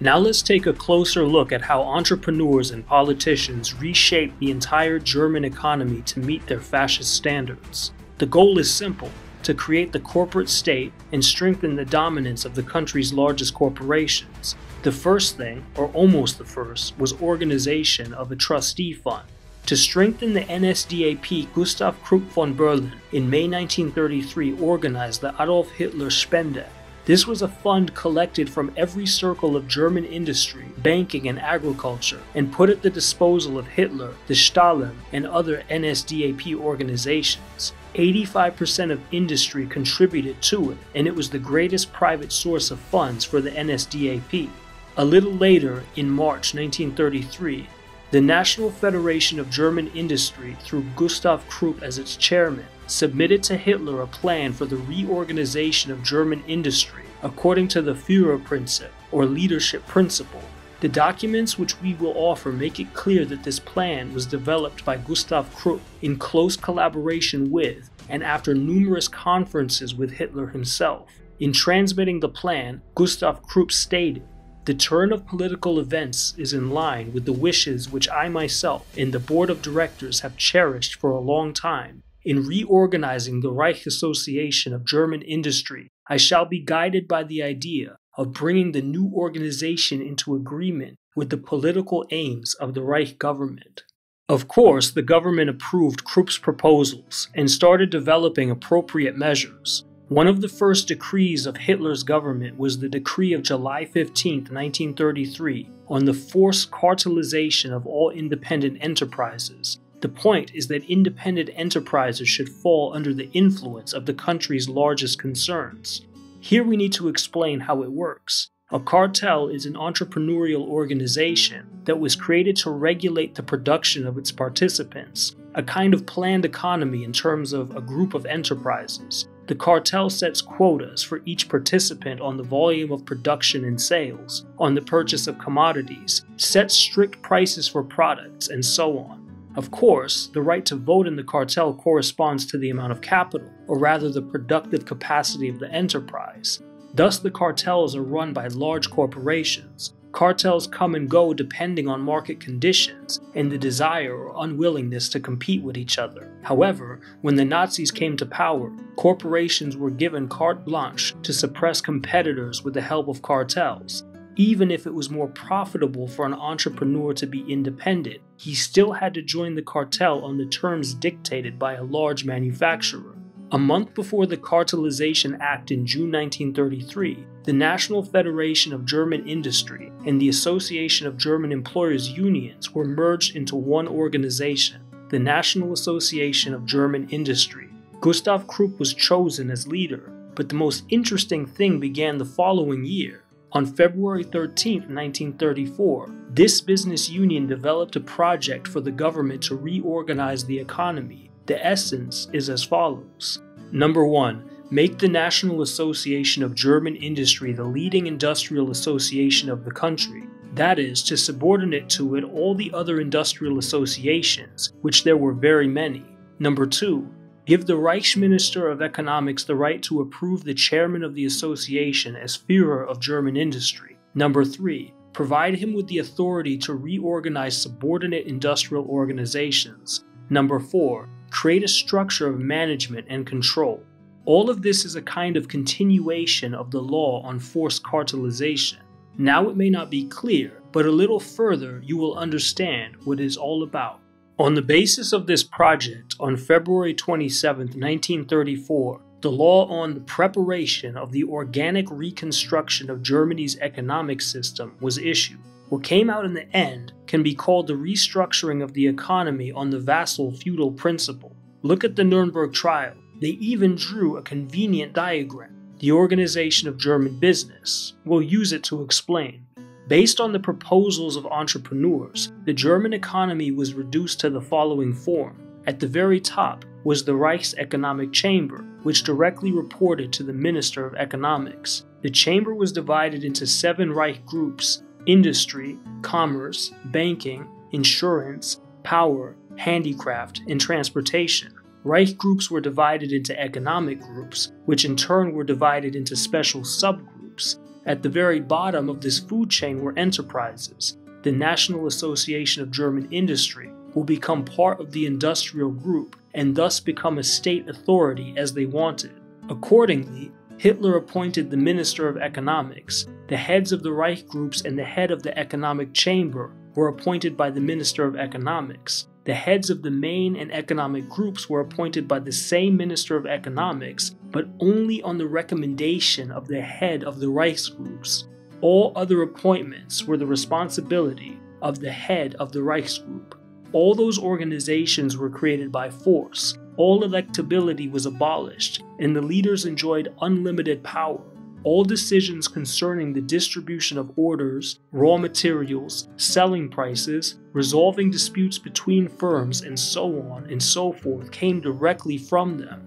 Now let's take a closer look at how entrepreneurs and politicians reshaped the entire German economy to meet their fascist standards. The goal is simple: to create the corporate state and strengthen the dominance of the country's largest corporations. The first thing, or almost the first, was organization of a trustee fund. To strengthen the NSDAP, Gustav Krupp von Bohlen in May 1933 organized the Adolf Hitler Spende. This was a fund collected from every circle of German industry, banking, and agriculture, and put at the disposal of Hitler, the Stalin, and other NSDAP organizations. 85% of industry contributed to it, and it was the greatest private source of funds for the NSDAP. A little later, in March 1933, the National Federation of German Industry, through Gustav Krupp as its chairman, submitted to Hitler a plan for the reorganization of German industry according to the Führerprinzip, or leadership principle. The documents which we will offer make it clear that this plan was developed by Gustav Krupp in close collaboration with and after numerous conferences with Hitler himself. In transmitting the plan, Gustav Krupp stated, "The turn of political events is in line with the wishes which I myself and the board of directors have cherished for a long time. In reorganizing the Reich Association of German Industry, I shall be guided by the idea of bringing the new organization into agreement with the political aims of the Reich government." Of course, the government approved Krupp's proposals and started developing appropriate measures. One of the first decrees of Hitler's government was the decree of July 15, 1933, on the forced cartelization of all independent enterprises. The point is that independent enterprises should fall under the influence of the country's largest concerns. Here we need to explain how it works. A cartel is an entrepreneurial organization that was created to regulate the production of its participants, a kind of planned economy in terms of a group of enterprises. The cartel sets quotas for each participant on the volume of production and sales, on the purchase of commodities, sets strict prices for products, and so on. Of course, the right to vote in the cartel corresponds to the amount of capital, or rather the productive capacity of the enterprise. Thus, the cartels are run by large corporations. Cartels come and go depending on market conditions and the desire or unwillingness to compete with each other. However, when the Nazis came to power, corporations were given carte blanche to suppress competitors with the help of cartels. Even if it was more profitable for an entrepreneur to be independent, he still had to join the cartel on the terms dictated by a large manufacturer. A month before the Cartelization Act in June 1933, the National Federation of German Industry and the Association of German Employers' Unions were merged into one organization, the National Association of German Industry. Gustav Krupp was chosen as leader, but the most interesting thing began the following year. On February 13, 1934, this business union developed a project for the government to reorganize the economy. The essence is as follows. Number 1. Make the National Association of German Industry the leading industrial association of the country. That is, to subordinate to it all the other industrial associations, which there were very many. Number 2. Give the Reichsminister of Economics the right to approve the chairman of the association as Führer of German Industry. Number 3. Provide him with the authority to reorganize subordinate industrial organizations. Number 4. Create a structure of management and control. All of this is a kind of continuation of the law on forced cartelization. Now it may not be clear, but a little further you will understand what it is all about. On the basis of this project, on February 27, 1934, the law on the preparation of the organic reconstruction of Germany's economic system was issued. What came out in the end can be called the restructuring of the economy on the vassal feudal principle. Look at the Nuremberg trial. They even drew a convenient diagram, the organization of German business. We'll use it to explain. Based on the proposals of entrepreneurs, the German economy was reduced to the following form. At the very top was the Reichseconomic Chamber, which directly reported to the Minister of Economics. The chamber was divided into 7 Reich groups: industry, commerce, banking, insurance, power, handicraft, and transportation. Reich groups were divided into economic groups, which in turn were divided into special subgroups. At the very bottom of this food chain were enterprises. The National Association of German Industry will become part of the industrial group and thus become a state authority as they wanted. Accordingly, Hitler appointed the Minister of Economics. The heads of the Reich groups and the head of the Economic Chamber were appointed by the Minister of Economics. The heads of the main and economic groups were appointed by the same Minister of Economics, but only on the recommendation of the head of the Reich groups. All other appointments were the responsibility of the head of the Reich group. All those organizations were created by force. All electability was abolished, and the leaders enjoyed unlimited power. All decisions concerning the distribution of orders, raw materials, selling prices, resolving disputes between firms, and so on and so forth came directly from them.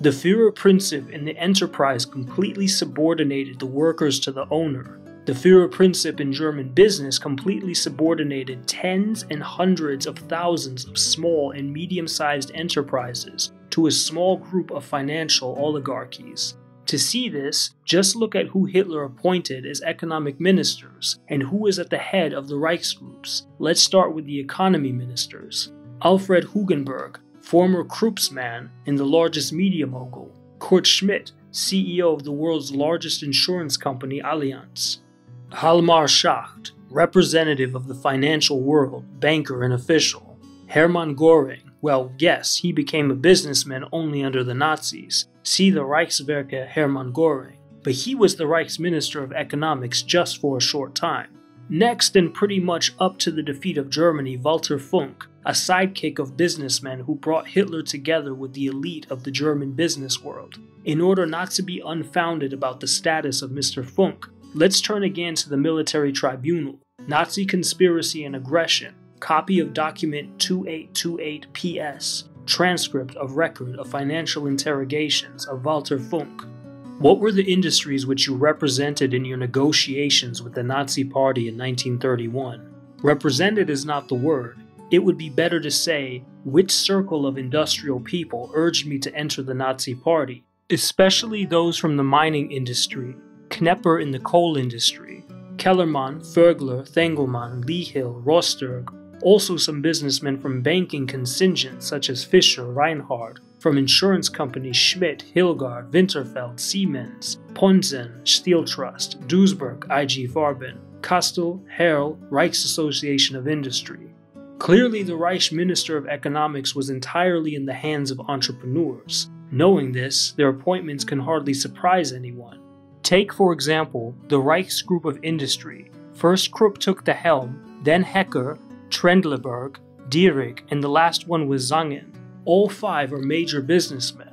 The Führerprinzip in the enterprise completely subordinated the workers to the owner. The Führerprinzip in German business completely subordinated tens and hundreds of thousands of small and medium-sized enterprises to a small group of financial oligarchies. To see this, just look at who Hitler appointed as economic ministers and who is at the head of the Reich groups. Let's start with the economy ministers. Alfred Hugenberg, former Kruppsman and the largest media mogul. Kurt Schmidt, CEO of the world's largest insurance company, Allianz. Hjalmar Schacht, representative of the financial world, banker and official. Hermann Göring, well, yes, he became a businessman only under the Nazis. See the Reichswerke Hermann Göring. But he was the Reichsminister of Economics just for a short time. Next, and pretty much up to the defeat of Germany, Walter Funk, a sidekick of businessmen who brought Hitler together with the elite of the German business world. In order not to be unfounded about the status of Mr. Funk, let's turn again to the military tribunal. Nazi conspiracy and aggression. Copy of document 2828 PS. Transcript of record of financial interrogations of Walter Funk. What were the industries which you represented in your negotiations with the Nazi Party in 1931? Represented is not the word. It would be better to say, which circle of industrial people urged me to enter the Nazi Party, especially those from the mining industry, Knepper in the coal industry, Kellermann, Fergler, Thangelmann, Lehill, Rosterg, also some businessmen from banking contingents such as Fischer, Reinhardt, from insurance companies Schmidt, Hilgard, Winterfeld, Siemens, Ponzen, Steel Trust, Duisburg, IG Farben, Kastel, Herl, Reichsassociation of Industry. Clearly the Reichsminister of Economics was entirely in the hands of entrepreneurs. Knowing this, their appointments can hardly surprise anyone. Take, for example, the Reichs Group of Industry. First Krupp took the helm, then Hecker, Trendleberg, Dierig, and the last one was Zangen. All five are major businessmen.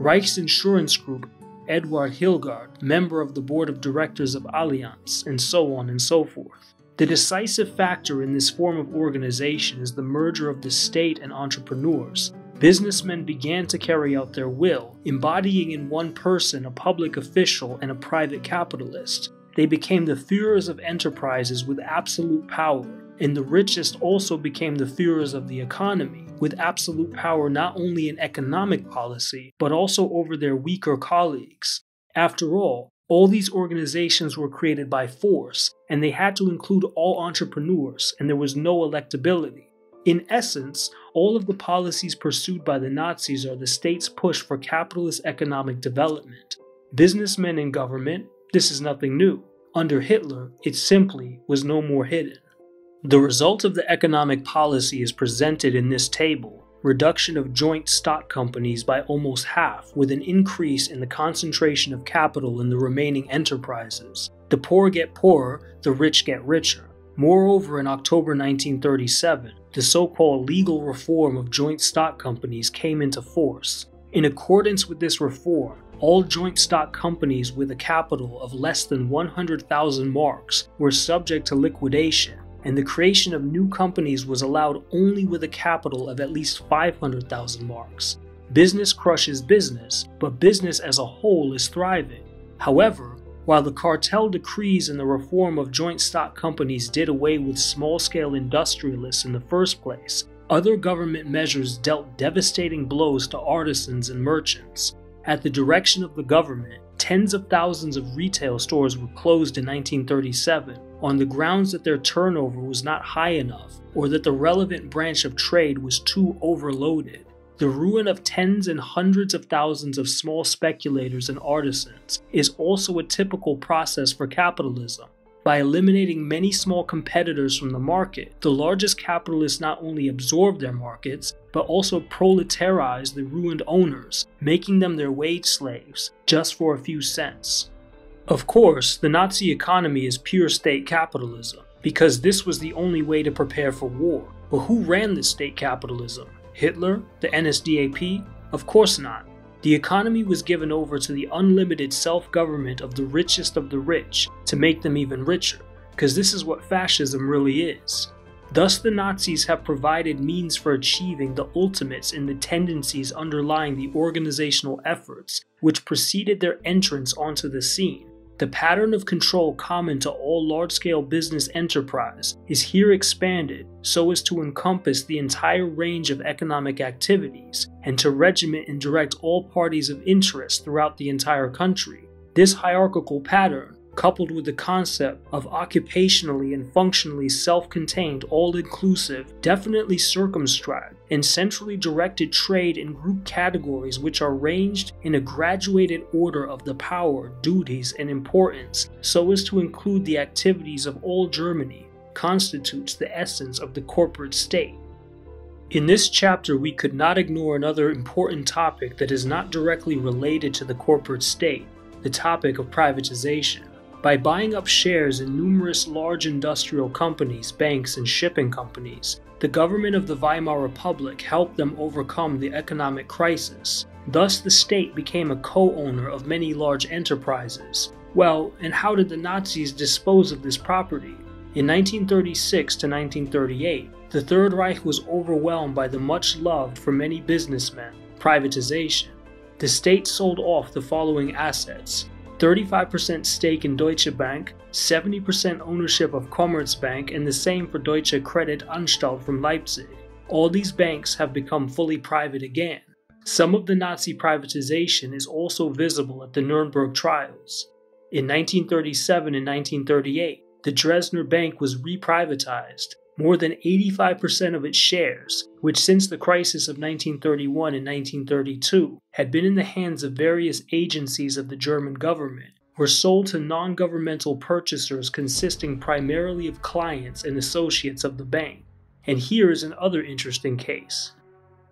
Reichs Insurance Group, Eduard Hilgard, member of the board of directors of Allianz, and so on and so forth. The decisive factor in this form of organization is the merger of the state and entrepreneurs. Businessmen began to carry out their will, embodying in one person a public official and a private capitalist. They became the Führers of enterprises with absolute power, and the richest also became the Führers of the economy, with absolute power not only in economic policy, but also over their weaker colleagues. After all these organizations were created by force, and they had to include all entrepreneurs, and there was no electability. In essence, all of the policies pursued by the Nazis are the state's push for capitalist economic development. Businessmen in government, this is nothing new. Under Hitler, it simply was no more hidden. The result of the economic policy is presented in this table: reduction of joint stock companies by almost half, with an increase in the concentration of capital in the remaining enterprises. The poor get poorer, the rich get richer. Moreover, in October 1937, the so-called legal reform of joint stock companies came into force. In accordance with this reform, all joint stock companies with a capital of less than 100,000 marks were subject to liquidation, and the creation of new companies was allowed only with a capital of at least 500,000 marks. Business crushes business, but business as a whole is thriving. However, while the cartel decrees and the reform of joint stock companies did away with small-scale industrialists in the first place, other government measures dealt devastating blows to artisans and merchants. At the direction of the government, tens of thousands of retail stores were closed in 1937 on the grounds that their turnover was not high enough or that the relevant branch of trade was too overloaded. The ruin of tens and hundreds of thousands of small speculators and artisans is also a typical process for capitalism. By eliminating many small competitors from the market, the largest capitalists not only absorb their markets, but also proletarize the ruined owners, making them their wage slaves, just for a few cents. Of course, the Nazi economy is pure state capitalism, because this was the only way to prepare for war. But who ran this state capitalism? Hitler? The NSDAP? Of course not. The economy was given over to the unlimited self-government of the richest of the rich to make them even richer, because this is what fascism really is. Thus the Nazis have provided means for achieving the ultimates in the tendencies underlying the organizational efforts which preceded their entrance onto the scene. The pattern of control common to all large-scale business enterprise is here expanded so as to encompass the entire range of economic activities and to regiment and direct all parties of interest throughout the entire country. This hierarchical pattern, coupled with the concept of occupationally and functionally self-contained, all-inclusive, definitely circumscribed, and centrally directed trade in group categories which are ranged in a graduated order of the power, duties, and importance so as to include the activities of all Germany, constitutes the essence of the corporate state. In this chapter, we could not ignore another important topic that is not directly related to the corporate state, the topic of privatization. By buying up shares in numerous large industrial companies, banks, and shipping companies, the government of the Weimar Republic helped them overcome the economic crisis. Thus, the state became a co-owner of many large enterprises. Well, and how did the Nazis dispose of this property? In 1936 to 1938, the Third Reich was overwhelmed by the much-loved, for many businessmen, privatization. The state sold off the following assets: 35% stake in Deutsche Bank, 70% ownership of Commerzbank, and the same for Deutsche Kreditanstalt from Leipzig. All these banks have become fully private again. Some of the Nazi privatization is also visible at the Nuremberg trials. In 1937 and 1938, the Dresdner Bank was reprivatized, more than 85% of its shares, which since the crisis of 1931 and 1932 had been in the hands of various agencies of the German government, were sold to non-governmental purchasers consisting primarily of clients and associates of the bank. And here is another interesting case.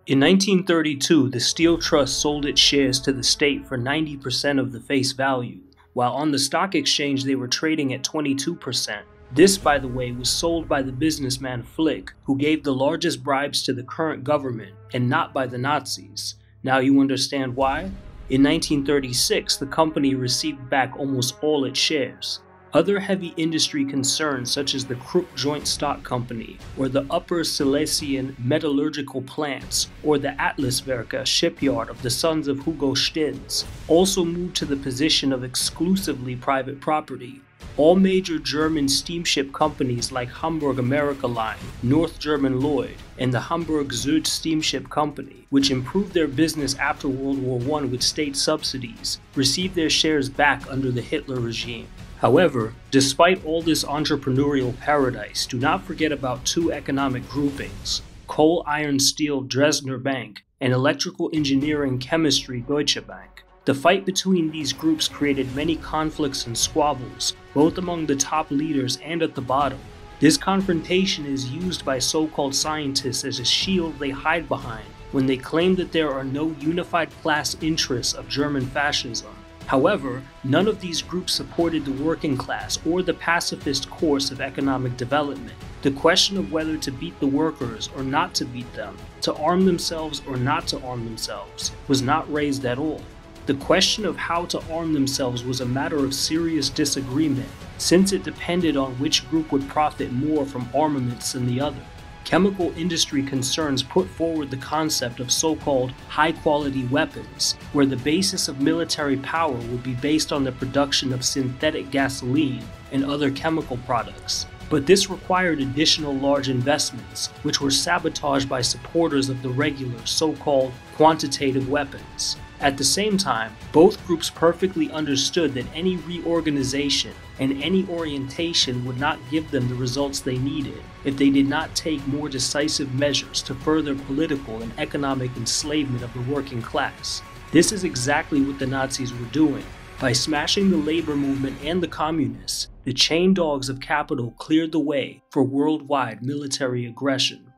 In 1932, the Steel Trust sold its shares to the state for 90% of the face value, while on the stock exchange they were trading at 22%. This, by the way, was sold by the businessman Flick, who gave the largest bribes to the current government, and not by the Nazis. Now you understand why? In 1936, the company received back almost all its shares. Other heavy industry concerns such as the Krupp Joint Stock Company, or the Upper Silesian Metallurgical Plants, or the Atlaswerke shipyard of the sons of Hugo Stinnes, also moved to the position of exclusively private property. All major German steamship companies like Hamburg America Line, North German Lloyd, and the Hamburg Süd Steamship Company, which improved their business after World War I with state subsidies, received their shares back under the Hitler regime. However, despite all this entrepreneurial paradise, do not forget about two economic groupings: Coal, Iron, Steel, Dresdner Bank, and Electrical Engineering, Chemistry, Deutsche Bank. The fight between these groups created many conflicts and squabbles, both among the top leaders and at the bottom. This confrontation is used by so-called scientists as a shield they hide behind when they claim that there are no unified class interests of German fascism. However, none of these groups supported the working class or the pacifist course of economic development. The question of whether to beat the workers or not to beat them, to arm themselves or not to arm themselves, was not raised at all. The question of how to arm themselves was a matter of serious disagreement, since it depended on which group would profit more from armaments than the other. Chemical industry concerns put forward the concept of so-called high-quality weapons, where the basis of military power would be based on the production of synthetic gasoline and other chemical products. But this required additional large investments, which were sabotaged by supporters of the regular so-called quantitative weapons. At the same time, both groups perfectly understood that any reorganization and any orientation would not give them the results they needed if they did not take more decisive measures to further political and economic enslavement of the working class. This is exactly what the Nazis were doing. By smashing the labor movement and the communists, the chain dogs of capital cleared the way for worldwide military aggression.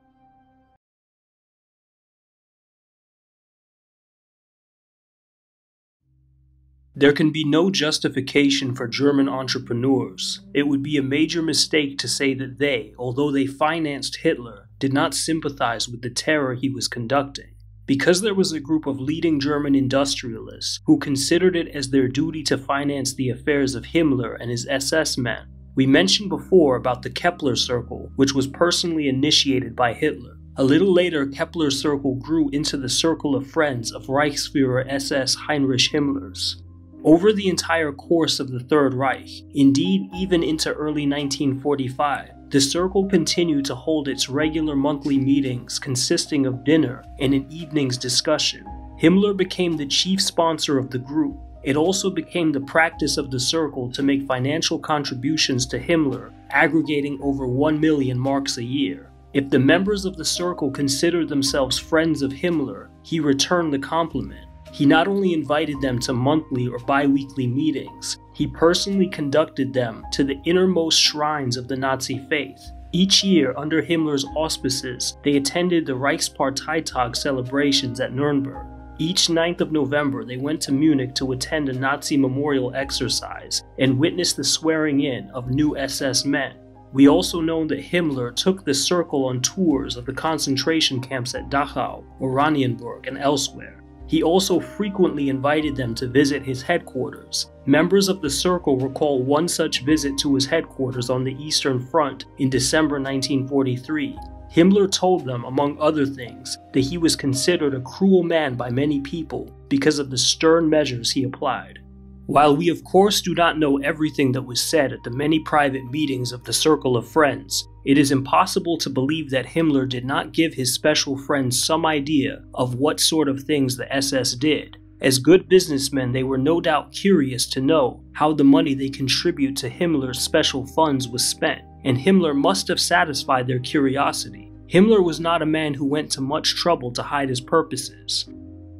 There can be no justification for German entrepreneurs. It would be a major mistake to say that they, although they financed Hitler, did not sympathize with the terror he was conducting. Because there was a group of leading German industrialists who considered it as their duty to finance the affairs of Himmler and his SS men. We mentioned before about the Kepler Circle, which was personally initiated by Hitler. A little later, Kepler Circle grew into the circle of friends of Reichsfuhrer SS Heinrich Himmler's. Over the entire course of the Third Reich, indeed even into early 1945, the circle continued to hold its regular monthly meetings consisting of dinner and an evening's discussion. Himmler became the chief sponsor of the group. It also became the practice of the circle to make financial contributions to Himmler, aggregating over 1,000,000 marks a year. If the members of the circle considered themselves friends of Himmler, he returned the compliment. He not only invited them to monthly or bi-weekly meetings, he personally conducted them to the innermost shrines of the Nazi faith. Each year, under Himmler's auspices, they attended the Reichsparteitag celebrations at Nuremberg. Each 9th of November, they went to Munich to attend a Nazi memorial exercise and witness the swearing in of new SS men. We also know that Himmler took the circle on tours of the concentration camps at Dachau, Oranienburg, and elsewhere. He also frequently invited them to visit his headquarters. Members of the circle recall one such visit to his headquarters on the Eastern Front in December 1943. Himmler told them, among other things, that he was considered a cruel man by many people because of the stern measures he applied. While we of course do not know everything that was said at the many private meetings of the Circle of Friends, it is impossible to believe that Himmler did not give his special friends some idea of what sort of things the SS did. As good businessmen, they were no doubt curious to know how the money they contribute to Himmler's special funds was spent, and Himmler must have satisfied their curiosity. Himmler was not a man who went to much trouble to hide his purposes.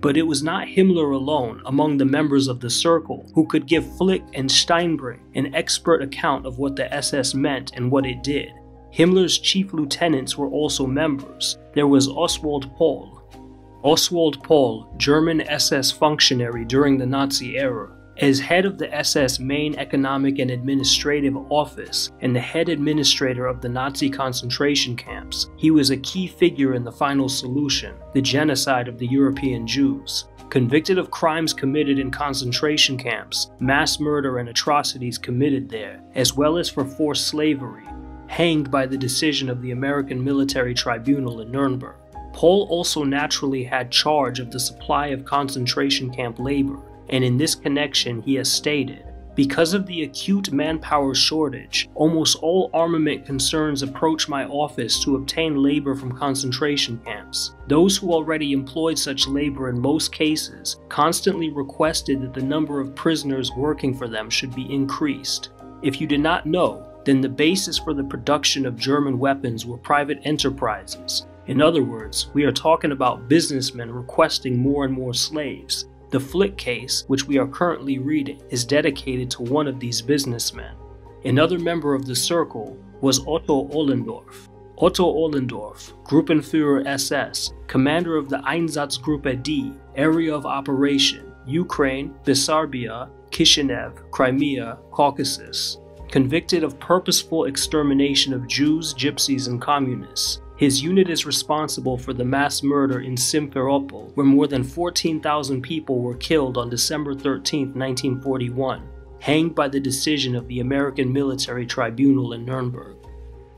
But it was not Himmler alone among the members of the circle who could give Flick and Steinbrink an expert account of what the SS meant and what it did. Himmler's chief lieutenants were also members. There was Oswald Paul. Oswald Paul, German SS functionary during the Nazi era, as head of the SS main economic and administrative office and the head administrator of the Nazi concentration camps, he was a key figure in the final solution, the genocide of the European Jews. Convicted of crimes committed in concentration camps, mass murder and atrocities committed there, as well as for forced slavery, hanged by the decision of the American Military Tribunal in Nuremberg. Paul also naturally had charge of the supply of concentration camp labor, and in this connection he has stated, "Because of the acute manpower shortage, almost all armament concerns approach my office to obtain labor from concentration camps. Those who already employed such labor in most cases constantly requested that the number of prisoners working for them should be increased. If you did not know, then the basis for the production of German weapons were private enterprises. In other words, we are talking about businessmen requesting more and more slaves. The Flick case, which we are currently reading, is dedicated to one of these businessmen." Another member of the circle was Otto Ohlendorf. Otto Ohlendorf, Gruppenführer SS, commander of the Einsatzgruppe D, Area of Operation, Ukraine, Bessarabia, Kishinev, Crimea, Caucasus. Convicted of purposeful extermination of Jews, Gypsies, and Communists. His unit is responsible for the mass murder in Simferopol, where more than 14,000 people were killed on December 13, 1941, hanged by the decision of the American Military Tribunal in Nuremberg.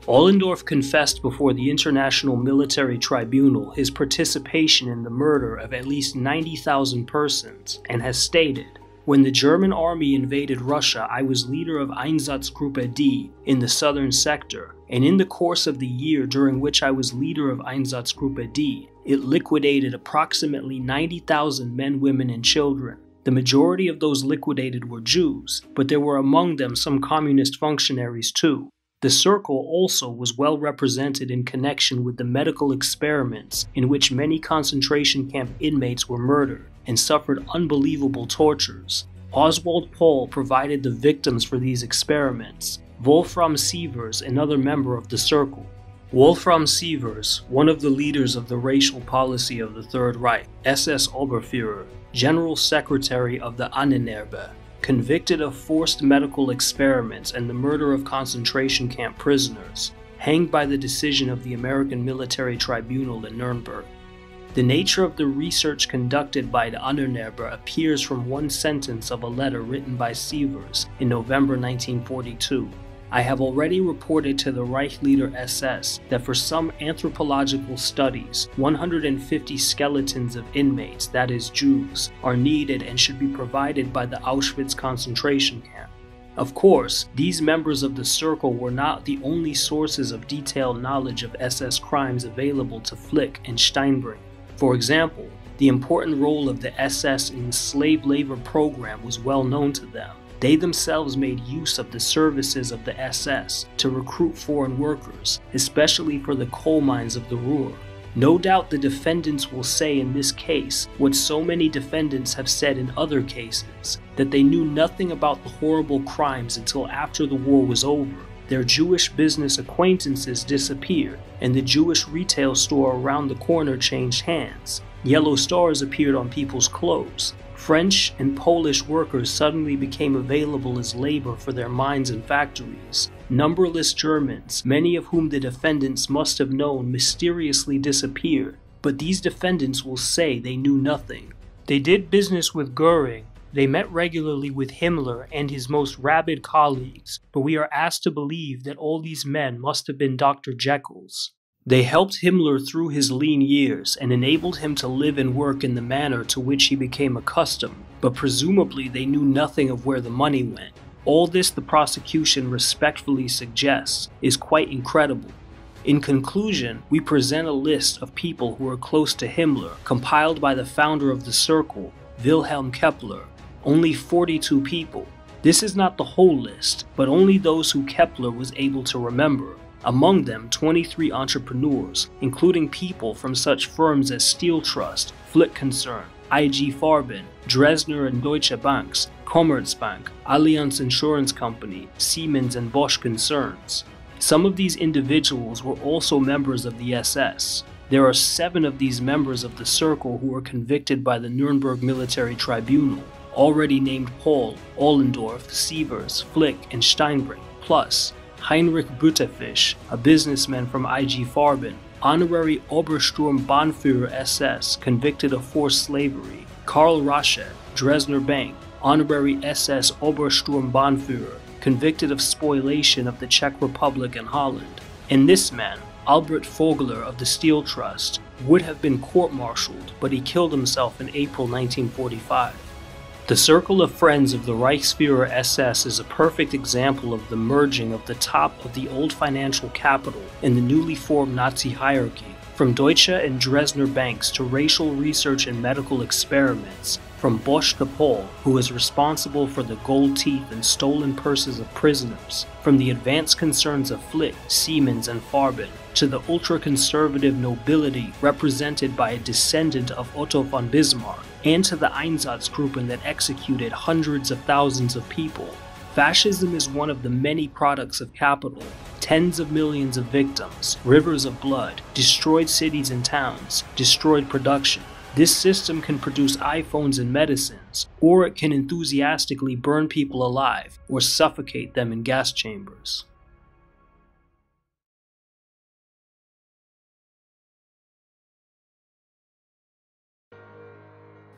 Ohlendorf confessed before the International Military Tribunal his participation in the murder of at least 90,000 persons, and has stated, "When the German army invaded Russia, I was leader of Einsatzgruppe D in the southern sector, and in the course of the year during which I was leader of Einsatzgruppe D, it liquidated approximately 90,000 men, women, and children. The majority of those liquidated were Jews, but there were among them some communist functionaries too. The circle also was well represented in connection with the medical experiments in which many concentration camp inmates were murdered and suffered unbelievable tortures. Oswald Paul provided the victims for these experiments. Wolfram Sievers, another member of the circle." Wolfram Sievers, one of the leaders of the racial policy of the Third Reich, SS Oberführer, General Secretary of the Annenerbe, convicted of forced medical experiments and the murder of concentration camp prisoners, hanged by the decision of the American Military Tribunal in Nuremberg. The nature of the research conducted by the Annenerbe appears from one sentence of a letter written by Sievers in November 1942. "I have already reported to the Reich leader SS that for some anthropological studies, 150 skeletons of inmates, that is Jews, are needed and should be provided by the Auschwitz concentration camp." Of course, these members of the circle were not the only sources of detailed knowledge of SS crimes available to Flick and Steinbrink. For example, the important role of the SS in the slave labor program was well known to them. They themselves made use of the services of the SS to recruit foreign workers, especially for the coal mines of the Ruhr. No doubt the defendants will say in this case what so many defendants have said in other cases, that they knew nothing about the horrible crimes until after the war was over. Their Jewish business acquaintances disappeared, and the Jewish retail store around the corner changed hands. Yellow stars appeared on people's clothes. French and Polish workers suddenly became available as labor for their mines and factories. Numberless Germans, many of whom the defendants must have known, mysteriously disappeared, but these defendants will say they knew nothing. They did business with Göring. They met regularly with Himmler and his most rabid colleagues, but we are asked to believe that all these men must have been Dr. Jekylls. They helped Himmler through his lean years and enabled him to live and work in the manner to which he became accustomed, but presumably they knew nothing of where the money went. All this, the prosecution respectfully suggests, is quite incredible. In conclusion, we present a list of people who were close to Himmler, compiled by the founder of the circle, Wilhelm Kepler, only 42 people. This is not the whole list, but only those who Kepler was able to remember. Among them, 23 entrepreneurs, including people from such firms as Steel Trust, Flick Concern, IG Farben, Dresdner and Deutsche Banks, Commerzbank, Allianz Insurance Company, Siemens and Bosch concerns. Some of these individuals were also members of the SS. There are 7 of these members of the circle who were convicted by the Nuremberg Military Tribunal, already named Paul, Ohlendorf, Sievers, Flick, and Steinbrink, plus Heinrich Buttefisch, a businessman from IG Farben, honorary Obersturmbannführer SS, convicted of forced slavery, Karl Raschet, Dresdner Bank, honorary SS Obersturmbannführer, convicted of spoliation of the Czech Republic and Holland, and this man, Albert Vogler of the Steel Trust, would have been court-martialed, but he killed himself in April 1945. The circle of friends of the Reichsfuhrer SS is a perfect example of the merging of the top of the old financial capital and the newly formed Nazi hierarchy, from Deutsche and Dresdner banks to racial research and medical experiments, from Bosch to Paul, who is responsible for the gold teeth and stolen purses of prisoners, from the advanced concerns of Flick, Siemens, and Farben, to the ultra-conservative nobility represented by a descendant of Otto von Bismarck, and to the Einsatzgruppen that executed hundreds of thousands of people. Fascism is one of the many products of capital. Tens of millions of victims, rivers of blood, destroyed cities and towns, destroyed production. This system can produce iPhones and medicines, or it can enthusiastically burn people alive or suffocate them in gas chambers.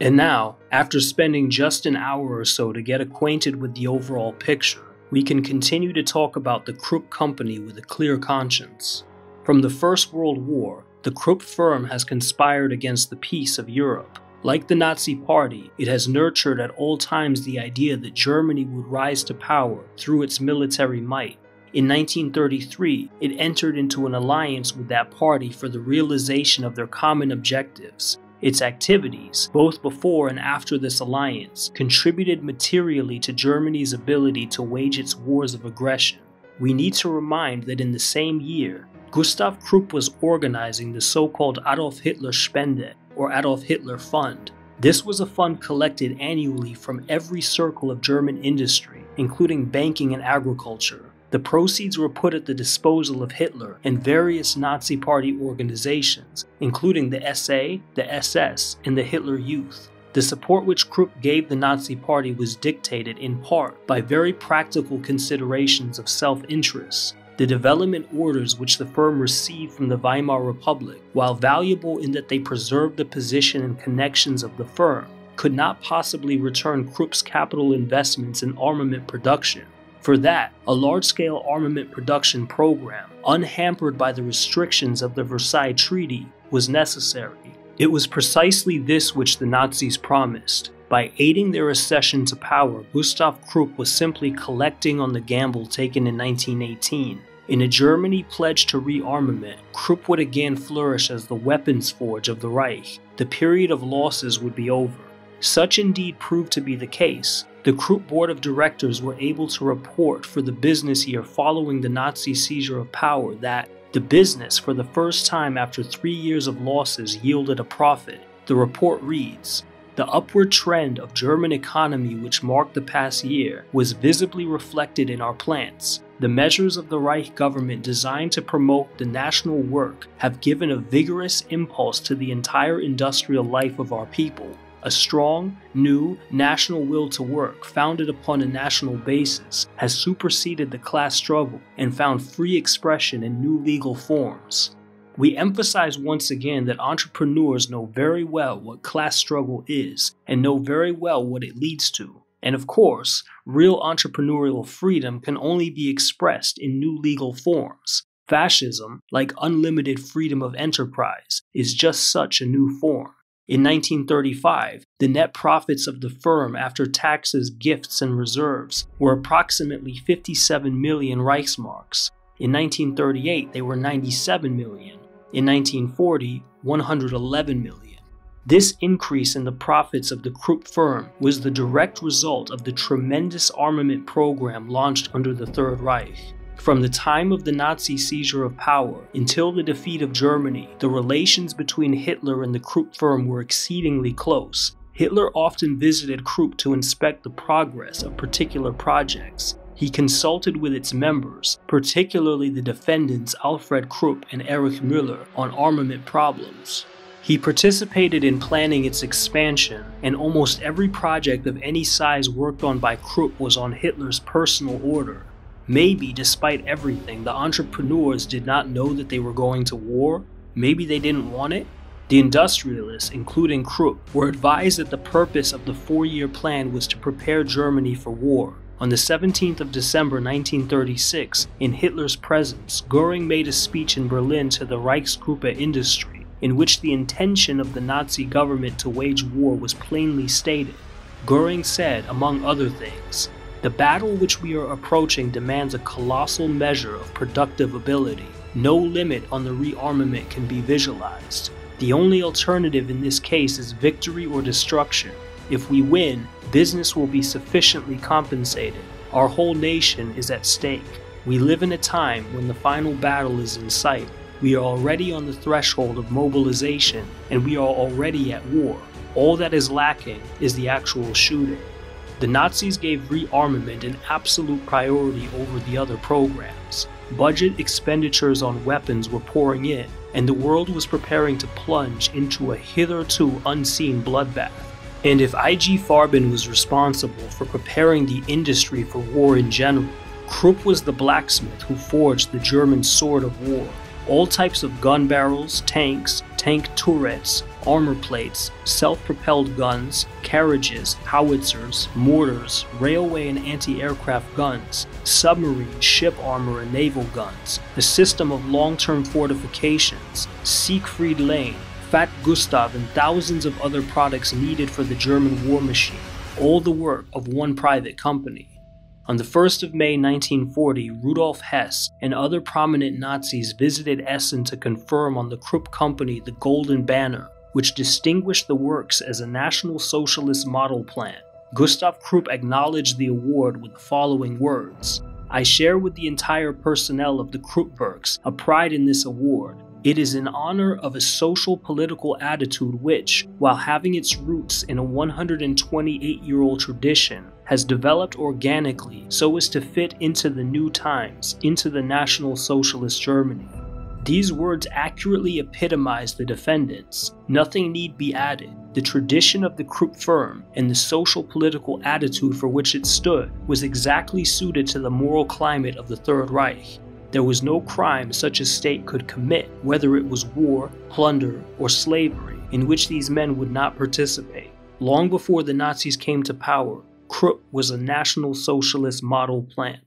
And now, after spending just an hour or so to get acquainted with the overall picture, we can continue to talk about the Krupp Company with a clear conscience. From the First World War, the Krupp firm has conspired against the peace of Europe. Like the Nazi Party, it has nurtured at all times the idea that Germany would rise to power through its military might. In 1933, it entered into an alliance with that party for the realization of their common objectives. Its activities, both before and after this alliance, contributed materially to Germany's ability to wage its wars of aggression. We need to remind that in the same year, Gustav Krupp was organizing the so-called Adolf Hitler Spende, or Adolf Hitler Fund. This was a fund collected annually from every circle of German industry, including banking and agriculture. The proceeds were put at the disposal of Hitler and various Nazi Party organizations, including the SA, the SS, and the Hitler Youth. The support which Krupp gave the Nazi Party was dictated, in part, by very practical considerations of self-interest. The development orders which the firm received from the Weimar Republic, while valuable in that they preserved the position and connections of the firm, could not possibly return Krupp's capital investments in armament production. For that, a large-scale armament production program, unhampered by the restrictions of the Versailles Treaty, was necessary. It was precisely this which the Nazis promised. By aiding their accession to power, Gustav Krupp was simply collecting on the gamble taken in 1918. In a Germany pledged to rearmament, Krupp would again flourish as the weapons forge of the Reich. The period of losses would be over. Such indeed proved to be the case. The Krupp board of directors were able to report for the business year following the Nazi seizure of power that the business, for the first time after 3 years of losses, yielded a profit. The report reads, "The upward trend of German economy which marked the past year was visibly reflected in our plants. The measures of the Reich government designed to promote the national work have given a vigorous impulse to the entire industrial life of our people. A strong, new, national will to work, founded upon a national basis, has superseded the class struggle and found free expression in new legal forms." We emphasize once again that entrepreneurs know very well what class struggle is and know very well what it leads to. And of course, real entrepreneurial freedom can only be expressed in new legal forms. Fascism, like unlimited freedom of enterprise, is just such a new form. In 1935, the net profits of the firm after taxes, gifts, and reserves were approximately 57 million Reichsmarks. In 1938, they were 97 million. In 1940, 111 million. This increase in the profits of the Krupp firm was the direct result of the tremendous armament program launched under the Third Reich. From the time of the Nazi seizure of power until the defeat of Germany, the relations between Hitler and the Krupp firm were exceedingly close. Hitler often visited Krupp to inspect the progress of particular projects. He consulted with its members, particularly the defendants Alfred Krupp and Erich Müller, on armament problems. He participated in planning its expansion, and almost every project of any size worked on by Krupp was on Hitler's personal order. Maybe, despite everything, the entrepreneurs did not know that they were going to war. Maybe they didn't want it. The industrialists, including Krupp, were advised that the purpose of the four-year plan was to prepare Germany for war. On the 17th of December 1936, in Hitler's presence, Göring made a speech in Berlin to the Reichsgruppe Industrie, in which the intention of the Nazi government to wage war was plainly stated. Göring said, among other things, "The battle which we are approaching demands a colossal measure of productive ability. No limit on the rearmament can be visualized. The only alternative in this case is victory or destruction. If we win, business will be sufficiently compensated. Our whole nation is at stake. We live in a time when the final battle is in sight. We are already on the threshold of mobilization, and we are already at war. All that is lacking is the actual shooting." The Nazis gave rearmament an absolute priority over the other programs. Budget expenditures on weapons were pouring in, and the world was preparing to plunge into a hitherto unseen bloodbath. And if IG Farben was responsible for preparing the industry for war in general, Krupp was the blacksmith who forged the German sword of war. All types of gun barrels, tanks, tank turrets, armor plates, self-propelled guns, carriages, howitzers, mortars, railway and anti-aircraft guns, submarine, ship armor and naval guns, a system of long-term fortifications, Siegfried Lane, Fat Gustav and thousands of other products needed for the German war machine, all the work of one private company. On the 1st of May 1940, Rudolf Hess and other prominent Nazis visited Essen to confer on the Krupp Company the Golden Banner, which distinguished the works as a National Socialist model plan. Gustav Krupp acknowledged the award with the following words, "I share with the entire personnel of the Kruppwerks a pride in this award. It is in honor of a social-political attitude which, while having its roots in a 128-year-old tradition, has developed organically so as to fit into the new times, into the National Socialist Germany." These words accurately epitomize the defendants. Nothing need be added. The tradition of the Krupp firm and the social-political attitude for which it stood was exactly suited to the moral climate of the Third Reich. There was no crime such a state could commit, whether it was war, plunder, or slavery, in which these men would not participate. Long before the Nazis came to power, Krupp was a National Socialist model plan.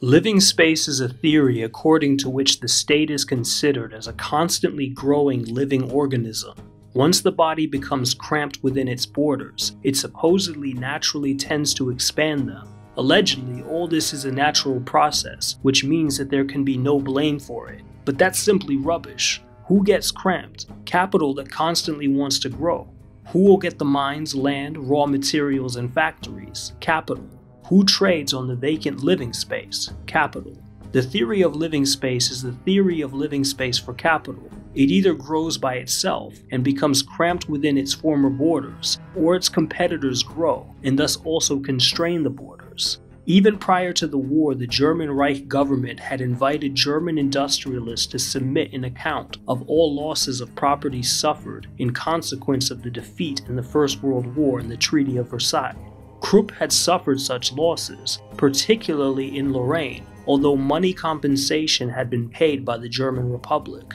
Living space is a theory according to which the state is considered as a constantly growing living organism. Once the body becomes cramped within its borders, it supposedly naturally tends to expand them. Allegedly, all this is a natural process, which means that there can be no blame for it. But that's simply rubbish. Who gets cramped? Capital that constantly wants to grow. Who will get the mines, land, raw materials, and factories? Capital. Who trades on the vacant living space? Capital. The theory of living space is the theory of living space for capital. It either grows by itself and becomes cramped within its former borders, or its competitors grow and thus also constrain the borders. Even prior to the war, the German Reich government had invited German industrialists to submit an account of all losses of property suffered in consequence of the defeat in the First World War and the Treaty of Versailles. Krupp had suffered such losses, particularly in Lorraine, although money compensation had been paid by the German Republic.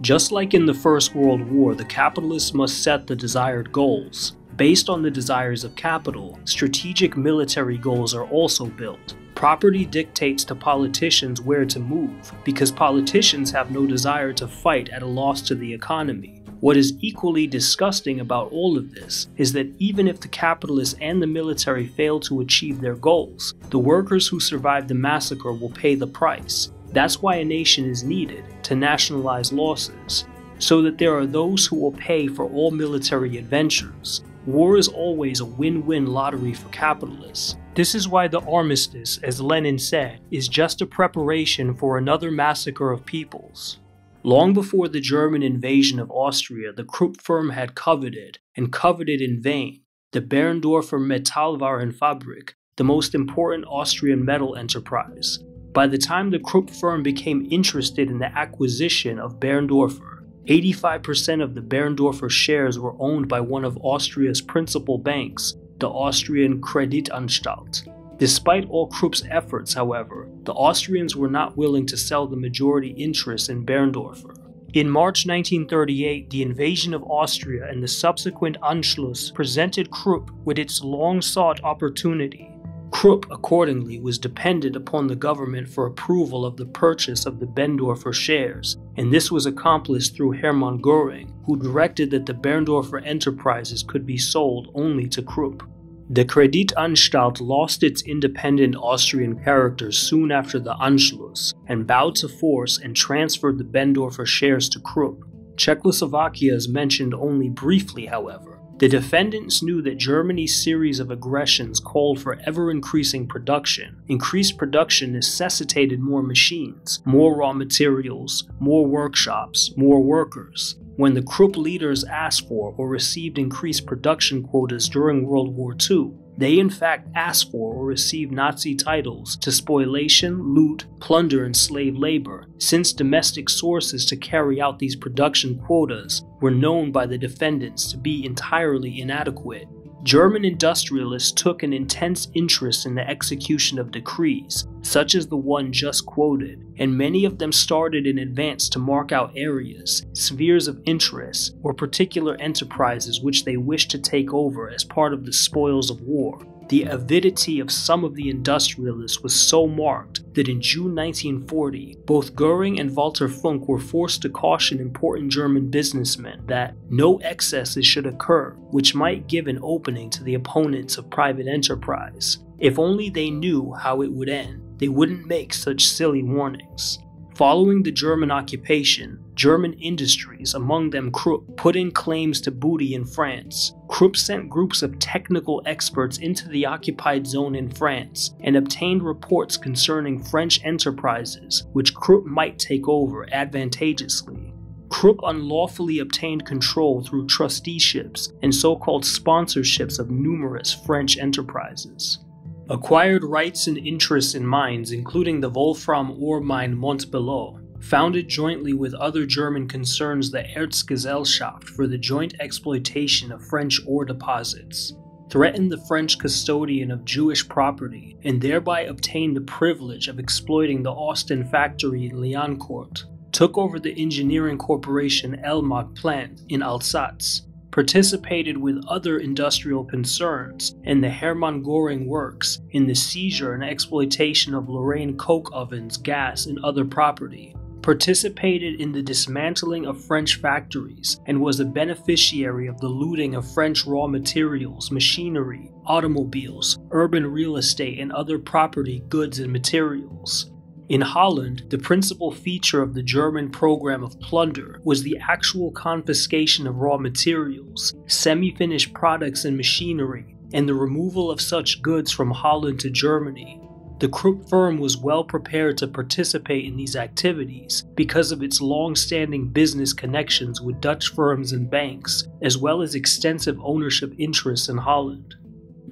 Just like in the First World War, the capitalists must set the desired goals. Based on the desires of capital, strategic military goals are also built. Property dictates to politicians where to move, because politicians have no desire to fight at a loss to the economy. What is equally disgusting about all of this is that even if the capitalists and the military fail to achieve their goals, the workers who survived the massacre will pay the price. That's why a nation is needed, to nationalize losses, so that there are those who will pay for all military adventures. War is always a win-win lottery for capitalists. This is why the armistice, as Lenin said, is just a preparation for another massacre of peoples. Long before the German invasion of Austria, the Krupp firm had coveted, and coveted in vain, the Berndorfer Metallwarenfabrik, the most important Austrian metal enterprise. By the time the Krupp firm became interested in the acquisition of Berndorfer, 85% of the Berndorfer shares were owned by one of Austria's principal banks, the Austrian Kreditanstalt. Despite all Krupp's efforts, however, the Austrians were not willing to sell the majority interest in Berndorfer. In March 1938, the invasion of Austria and the subsequent Anschluss presented Krupp with its long-sought opportunity. Krupp, accordingly, was dependent upon the government for approval of the purchase of the Berndorfer shares, and this was accomplished through Hermann Göring, who directed that the Berndorfer enterprises could be sold only to Krupp. The Kreditanstalt lost its independent Austrian character soon after the Anschluss, and bowed to force and transferred the Berndorfer shares to Krupp. Czechoslovakia is mentioned only briefly, however. The defendants knew that Germany's series of aggressions called for ever-increasing production. Increased production necessitated more machines, more raw materials, more workshops, more workers. When the Krupp leaders asked for or received increased production quotas during World War II, they in fact asked for or received Nazi titles to spoliation, loot, plunder, and slave labor, since domestic sources to carry out these production quotas were known by the defendants to be entirely inadequate. German industrialists took an intense interest in the execution of decrees, such as the one just quoted, and many of them started in advance to mark out areas, spheres of interest, or particular enterprises which they wished to take over as part of the spoils of war. The avidity of some of the industrialists was so marked that in June 1940, both Göring and Walter Funk were forced to caution important German businessmen that no excesses should occur, which might give an opening to the opponents of private enterprise. If only they knew how it would end, they wouldn't make such silly warnings. Following the German occupation, German industries, among them Krupp, put in claims to booty in France. Krupp sent groups of technical experts into the occupied zone in France and obtained reports concerning French enterprises, which Krupp might take over advantageously. Krupp unlawfully obtained control through trusteeships and so-called sponsorships of numerous French enterprises. Acquired rights and interests in mines, including the Wolfram ore mine Montbello, founded jointly with other German concerns the Erzgesellschaft for the joint exploitation of French ore deposits, threatened the French custodian of Jewish property, and thereby obtained the privilege of exploiting the Austin factory in Liancourt, took over the engineering corporation Elmag plant in Alsace, participated with other industrial concerns and the Hermann Göring works in the seizure and exploitation of Lorraine coke ovens, gas, and other property, participated in the dismantling of French factories, and was a beneficiary of the looting of French raw materials, machinery, automobiles, urban real estate, and other property, goods, and materials. In Holland, the principal feature of the German program of plunder was the actual confiscation of raw materials, semi-finished products and machinery, and the removal of such goods from Holland to Germany. The Krupp firm was well prepared to participate in these activities because of its long-standing business connections with Dutch firms and banks, as well as extensive ownership interests in Holland.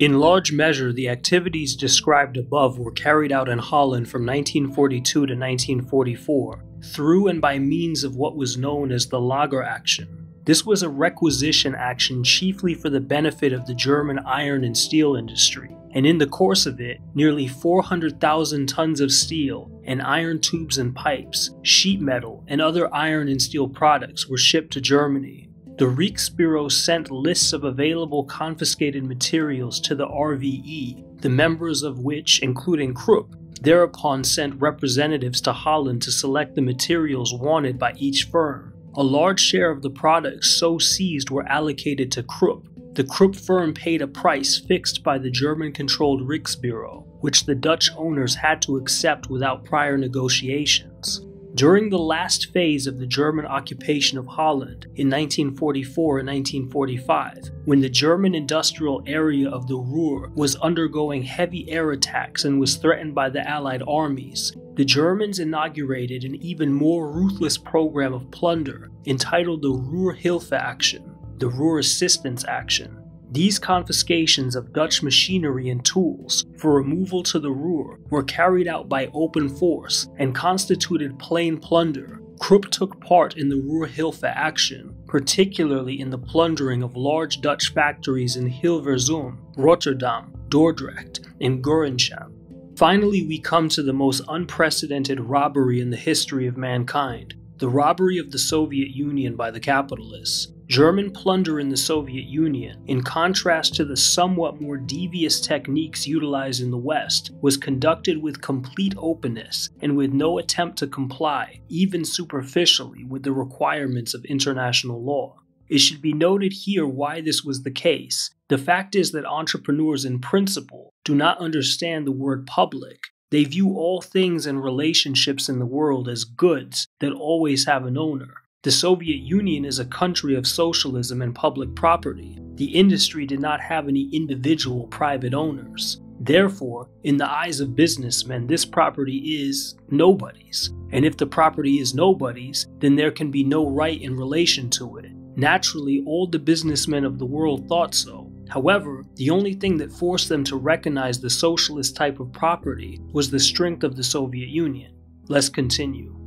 In large measure, the activities described above were carried out in Holland from 1942 to 1944, through and by means of what was known as the Lager Action. This was a requisition action chiefly for the benefit of the German iron and steel industry, and in the course of it, nearly 400,000 tons of steel and iron tubes and pipes, sheet metal, and other iron and steel products were shipped to Germany. The Reichsbureau sent lists of available confiscated materials to the RVE, the members of which, including Krupp, thereupon sent representatives to Holland to select the materials wanted by each firm. A large share of the products so seized were allocated to Krupp. The Krupp firm paid a price fixed by the German-controlled Reichsbureau, which the Dutch owners had to accept without prior negotiations. During the last phase of the German occupation of Holland in 1944 and 1945, when the German industrial area of the Ruhr was undergoing heavy air attacks and was threatened by the Allied armies, the Germans inaugurated an even more ruthless program of plunder entitled the Ruhr-Hilfe Action, the Ruhr Assistance Action. These confiscations of Dutch machinery and tools for removal to the Ruhr were carried out by open force and constituted plain plunder. Krupp took part in the Ruhr-Hilfe action, particularly in the plundering of large Dutch factories in Hilversum, Rotterdam, Dordrecht, and Gorinchem. Finally, we come to the most unprecedented robbery in the history of mankind, the robbery of the Soviet Union by the capitalists. German plunder in the Soviet Union, in contrast to the somewhat more devious techniques utilized in the West, was conducted with complete openness and with no attempt to comply, even superficially, with the requirements of international law. It should be noted here why this was the case. The fact is that entrepreneurs in principle do not understand the word public. They view all things and relationships in the world as goods that always have an owner. The Soviet Union is a country of socialism and public property. The industry did not have any individual private owners. Therefore, in the eyes of businessmen, this property is nobody's. And if the property is nobody's, then there can be no right in relation to it. Naturally, all the businessmen of the world thought so. However, the only thing that forced them to recognize the socialist type of property was the strength of the Soviet Union. Let's continue.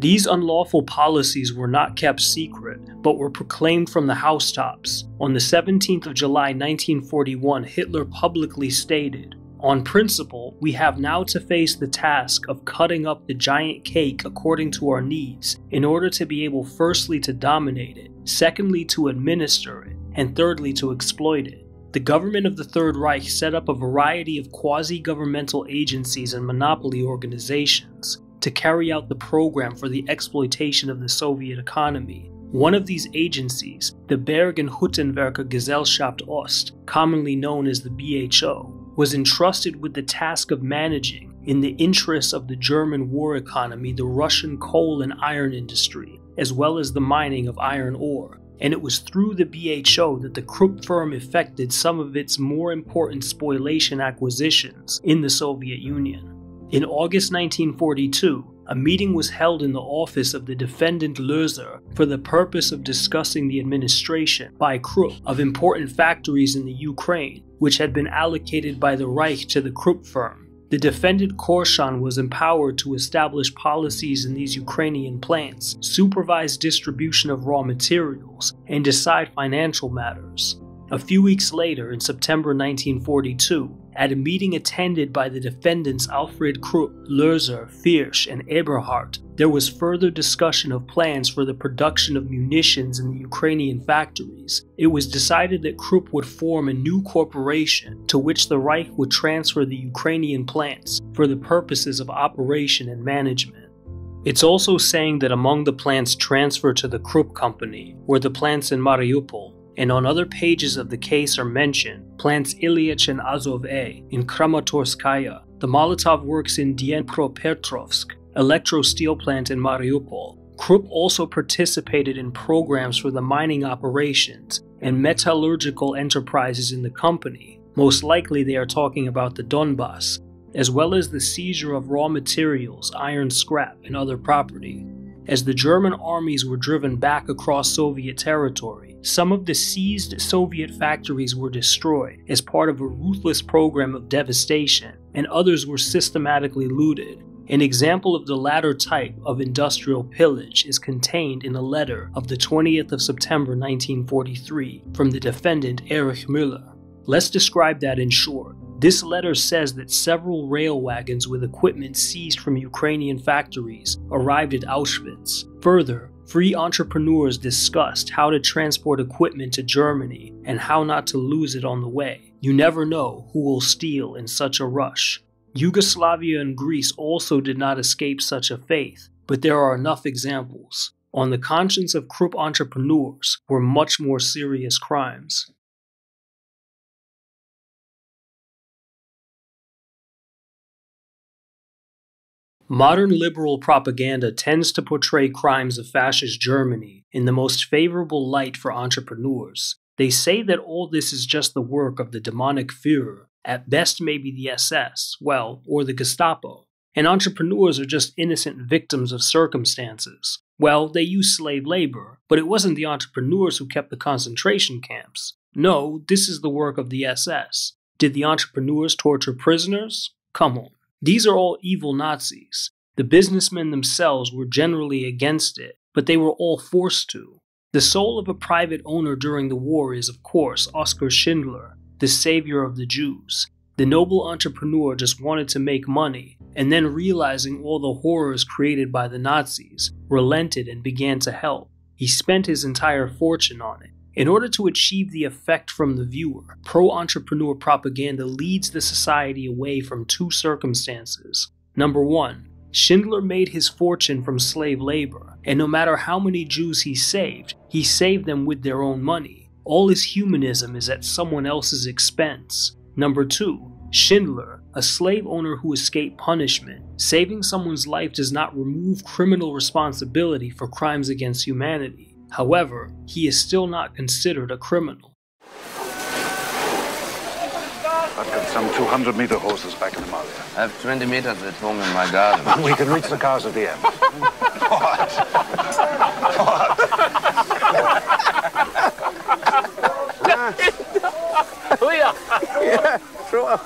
These unlawful policies were not kept secret, but were proclaimed from the housetops. On the 17th of July 1941, Hitler publicly stated, "On principle, we have now to face the task of cutting up the giant cake according to our needs, in order to be able firstly to dominate it, secondly to administer it, and thirdly to exploit it." The government of the Third Reich set up a variety of quasi-governmental agencies and monopoly organizations to carry out the program for the exploitation of the Soviet economy. One of these agencies, the Berg- und Hüttenwerke Gesellschaft Ost, commonly known as the BHO, was entrusted with the task of managing, in the interests of the German war economy, the Russian coal and iron industry, as well as the mining of iron ore. And it was through the BHO that the Krupp firm effected some of its more important spoliation acquisitions in the Soviet Union. In August 1942, a meeting was held in the office of the Defendant Löser for the purpose of discussing the administration by Krupp of important factories in the Ukraine, which had been allocated by the Reich to the Krupp firm. The Defendant Korshon was empowered to establish policies in these Ukrainian plants, supervise distribution of raw materials, and decide financial matters. A few weeks later, in September 1942, at a meeting attended by the defendants Alfred Krupp, Löser, Fiersch, and Eberhardt, there was further discussion of plans for the production of munitions in the Ukrainian factories. It was decided that Krupp would form a new corporation to which the Reich would transfer the Ukrainian plants for the purposes of operation and management. It's also saying that among the plants transferred to the Krupp company were the plants in Mariupol, and on other pages of the case are mentioned plants Ilyich and Azov A in Kramatorskaya, the Molotov works in Dnipropetrovsk, electro-steel plant in Mariupol. Krupp also participated in programs for the mining operations and metallurgical enterprises in the company, most likely they are talking about the Donbass, as well as the seizure of raw materials, iron scrap, and other property. As the German armies were driven back across Soviet territory, some of the seized Soviet factories were destroyed as part of a ruthless program of devastation, and others were systematically looted. An example of the latter type of industrial pillage is contained in a letter of the 20th of September 1943 from the defendant Erich Müller. Let's describe that in short. This letter says that several rail wagons with equipment seized from Ukrainian factories arrived at Auschwitz. Further, free entrepreneurs discussed how to transport equipment to Germany and how not to lose it on the way. You never know who will steal in such a rush. Yugoslavia and Greece also did not escape such a fate, but there are enough examples. on the conscience of Krupp entrepreneurs were much more serious crimes. Modern liberal propaganda tends to portray crimes of fascist Germany in the most favorable light for entrepreneurs. They say that all this is just the work of the demonic Führer, at best maybe the SS, well, or the Gestapo, and entrepreneurs are just innocent victims of circumstances. Well, they used slave labor, but it wasn't the entrepreneurs who kept the concentration camps. No, this is the work of the SS. Did the entrepreneurs torture prisoners? Come on. These are all evil Nazis. The businessmen themselves were generally against it, but they were all forced to. The soul of a private owner during the war is, of course, Oskar Schindler, the savior of the Jews. The noble entrepreneur just wanted to make money, and then realizing all the horrors created by the Nazis, relented and began to help. He spent his entire fortune on it. In order to achieve the effect from the viewer, pro-entrepreneur propaganda leads the society away from two circumstances. Number one, Schindler made his fortune from slave labor, and no matter how many Jews he saved them with their own money. All his humanism is at someone else's expense. Number two, Schindler, a slave owner who escaped punishment. Saving someone's life does not remove criminal responsibility for crimes against humanity. However, he is still not considered a criminal. I've got some 200-meter horses back in the Malia. I have 20 meters at home in my garden. We can reach the cars at the end. What? What? Yeah, sure.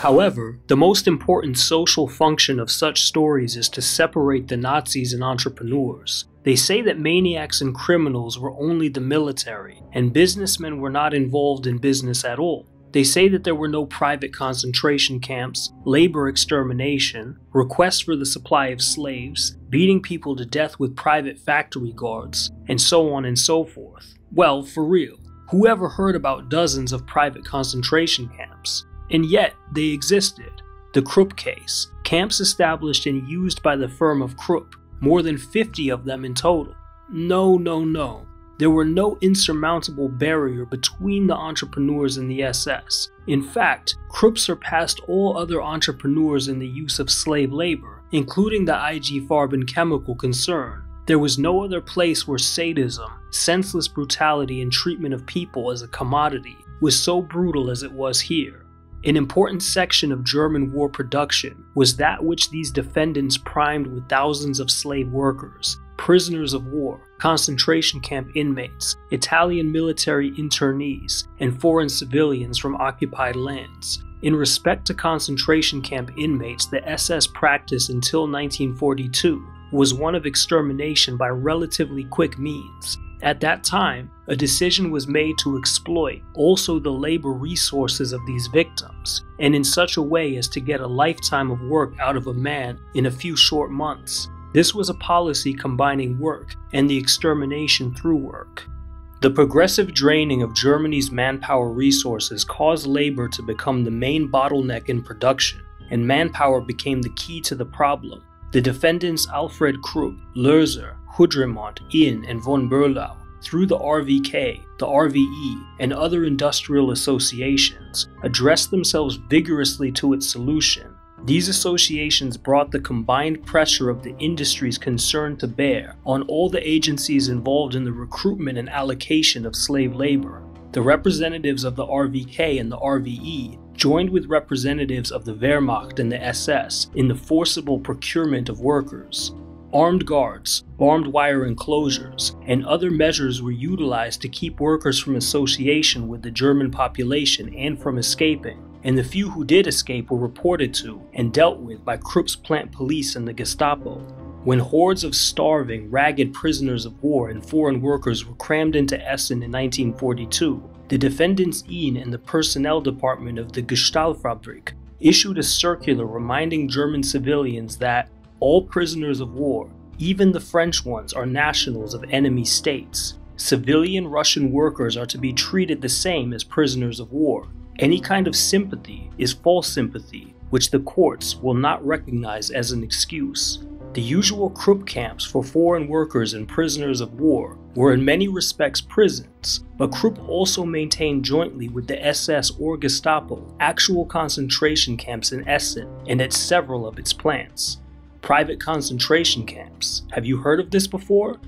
However, the most important social function of such stories is to separate the Nazis and entrepreneurs. They say that maniacs and criminals were only the military, and businessmen were not involved in business at all. They say that there were no private concentration camps, labor extermination, requests for the supply of slaves, beating people to death with private factory guards, and so on and so forth. Well, for real, whoever heard about dozens of private concentration camps? And yet, they existed. The Krupp case, camps established and used by the firm of Krupp, more than 50 of them in total. No, no, no. There were no insurmountable barrier between the entrepreneurs and the SS. In fact, Krupp surpassed all other entrepreneurs in the use of slave labor, including the IG Farben chemical concern. There was no other place where sadism, senseless brutality, and treatment of people as a commodity was so brutal as it was here. An important section of German war production was that which these defendants primed with thousands of slave workers, prisoners of war, concentration camp inmates, Italian military internees, and foreign civilians from occupied lands. In respect to concentration camp inmates, the SS practice until 1942 was one of extermination by relatively quick means. At that time, a decision was made to exploit also the labor resources of these victims, and in such a way as to get a lifetime of work out of a man in a few short months. This was a policy combining work and the extermination through work. The progressive draining of Germany's manpower resources caused labor to become the main bottleneck in production, and manpower became the key to the problem. The defendants Alfred Krupp, Loeser, Hudremont, Inn, and von Berlau, through the RVK, the RVE, and other industrial associations, addressed themselves vigorously to its solution. These associations brought the combined pressure of the industries concerned to bear on all the agencies involved in the recruitment and allocation of slave labor. The representatives of the RVK and the RVE joined with representatives of the Wehrmacht and the SS in the forcible procurement of workers. Armed guards, barbed wire enclosures, and other measures were utilized to keep workers from association with the German population and from escaping, and the few who did escape were reported to and dealt with by Krupp's plant police and the Gestapo. When hordes of starving, ragged prisoners of war and foreign workers were crammed into Essen in 1942, the defendants Inn and the personnel department of the Gestaltfabrik issued a circular reminding German civilians that all prisoners of war, even the French ones, are nationals of enemy states. civilian Russian workers are to be treated the same as prisoners of war. Any kind of sympathy is false sympathy, which the courts will not recognize as an excuse. The usual Krupp camps for foreign workers and prisoners of war were in many respects prisons, but Krupp also maintained jointly with the SS or Gestapo actual concentration camps in Essen and at several of its plants. Private concentration camps. Have you heard of this before?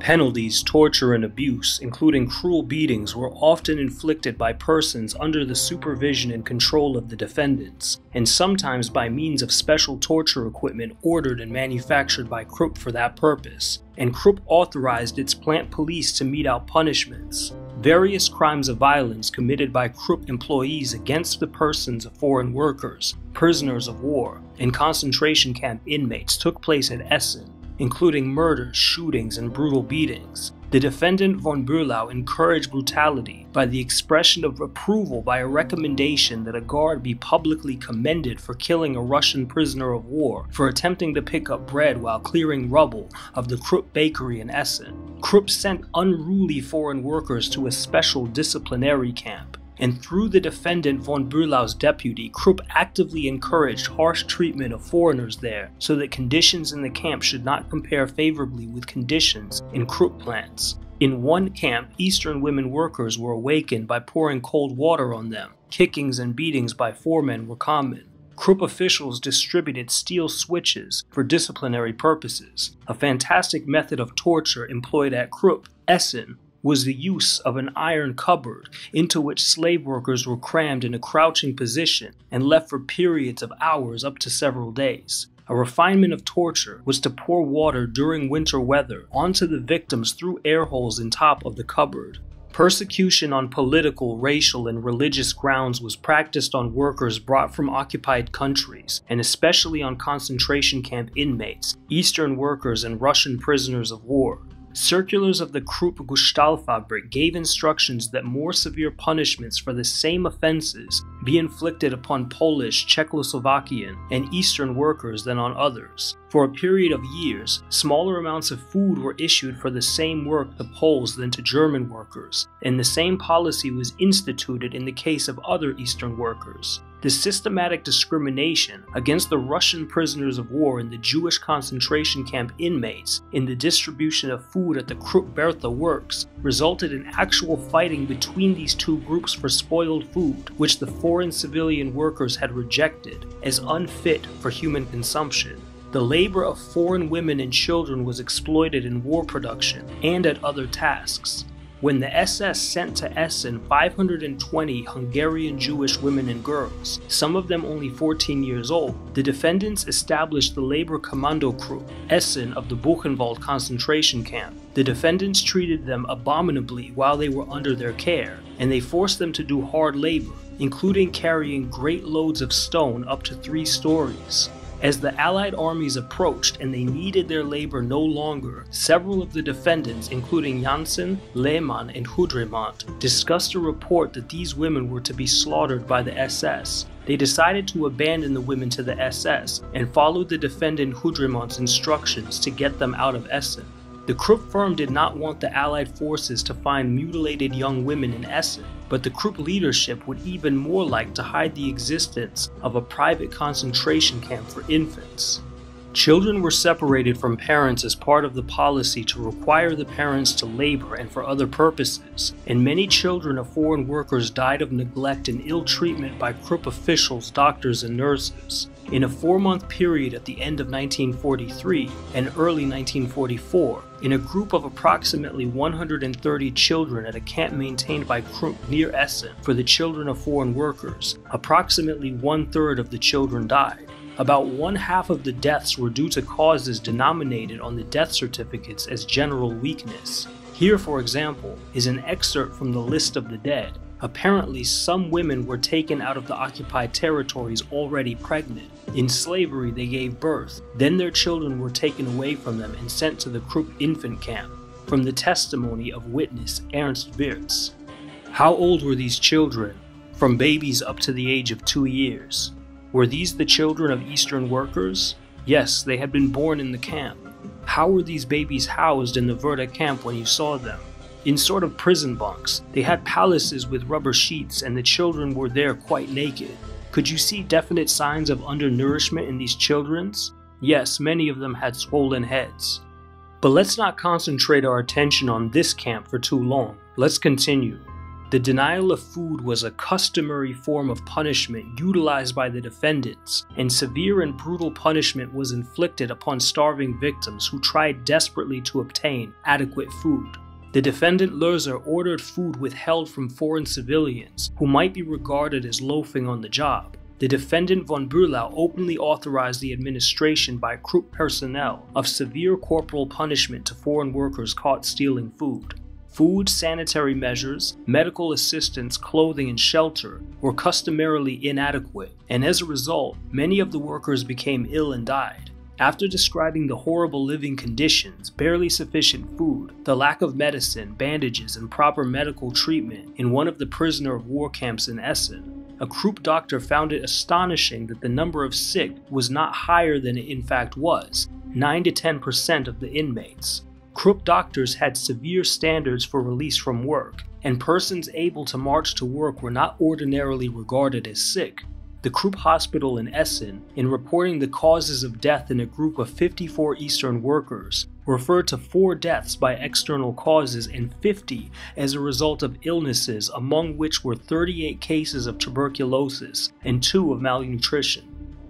Penalties, torture, and abuse, including cruel beatings, were often inflicted by persons under the supervision and control of the defendants, and sometimes by means of special torture equipment ordered and manufactured by Krupp for that purpose, and Krupp authorized its plant police to mete out punishments. Various crimes of violence committed by Krupp employees against the persons of foreign workers, prisoners of war, and concentration camp inmates took place at Essen, including murders, shootings, and brutal beatings. The defendant von Bülow encouraged brutality by the expression of approval by a recommendation that a guard be publicly commended for killing a Russian prisoner of war for attempting to pick up bread while clearing rubble of the Krupp bakery in Essen. Krupp sent unruly foreign workers to a special disciplinary camp, and through the defendant von Bülow's deputy, Krupp actively encouraged harsh treatment of foreigners there so that conditions in the camp should not compare favorably with conditions in Krupp plants. In one camp, Eastern women workers were awakened by pouring cold water on them. Kickings and beatings by foremen were common. Krupp officials distributed steel switches for disciplinary purposes. A fantastic method of torture employed at Krupp, Essen, was the use of an iron cupboard into which slave workers were crammed in a crouching position and left for periods of hours up to several days. A refinement of torture was to pour water during winter weather onto the victims through air holes in top of the cupboard. Persecution on political, racial, and religious grounds was practiced on workers brought from occupied countries, and especially on concentration camp inmates, Eastern workers, and Russian prisoners of war. Circulars of the Krupp Gestaltfabrik gave instructions that more severe punishments for the same offenses be inflicted upon Polish, Czechoslovakian, and Eastern workers than on others. For a period of years, smaller amounts of food were issued for the same work to Poles than to German workers, and the same policy was instituted in the case of other Eastern workers. The systematic discrimination against the Russian prisoners of war and the Jewish concentration camp inmates in the distribution of food at the Krupp-Bertha works resulted in actual fighting between these two groups for spoiled food, which the foreign civilian workers had rejected as unfit for human consumption. The labor of foreign women and children was exploited in war production and at other tasks. When the SS sent to Essen 520 Hungarian Jewish women and girls, some of them only 14 years old, the defendants established the labor commando Krupp, Essen, of the Buchenwald concentration camp. The defendants treated them abominably while they were under their care, and they forced them to do hard labor, including carrying great loads of stone up to 3 stories. As the Allied armies approached and they needed their labor no longer, several of the defendants, including Janssen, Lehmann, and Hudremont, discussed a report that these women were to be slaughtered by the SS. They decided to abandon the women to the SS and followed the defendant Hudremont's instructions to get them out of Essen. The Krupp firm did not want the Allied forces to find mutilated young women in Essen, but the Krupp leadership would even more like to hide the existence of a private concentration camp for infants. Children were separated from parents as part of the policy to require the parents to labor and for other purposes, and many children of foreign workers died of neglect and ill treatment by Krupp officials, doctors, and nurses. In a 4-month period at the end of 1943 and early 1944, in a group of approximately 130 children at a camp maintained by Krupp near Essen for the children of foreign workers, approximately 1/3 of the children died. About 1/2 of the deaths were due to causes denominated on the death certificates as general weakness. Here, for example, is an excerpt from the list of the dead. Apparently, some women were taken out of the occupied territories already pregnant. In slavery, they gave birth. Then their children were taken away from them and sent to the Krupp infant camp. From the testimony of witness Ernst Wirz. How old were these children? From babies up to the age of 2 years. Were these the children of Eastern workers? Yes, they had been born in the camp. How were these babies housed in the Werder camp when you saw them? in sort of prison bunks. They had palaces with rubber sheets and the children were there quite naked. Could you see definite signs of undernourishment in these children's? Yes, many of them had swollen heads. But let's not concentrate our attention on this camp for too long. Let's continue. The denial of food was a customary form of punishment utilized by the defendants, and severe and brutal punishment was inflicted upon starving victims who tried desperately to obtain adequate food. The defendant Loeser ordered food withheld from foreign civilians who might be regarded as loafing on the job. The defendant von Bülow openly authorized the administration by Krupp personnel of severe corporal punishment to foreign workers caught stealing food. Food, sanitary measures, medical assistance, clothing, and shelter were customarily inadequate, and as a result, many of the workers became ill and died. After describing the horrible living conditions, barely sufficient food, the lack of medicine, bandages, and proper medical treatment in one of the prisoner of war camps in Essen, a Krupp doctor found it astonishing that the number of sick was not higher than it in fact was, 9 to 10% of the inmates. Krupp doctors had severe standards for release from work, and persons able to march to work were not ordinarily regarded as sick. The Krupp Hospital in Essen, in reporting the causes of death in a group of 54 Eastern workers, referred to 4 deaths by external causes and 50 as a result of illnesses, among which were 38 cases of tuberculosis and 2 of malnutrition.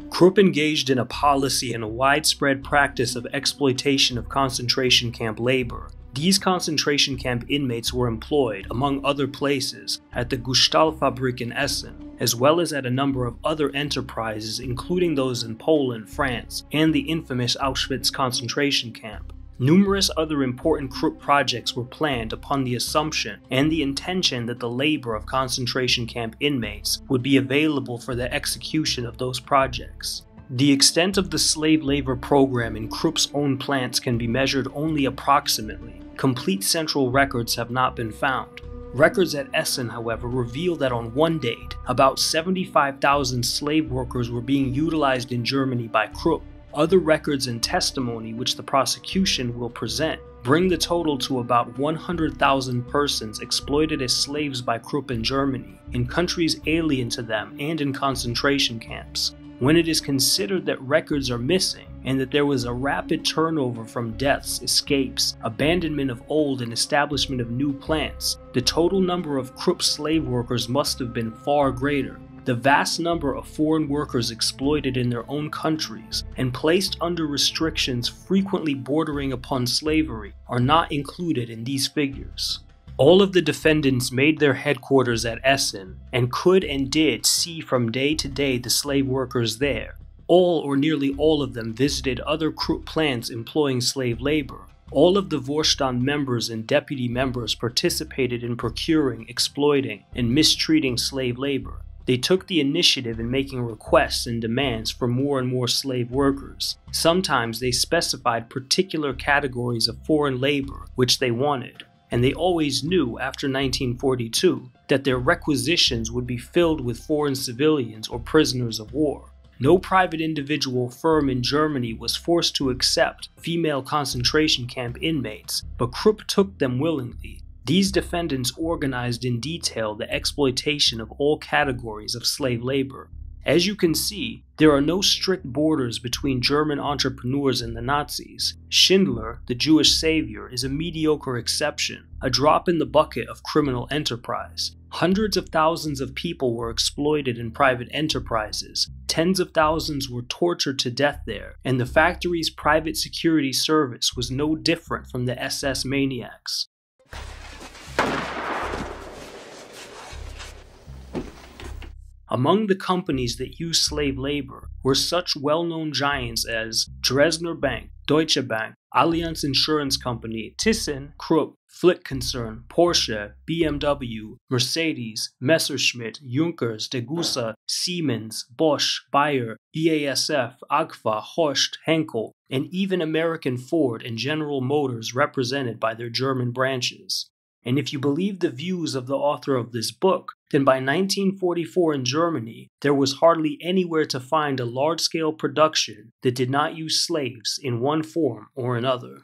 Krupp engaged in a policy and a widespread practice of exploitation of concentration camp labor. These concentration camp inmates were employed, among other places, at the Gustahlfabrik in Essen, as well as at a number of other enterprises, including those in Poland, France, and the infamous Auschwitz concentration camp. Numerous other important Krupp projects were planned upon the assumption and the intention that the labor of concentration camp inmates would be available for the execution of those projects. The extent of the slave labor program in Krupp's own plants can be measured only approximately. Complete central records have not been found. Records at Essen, however, reveal that on one date, about 75,000 slave workers were being utilized in Germany by Krupp. Other records and testimony which the prosecution will present bring the total to about 100,000 persons exploited as slaves by Krupp in Germany, in countries alien to them, and in concentration camps. When it is considered that records are missing and that there was a rapid turnover from deaths, escapes, abandonment of old, and establishment of new plants, the total number of Krupp slave workers must have been far greater. The vast number of foreign workers exploited in their own countries and placed under restrictions frequently bordering upon slavery are not included in these figures. All of the defendants made their headquarters at Essen and could and did see from day to day the slave workers there. All or nearly all of them visited other Krupp plants employing slave labor. All of the Vorstand members and deputy members participated in procuring, exploiting, and mistreating slave labor. They took the initiative in making requests and demands for more and more slave workers. Sometimes they specified particular categories of foreign labor which they wanted, and they always knew after 1942 that their requisitions would be filled with foreign civilians or prisoners of war. No private individual firm in Germany was forced to accept female concentration camp inmates, but Krupp took them willingly. These defendants organized in detail the exploitation of all categories of slave labor. As you can see, there are no strict borders between German entrepreneurs and the Nazis. Schindler, the Jewish savior, is a mediocre exception, a drop in the bucket of criminal enterprise. Hundreds of thousands of people were exploited in private enterprises. Tens of thousands were tortured to death there, and the factory's private security service was no different from the SS maniacs. Among the companies that used slave labor were such well-known giants as Dresdner Bank, Deutsche Bank, Allianz Insurance Company, Thyssen, Krupp, Flick Concern, Porsche, BMW, Mercedes, Messerschmitt, Junkers, Degussa, Siemens, Bosch, Bayer, BASF, Agfa, Horst, Henkel, and even American Ford and General Motors represented by their German branches. And if you believe the views of the author of this book, then by 1944 in Germany, there was hardly anywhere to find a large-scale production that did not use slaves in one form or another.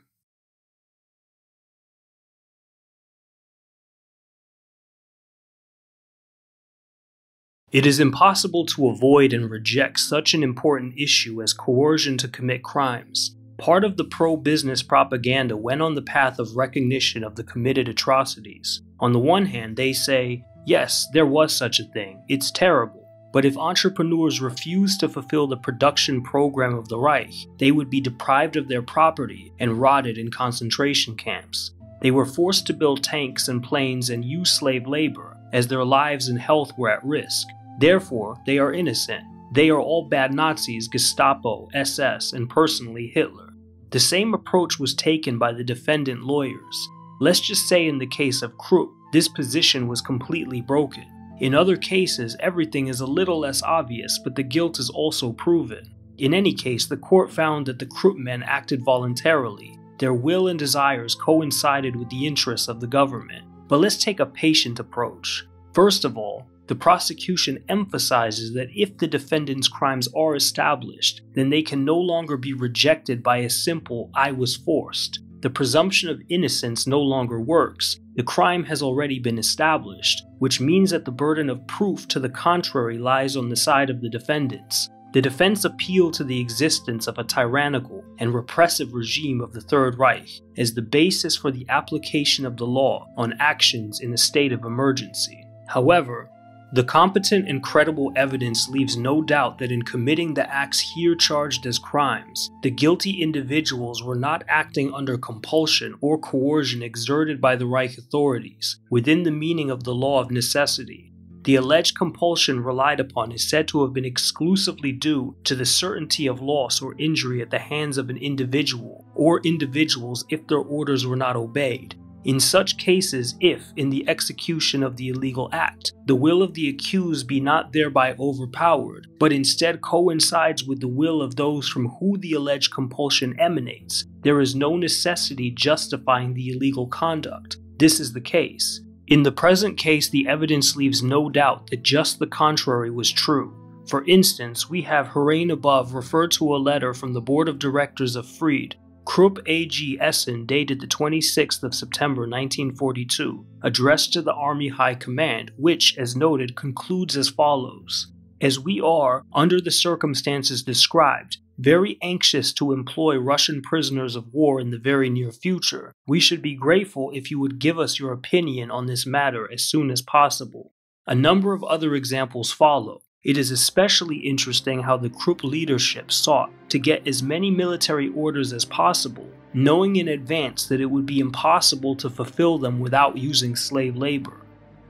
It is impossible to avoid and reject such an important issue as coercion to commit crimes. Part of the pro-business propaganda went on the path of recognition of the committed atrocities. On the one hand, they say, yes, there was such a thing, it's terrible. But if entrepreneurs refused to fulfill the production program of the Reich, they would be deprived of their property and rotted in concentration camps. They were forced to build tanks and planes and use slave labor, as their lives and health were at risk. Therefore, they are innocent. They are all bad Nazis, Gestapo, SS, and personally Hitler. The same approach was taken by the defendant lawyers. Let's just say in the case of Krupp, this position was completely broken. In other cases, everything is a little less obvious, but the guilt is also proven. In any case, the court found that the Krupp men acted voluntarily. Their will and desires coincided with the interests of the government. But let's take a patient approach. First of all, the prosecution emphasizes that if the defendant's crimes are established, then they can no longer be rejected by a simple, "I was forced." The presumption of innocence no longer works. The crime has already been established, which means that the burden of proof to the contrary lies on the side of the defendants. The defense appealed to the existence of a tyrannical and repressive regime of the Third Reich as the basis for the application of the law on actions in a state of emergency. However, the competent and credible evidence leaves no doubt that in committing the acts here charged as crimes, the guilty individuals were not acting under compulsion or coercion exerted by the Reich authorities within the meaning of the law of necessity. The alleged compulsion relied upon is said to have been exclusively due to the certainty of loss or injury at the hands of an individual or individuals if their orders were not obeyed. In such cases, if, in the execution of the illegal act, the will of the accused be not thereby overpowered, but instead coincides with the will of those from whom the alleged compulsion emanates, there is no necessity justifying the illegal conduct. This is the case. In the present case, the evidence leaves no doubt that just the contrary was true. For instance, we have herein above referred to a letter from the board of directors of Fried, Krupp AG Essen, dated the 26th of September 1942, addressed to the Army High Command, which, as noted, concludes as follows. As we are, under the circumstances described, very anxious to employ Russian prisoners of war in the very near future, we should be grateful if you would give us your opinion on this matter as soon as possible. A number of other examples follow. It is especially interesting how the Krupp leadership sought to get as many military orders as possible, knowing in advance that it would be impossible to fulfill them without using slave labor.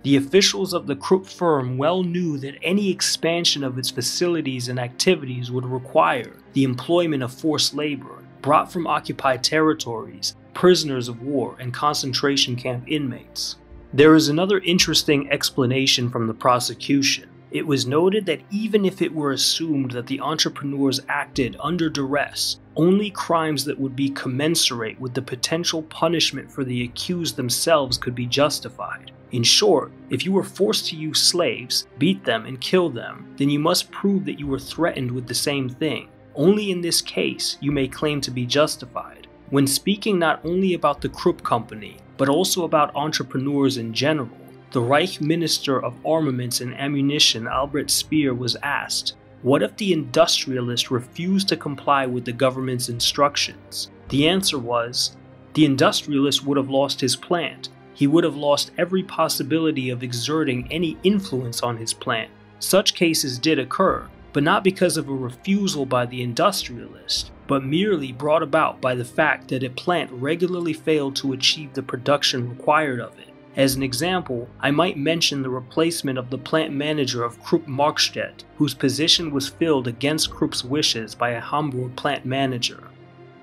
The officials of the Krupp firm well knew that any expansion of its facilities and activities would require the employment of forced labor brought from occupied territories, prisoners of war, and concentration camp inmates. There is another interesting explanation from the prosecution. It was noted that even if it were assumed that the entrepreneurs acted under duress, only crimes that would be commensurate with the potential punishment for the accused themselves could be justified. In short, if you were forced to use slaves, beat them, and kill them, then you must prove that you were threatened with the same thing. Only in this case, you may claim to be justified. When speaking not only about the Krupp Company, but also about entrepreneurs in general, the Reich Minister of Armaments and Ammunition, Albert Speer, was asked, what if the industrialists refused to comply with the government's instructions? The answer was, the industrialist would have lost his plant. He would have lost every possibility of exerting any influence on his plant. Such cases did occur, but not because of a refusal by the industrialist, but merely brought about by the fact that a plant regularly failed to achieve the production required of it. As an example, I might mention the replacement of the plant manager of Krupp Markstedt, whose position was filled against Krupp's wishes by a Hamburg plant manager.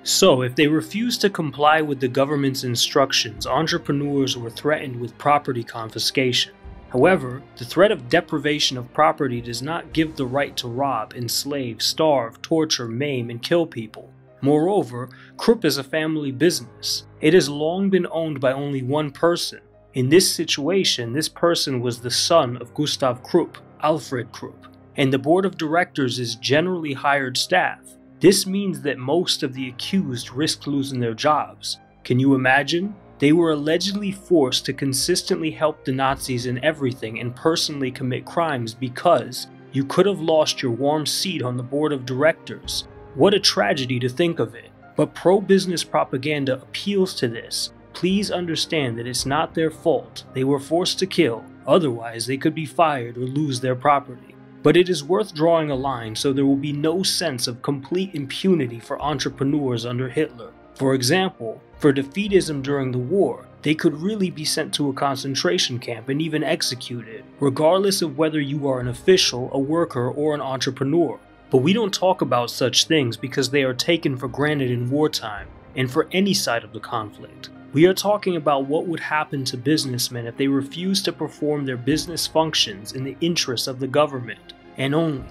So, if they refused to comply with the government's instructions, entrepreneurs were threatened with property confiscation. However, the threat of deprivation of property does not give the right to rob, enslave, starve, torture, maim, and kill people. Moreover, Krupp is a family business. It has long been owned by only one person. In this situation, this person was the son of Gustav Krupp, Alfred Krupp, and the board of directors is generally hired staff. This means that most of the accused risked losing their jobs. Can you imagine? They were allegedly forced to consistently help the Nazis in everything and personally commit crimes because you could have lost your warm seat on the board of directors. What a tragedy to think of it. But pro-business propaganda appeals to this. Please understand that it's not their fault. They were forced to kill, otherwise they could be fired or lose their property. But it is worth drawing a line so there will be no sense of complete impunity for entrepreneurs under Hitler. For example, for defeatism during the war, they could really be sent to a concentration camp and even executed, regardless of whether you are an official, a worker, or an entrepreneur. But we don't talk about such things because they are taken for granted in wartime, and for any side of the conflict. We are talking about what would happen to businessmen if they refused to perform their business functions in the interests of the government, and only.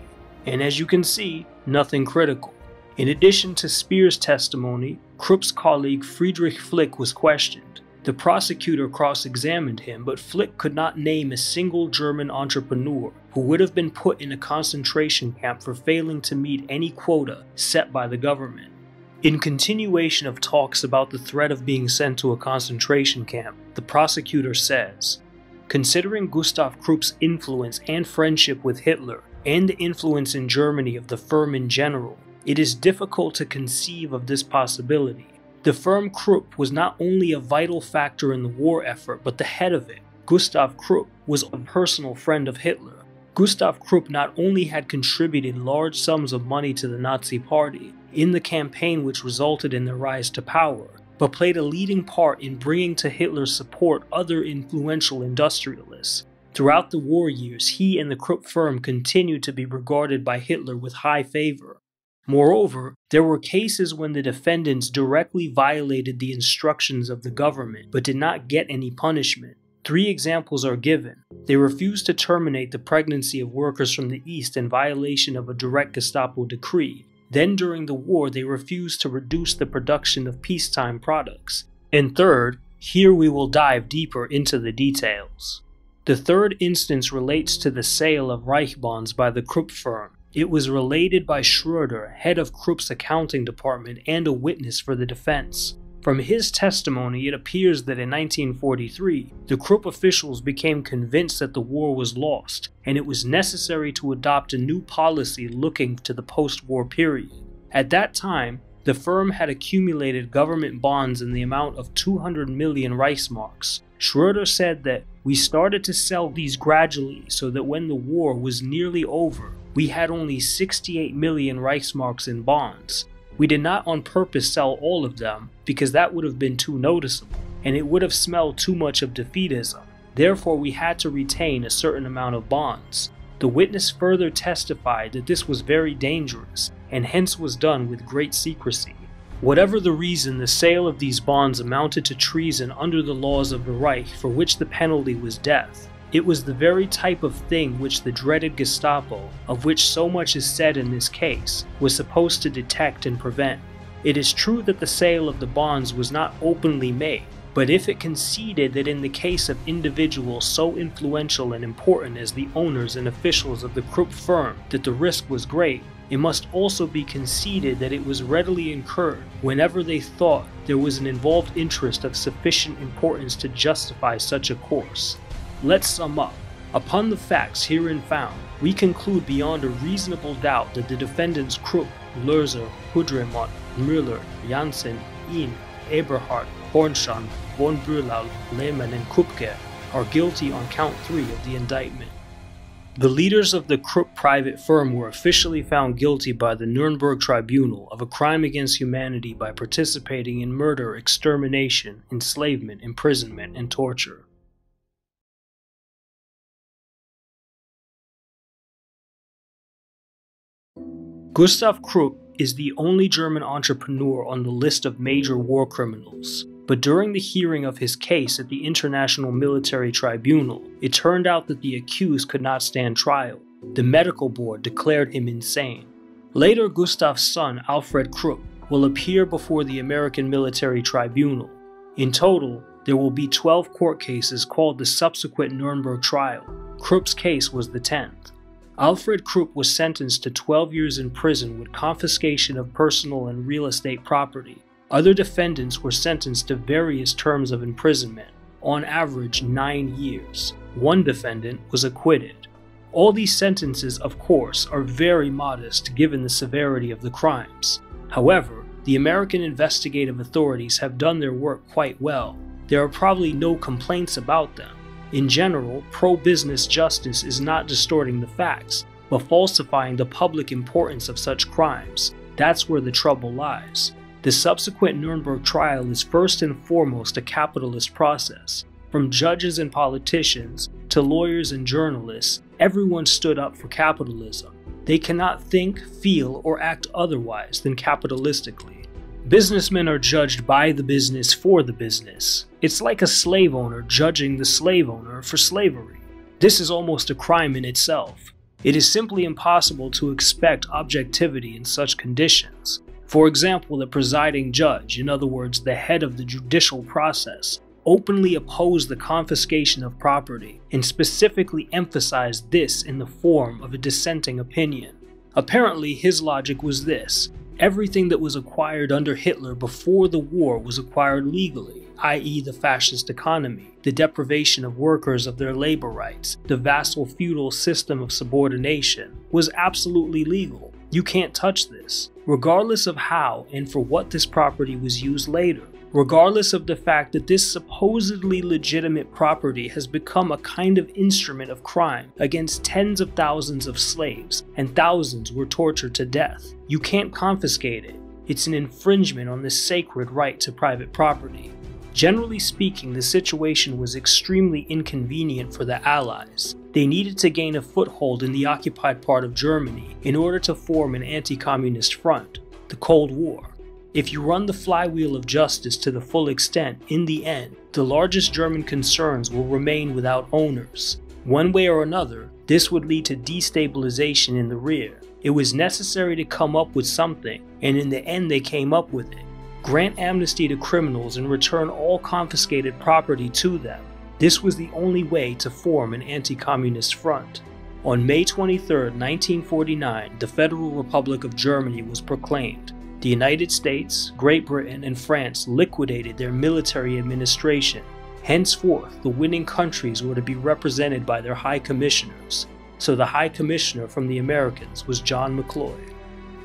And as you can see, nothing critical. In addition to Speer's testimony, Krupp's colleague Friedrich Flick was questioned. The prosecutor cross-examined him, but Flick could not name a single German entrepreneur who would have been put in a concentration camp for failing to meet any quota set by the government. In continuation of talks about the threat of being sent to a concentration camp, the prosecutor says, "Considering Gustav Krupp's influence and friendship with Hitler, and the influence in Germany of the firm in general, it is difficult to conceive of this possibility. The firm Krupp was not only a vital factor in the war effort, but the head of it. Gustav Krupp was a personal friend of Hitler. Gustav Krupp not only had contributed large sums of money to the Nazi Party, in the campaign which resulted in their rise to power, but played a leading part in bringing to Hitler's support other influential industrialists. Throughout the war years, he and the Krupp firm continued to be regarded by Hitler with high favor. Moreover, there were cases when the defendants directly violated the instructions of the government, but did not get any punishment. 3 examples are given. They refused to terminate the pregnancy of workers from the East in violation of a direct Gestapo decree. Then during the war, they refused to reduce the production of peacetime products. And third, here we will dive deeper into the details. The third instance relates to the sale of Reichsbonds by the Krupp firm. It was related by Schroeder, head of Krupp's accounting department and a witness for the defense. From his testimony, it appears that in 1943, the Krupp officials became convinced that the war was lost, and it was necessary to adopt a new policy looking to the post-war period. At that time, the firm had accumulated government bonds in the amount of 200 million Reichsmarks. Schroeder said that, "We started to sell these gradually so that when the war was nearly over, we had only 68 million Reichsmarks in bonds. We did not on purpose sell all of them, because that would have been too noticeable, and it would have smelled too much of defeatism. Therefore, we had to retain a certain amount of bonds." The witness further testified that this was very dangerous, and hence was done with great secrecy. Whatever the reason, the sale of these bonds amounted to treason under the laws of the Reich, for which the penalty was death. It was the very type of thing which the dreaded Gestapo, of which so much is said in this case, was supposed to detect and prevent. It is true that the sale of the bonds was not openly made, but if it conceded that in the case of individuals so influential and important as the owners and officials of the Krupp firm that the risk was great, it must also be conceded that it was readily incurred whenever they thought there was an involved interest of sufficient importance to justify such a course. Let's sum up. Upon the facts herein found, we conclude beyond a reasonable doubt that the defendants Krupp, Lörser, Hudremont, Müller, Janssen, Ihn, Eberhard, Hornschon, von Bülow, Lehmann, and Kupke are guilty on count 3 of the indictment. The leaders of the Krupp private firm were officially found guilty by the Nuremberg Tribunal of a crime against humanity by participating in murder, extermination, enslavement, imprisonment, and torture. Gustav Krupp is the only German entrepreneur on the list of major war criminals, but during the hearing of his case at the International Military Tribunal, it turned out that the accused could not stand trial. The medical board declared him insane. Later, Gustav's son, Alfred Krupp, will appear before the American Military Tribunal. In total, there will be 12 court cases called the subsequent Nuremberg trial. Krupp's case was the 10th. Alfred Krupp was sentenced to 12 years in prison with confiscation of personal and real estate property. Other defendants were sentenced to various terms of imprisonment, on average 9 years. One defendant was acquitted. All these sentences, of course, are very modest given the severity of the crimes. However, the American investigative authorities have done their work quite well. There are probably no complaints about them. In general, pro-business justice is not distorting the facts, but falsifying the public importance of such crimes. That's where the trouble lies. The subsequent Nuremberg trial is first and foremost a capitalist process. From judges and politicians, to lawyers and journalists, everyone stood up for capitalism. They cannot think, feel, or act otherwise than capitalistically. Businessmen are judged by the business for the business. It's like a slave owner judging the slave owner for slavery. This is almost a crime in itself. It is simply impossible to expect objectivity in such conditions. For example, the presiding judge, in other words, the head of the judicial process, openly opposed the confiscation of property and specifically emphasized this in the form of a dissenting opinion. Apparently, his logic was this: everything that was acquired under Hitler before the war was acquired legally, i.e. the fascist economy, the deprivation of workers of their labor rights, the vassal feudal system of subordination, was absolutely legal. You can't touch this, regardless of how and for what this property was used later, regardless of the fact that this supposedly legitimate property has become a kind of instrument of crime against tens of thousands of slaves, and thousands were tortured to death. You can't confiscate it. It's an infringement on the sacred right to private property. Generally speaking, the situation was extremely inconvenient for the Allies. They needed to gain a foothold in the occupied part of Germany in order to form an anti-communist front, the Cold War. If you run the flywheel of justice to the full extent, in the end, the largest German concerns will remain without owners. One way or another, this would lead to destabilization in the rear. It was necessary to come up with something, and in the end they came up with it. Grant amnesty to criminals and return all confiscated property to them. This was the only way to form an anti-communist front. On May 23, 1949, the Federal Republic of Germany was proclaimed. The United States, Great Britain, and France liquidated their military administration. Henceforth, the winning countries were to be represented by their High Commissioners. So the High Commissioner from the Americans was John McCloy.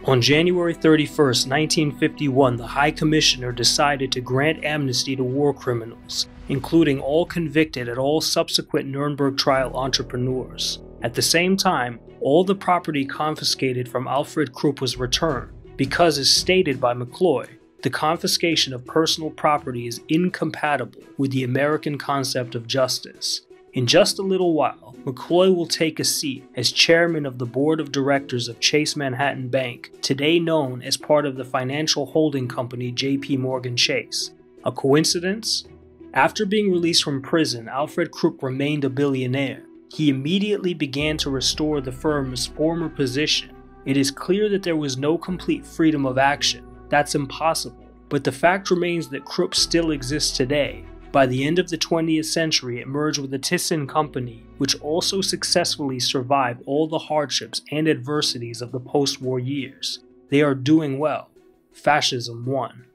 On January 31, 1951, the High Commissioner decided to grant amnesty to war criminals, including all convicted at all subsequent Nuremberg trial entrepreneurs. At the same time, all the property confiscated from Alfred Krupp was returned, because as stated by McCloy, the confiscation of personal property is incompatible with the American concept of justice. In just a little while, McCloy will take a seat as chairman of the board of directors of Chase Manhattan Bank, today known as part of the financial holding company J.P. Morgan Chase. A coincidence? After being released from prison, Alfred Krupp remained a billionaire. He immediately began to restore the firm's former position. It is clear that there was no complete freedom of action. That's impossible. But the fact remains that Krupp still exists today. By the end of the 20th century, it merged with the Thyssen Company, which also successfully survived all the hardships and adversities of the post-war years. They are doing well. Fascism won.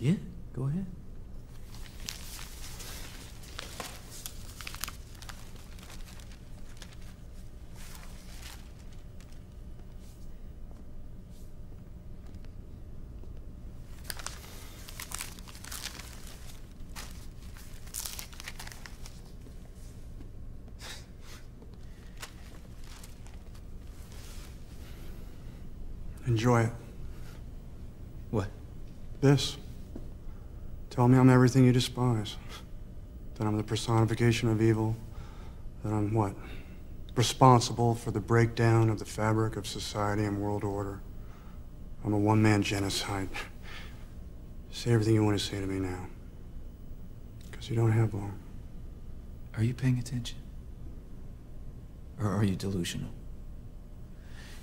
Yeah, go ahead. Enjoy it. What? This. Tell me I'm everything you despise, that I'm the personification of evil, that I'm what? Responsible for the breakdown of the fabric of society and world order. I'm a one-man genocide. Say everything you want to say to me now, because you don't have long. Are you paying attention? Or are you delusional?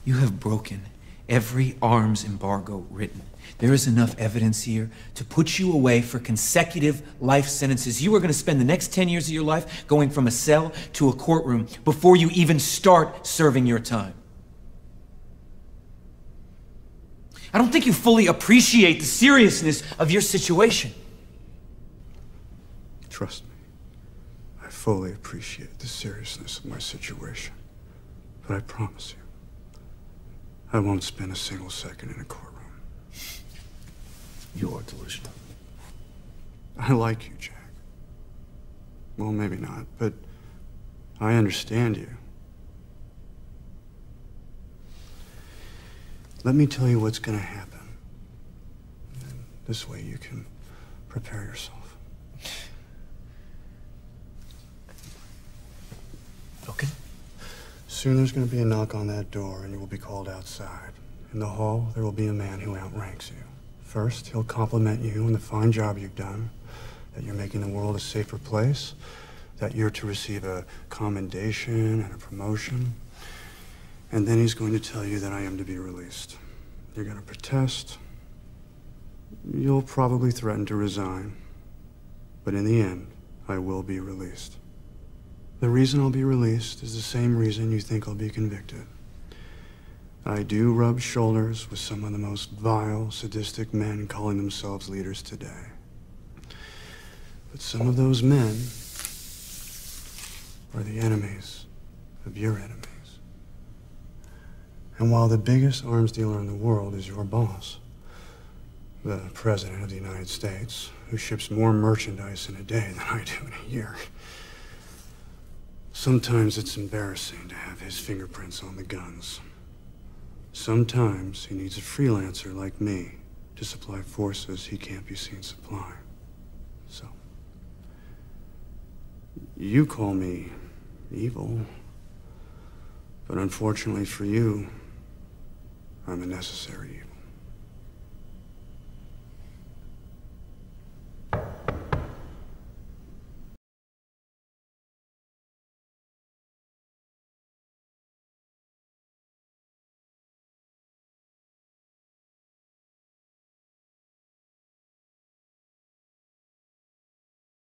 You have broken every arms embargo written. There is enough evidence here to put you away for consecutive life sentences. You are going to spend the next 10 years of your life going from a cell to a courtroom before you even start serving your time. I don't think you fully appreciate the seriousness of your situation. Trust me, I fully appreciate the seriousness of my situation. But I promise you, I won't spend a single second in a courtroom. You are delusional. I like you, Jack. Well, maybe not, but I understand you. Let me tell you what's going to happen. And this way you can prepare yourself. Okay. Soon there's going to be a knock on that door, and you will be called outside. In the hall, there will be a man who outranks you. First, he'll compliment you on the fine job you've done, that you're making the world a safer place, that you're to receive a commendation and a promotion. And then he's going to tell you that I am to be released. You're going to protest. You'll probably threaten to resign. But in the end, I will be released. The reason I'll be released is the same reason you think I'll be convicted. I do rub shoulders with some of the most vile, sadistic men calling themselves leaders today. But some of those men are the enemies of your enemies. And while the biggest arms dealer in the world is your boss, the President of the United States, who ships more merchandise in a day than I do in a year, sometimes it's embarrassing to have his fingerprints on the guns. Sometimes he needs a freelancer like me to supply forces he can't be seen supplying. So, you call me evil, but unfortunately for you, I'm a necessary evil.